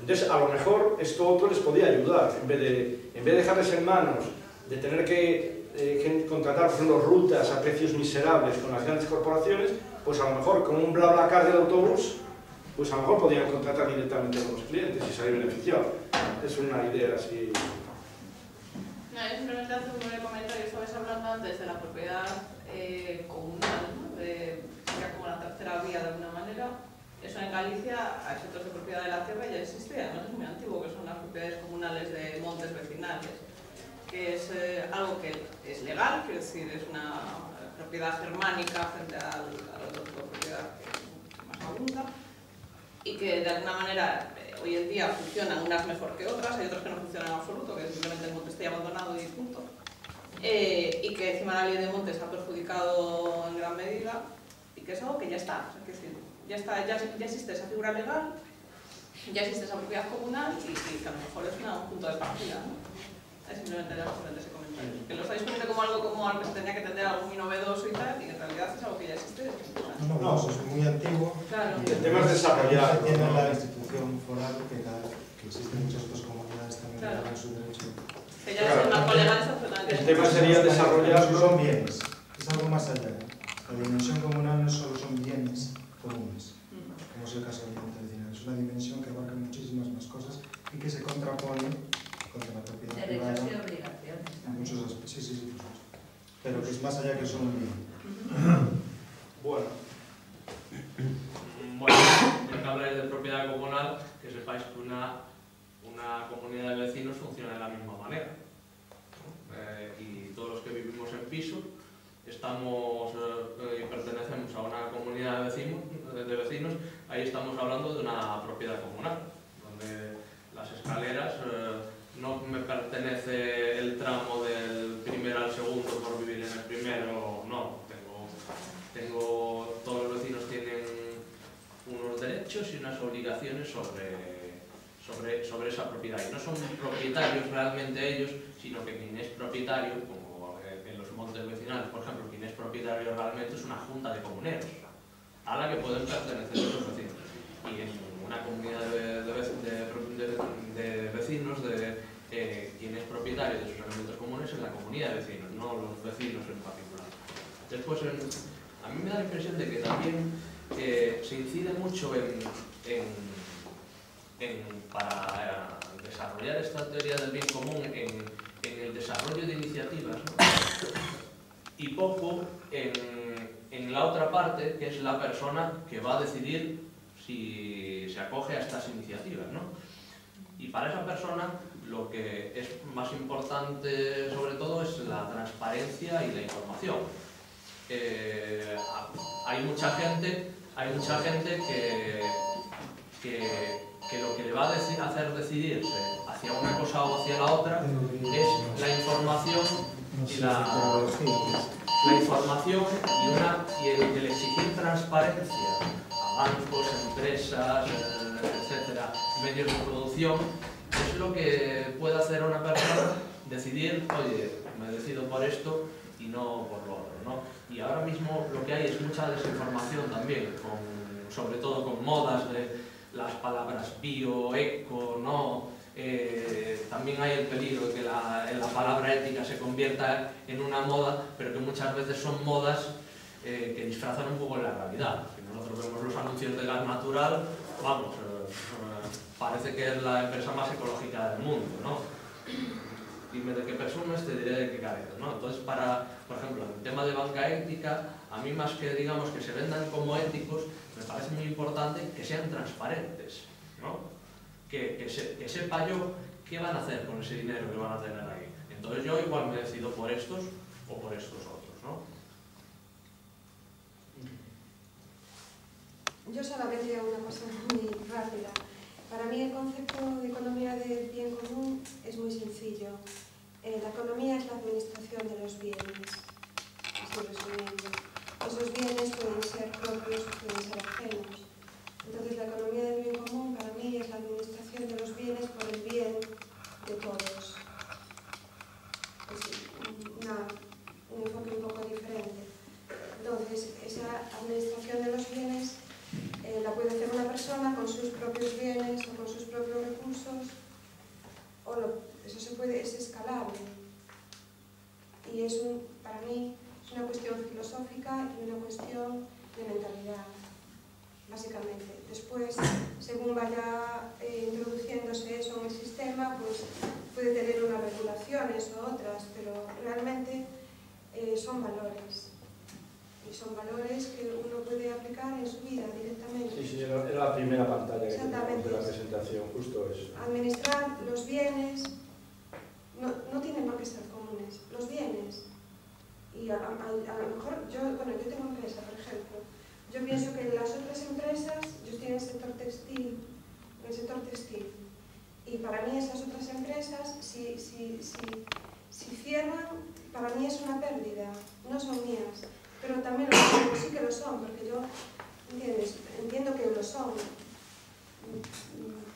Entonces, a lo mejor esto otro les podía ayudar. En vez de, en vez de dejarles en manos de tener que... Eh, contratar, por ejemplo, rutas a precios miserables con las grandes corporaciones, pues a lo mejor con un BlaBlaCar del autobús, pues a lo mejor podrían contratar directamente con los clientes y salir beneficiados. Es una idea así. No, yo simplemente hace un breve comentario. Estabais hablando antes de la propiedad eh, comunal, ¿no? De, era como la tercera vía de alguna manera. Eso en Galicia, a efectos de propiedad de la tierra, ya existía, ¿no? Es muy antiguo, que son las propiedades comunales de montes vecinales, que es eh, algo que es legal, quiero decir, es una propiedad germánica frente a, a la otra propiedad que más abunda, y que de alguna manera eh, hoy en día funcionan unas mejor que otras, hay otras que no funcionan en absoluto, que simplemente el monte está abandonado y punto, eh, y que encima la ley de montes ha perjudicado en gran medida, y que es algo que ya está, o sea, que sí, ya, está ya, ya existe esa figura legal, ya existe esa propiedad comunal, y, y que a lo mejor es una, un punto de partida, ¿no? Simplemente de ese comentario. Que lo estáis poniendo como algo como algo que se tenía que tener algo muy novedoso y tal, y que en realidad es algo que ya existe. No, no, no, eso es muy antiguo. Claro. Y el tema es desarrollar. Se tiene la institución foral que, cada, que existen muchas otras comunidades también claro. Que su derecho. Que ya claro. Es una colega de esa. El tema sería desarrollar. No son bienes, es algo más allá. La dimensión comunal no solo son bienes comunes, como es el caso del dinero, es una dimensión que abarca muchísimas más cosas y que se contrapone contra la propiedad privada, en muchos aspectos, sí, sí, sí, pero que es más allá que son un bien. Bueno, bueno, ya que habláis de propiedad comunal, que sepáis que una, una comunidad de vecinos funciona de la misma manera, ¿no? Eh, y todos los que vivimos en piso estamos, eh, pertenecemos a una comunidad de vecinos, de vecinos, ahí estamos hablando de una propiedad comunal, donde las escaleras... Eh, no me pertenece el tramo del primer al segundo por vivir en el primero, no. Tengo, tengo, todos los vecinos tienen unos derechos y unas obligaciones sobre, sobre, sobre esa propiedad. Y no son propietarios realmente ellos, sino que quien es propietario, como en los montes vecinales, por ejemplo, quien es propietario realmente es una junta de comuneros, a la que pueden pertenecer los vecinos. Y en una comunidad de, de, de, de, de vecinos de... Eh, quien es propietario de sus elementos comunes es la comunidad de vecinos, no los vecinos en particular. Después, en, a mí me da la impresión de que también eh, se incide mucho en, en, en, para eh, desarrollar esta teoría del bien común en, en el desarrollo de iniciativas, ¿no? Y poco en, en la otra parte, que es la persona que va a decidir si se acoge a estas iniciativas, ¿no? Y para esa persona lo que es más importante sobre todo es la transparencia y la información. Eh, hay mucha gente, hay mucha gente que, que, que lo que le va a dec- hacer decidirse hacia una cosa o hacia la otra es la información y la, la información y, una, y el, el exigir transparencia a bancos, empresas, etcétera, medios de producción. Es lo que puede hacer una persona decidir, oye, me decido por esto y no por lo otro, ¿no? Y ahora mismo lo que hay es mucha desinformación también, con, sobre todo con modas de las palabras bio, eco, no... Eh, también hay el peligro de que la, la palabra ética se convierta en una moda, pero que muchas veces son modas eh, que disfrazan un poco la realidad. Si nosotros vemos los anuncios de gas natural, vamos... Eh, Parece que es la empresa más ecológica del mundo, ¿no? dime de qué presumes, te diré de qué cabezas, ¿no? Entonces, para, por ejemplo, el tema de banca ética, a mí más que, digamos, que se vendan como éticos, me parece muy importante que sean transparentes, ¿no? Que, que, se, que sepa yo qué van a hacer con ese dinero que van a tener ahí. Entonces yo igual me decido por estos o por estos otros, ¿no? Yo solamente hago una cosa muy rápida. Para mí el concepto de economía del bien común es muy sencillo. Eh, la economía es la administración de los bienes, así resumiendo. Esos bienes pueden ser propios, pueden ser ajenos. Entonces la economía del bien común para mí es la administración de los bienes por el bien de todos. Es una, un enfoque un poco diferente. Entonces esa administración de los bienes Eh, la puede hacer una persona con sus propios bienes o con sus propios recursos, o lo, eso se puede, es escalable. Y es un, para mí es una cuestión filosófica y una cuestión de mentalidad, básicamente. Después, según vaya eh, introduciéndose eso en el sistema, pues puede tener unas regulaciones o otras, pero realmente eh, son valores. Y son valores que uno puede aplicar en su vida directamente. Sí, sí, era la primera pantalla que teníamos de la presentación, justo eso. Administrar los bienes, no, no tienen por qué ser comunes, los bienes. Y a, a, a lo mejor, yo, bueno, yo tengo empresa, por ejemplo, yo pienso que las otras empresas, yo estoy en el sector textil, en el sector textil, y para mí esas otras empresas, si, si, si, si cierran, para mí es una pérdida, no son mías. Pero también lo son, sí que lo son, porque yo ¿entiendes? entiendo que lo son.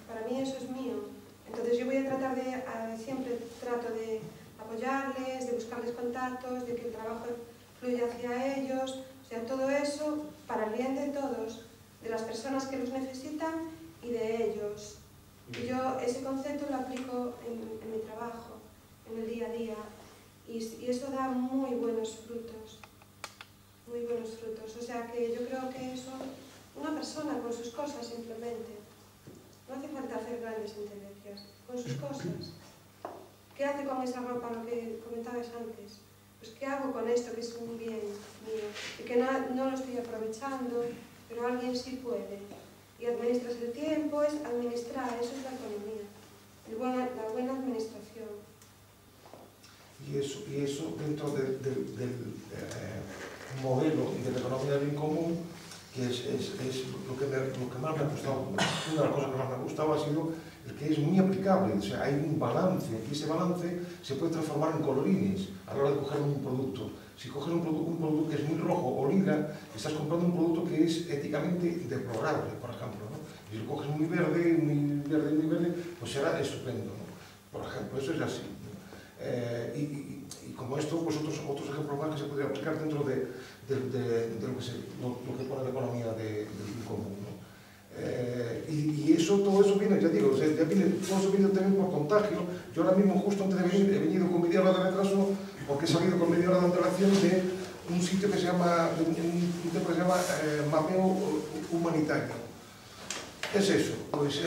Para mí eso es mío. Entonces yo voy a tratar de, a, siempre trato de apoyarles, de buscarles contactos, de que el trabajo fluya hacia ellos. O sea, todo eso para el bien de todos, de las personas que los necesitan y de ellos. Y yo ese concepto lo aplico en, en mi trabajo, en el día a día. Y, y eso da muy buenos frutos. muy buenos frutos, o sea que yo creo que eso, una persona con sus cosas simplemente, no hace falta hacer grandes intervenciones, con sus cosas. ¿Qué hace con esa ropa, lo que comentabas antes? Pues ¿qué hago con esto que es un bien mío? Y que no, no lo estoy aprovechando, pero alguien sí puede. Y administras el tiempo, es administrar, eso es la economía, el buena, la buena administración. Y eso, y eso dentro del... De, de, de, de... modelo de la economía del bien común, que es, es, es lo, que me, lo que más me ha gustado. Una de las cosas que más me ha gustado ha sido el que es muy aplicable, o sea, hay un balance, y ese balance se puede transformar en colorines a la hora de coger un producto. Si coges un, produ un producto que es muy rojo o lila, estás comprando un producto que es éticamente deplorable, por ejemplo, ¿no? Si lo coges muy verde, muy verde, muy verde, pues será estupendo, ¿no? Por ejemplo, eso es así, ¿no? eh, y, y, Y como esto, pues otros, otros ejemplos más que se podría aplicar dentro de, de, de, de lo, que se, lo, lo que pone la economía del bien común, ¿no? Eh, y, y eso, todo eso viene, ya digo, o sea, ya viene, todo eso viene también por contagio. Yo ahora mismo, justo antes de venir, he venido con media hora de retraso, porque he salido con media hora de antelación de un sitio que se llama, de un, un sitio que se llama eh, mapeo humanitario. Es eso, pues...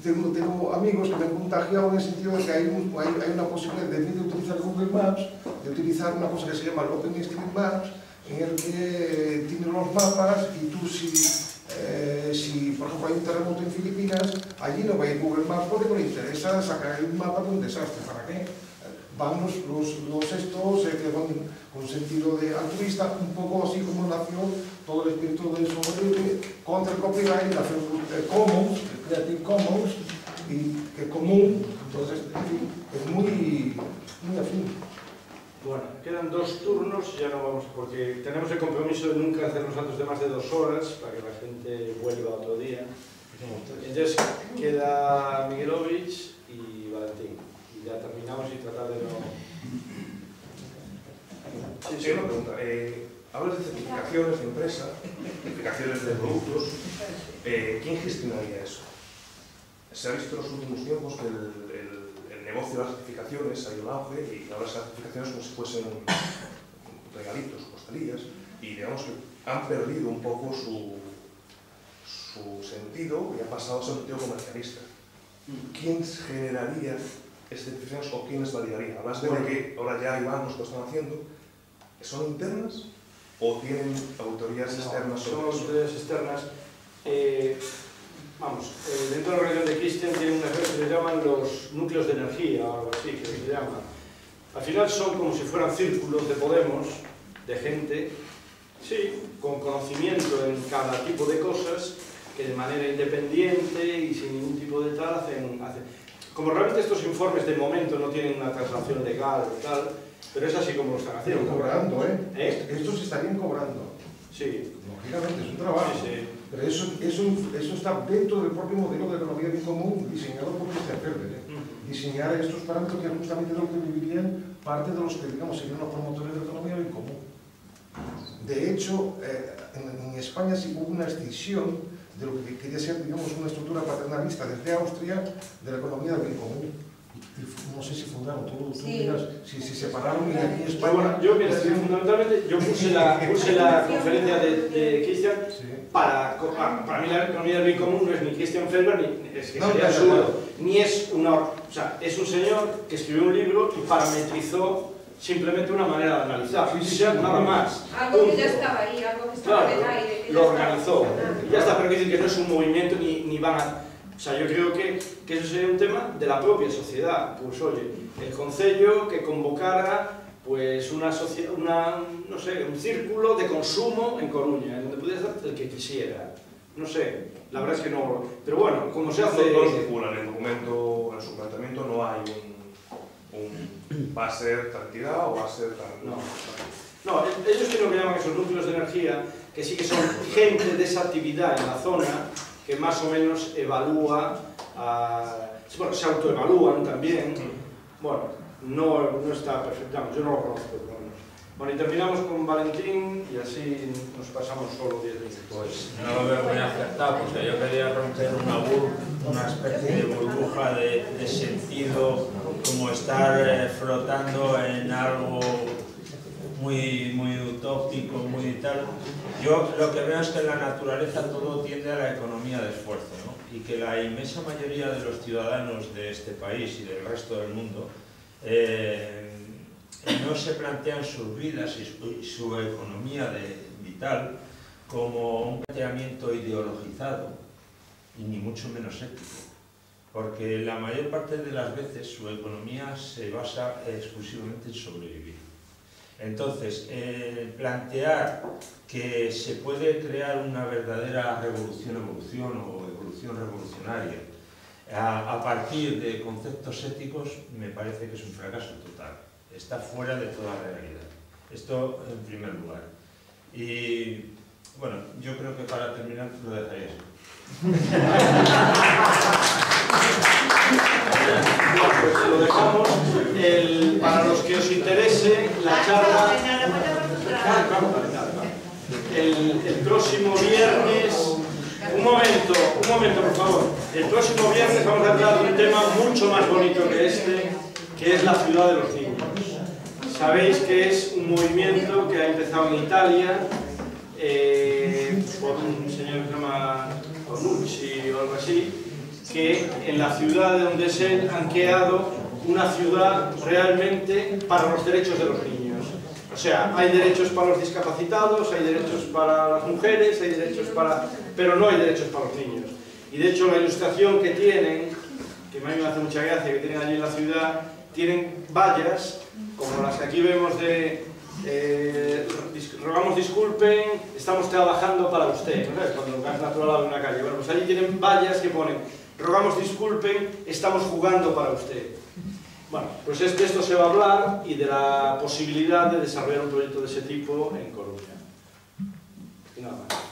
Tengo, tengo amigos que me han contagiado en el sentido de que hay, un, hay, hay una posibilidad de, de utilizar Google Maps, de utilizar una cosa que se llama el Open Street Maps, en el que eh, tiene los mapas y tú si, eh, si, por ejemplo, hay un terremoto en Filipinas, allí no va a ir Google Maps porque no le interesa sacar un mapa de un desastre. ¿Para qué? Van los, los, los estos eh, que van con sentido de altruista, un poco así como nació todo el espíritu del software contra el copyright, nació el Commons, el Creative Commons, y que es común, entonces es muy, muy afín. Bueno, quedan dos turnos, ya no vamos, porque tenemos el compromiso de nunca hacer los actos de más de dos horas, para que la gente vuelva otro día. Entonces queda Miguelovich y Valentín. Ya terminamos y tratar de no... Sí, sí, una pregunta. Eh, hablas de certificaciones de empresa, certificaciones de productos. Eh, ¿Quién gestionaría eso? Se ha visto en los últimos tiempos que el, el, el negocio de las certificaciones ha ido un auge y ahora esas certificaciones como si fuesen regalitos, postalillas, y digamos que han perdido un poco su, su sentido y ha pasado a ser un sentido comercialista. ¿Quién generaría excepciones o quiénes validarían. Hablas de lo que ahora ya Iván nos lo están haciendo. ¿Son internas o tienen autoridades no, externas? Son autoridades externas. Eh, vamos, eh, dentro de la organización de Christian tienen una cosa que se llaman los núcleos de energía o algo así, que se llama. Al final son como si fueran círculos de Podemos, de gente, sí, con conocimiento en cada tipo de cosas, que de manera independiente y sin ningún tipo de tal hacen... hacen. Como realmente estos informes de momento no tienen una traslación legal o tal, pero es así como lo están haciendo. Pero cobrando, ¿eh? ¿Eh? Estos estarían cobrando. Sí. Lógicamente, es un trabajo. Sí, sí. Pero eso, eso, eso está dentro del propio modelo de economía bien común diseñado por Christian Felber, ¿eh? Uh-huh. Diseñar estos parámetros que justamente es lo que vivirían parte de los que, digamos, serían los promotores de la economía bien común. De hecho, eh, en, en España sí hubo una extinción de lo que quería ser, digamos, una estructura paternalista desde Austria de la economía del bien común. No sé si fundaron, tú, tú sí. miras, si, si separaron y aquí en España... Bueno, yo, mira, sí, fundamentalmente, yo puse la, puse la conferencia de, de Christian sí. para, para mí la economía del bien común no es ni Christian Felber, ni, es que no, sería absurdo, claro. ni es una... O sea, es un señor que escribió un libro y parametrizó simplemente una manera de analizar, sí, sí, sí, nada sí. más. Algo que ya estaba ahí, algo que estaba claro, en el aire. Que lo organizó, ya está, pero dicen que no es un movimiento ni, ni van a... O sea, yo creo que, que eso sería un tema de la propia sociedad. Pues oye, el concello que convocara pues una, una no sé, un círculo de consumo en Coruña, en donde pudiera estar el que quisiera. No sé, la verdad es que no... Pero bueno, como se hace... No se cura en el documento, en su planteamiento no hay un... un ¿va a ser cantidad o va a ser tan...? No, no ellos tienen lo que llaman esos núcleos de energía, que sí que son gente de esa actividad en la zona, que más o menos evalúa, uh, bueno, se autoevalúan también, bueno, no, no está perfectamente, yo no lo conozco. Bueno, y terminamos con Valentín y así nos pasamos solo diez minutos. Pues no lo veo muy acertado, porque yo quería romper una, bur una especie de burbuja de, de sentido, como estar eh, flotando en algo muy, muy utópico, muy tal. Yo lo que veo es que en la naturaleza todo tiende a la economía de esfuerzo, ¿no? Y que la inmensa mayoría de los ciudadanos de este país y del resto del mundo eh, no se plantean sus vidas y su, su economía de, vital como un planteamiento ideologizado y ni mucho menos ético, porque la mayor parte de las veces su economía se basa exclusivamente en sobrevivir. Entonces, eh, plantear que se puede crear una verdadera revolución-evolución o evolución revolucionaria a, a partir de conceptos éticos me parece que es un fracaso total. Está fuera de toda realidad. Esto en primer lugar. Y bueno, yo creo que para terminar lo dejaría así. No, pues lo dejamos. El, para los que os interese, la charla... El, el próximo viernes... Un momento, un momento, por favor. El próximo viernes vamos a hablar de un tema mucho más bonito que este, que es la ciudad de los niños. Sabéis que es un movimiento que ha empezado en Italia eh, por un señor que se llama Bonucci o algo así, que en la ciudad de donde se han creado una ciudad realmente para los derechos de los niños. O sea, hay derechos para los discapacitados, hay derechos para las mujeres, hay derechos para... pero no hay derechos para los niños. Y de hecho la ilustración que tienen, que me hace mucha gracia, que tienen allí en la ciudad, tienen vallas, como las que aquí vemos de... Eh, rogamos disculpen, estamos trabajando para usted, ¿no sabes? Cuando lo has naturalado en una calle. Bueno, pues allí tienen vallas que ponen... Rogamos disculpen, estamos jugando para usted. Bueno, pues es de esto se va a hablar y de la posibilidad de desarrollar un proyecto de ese tipo en Coruña. Y nada más.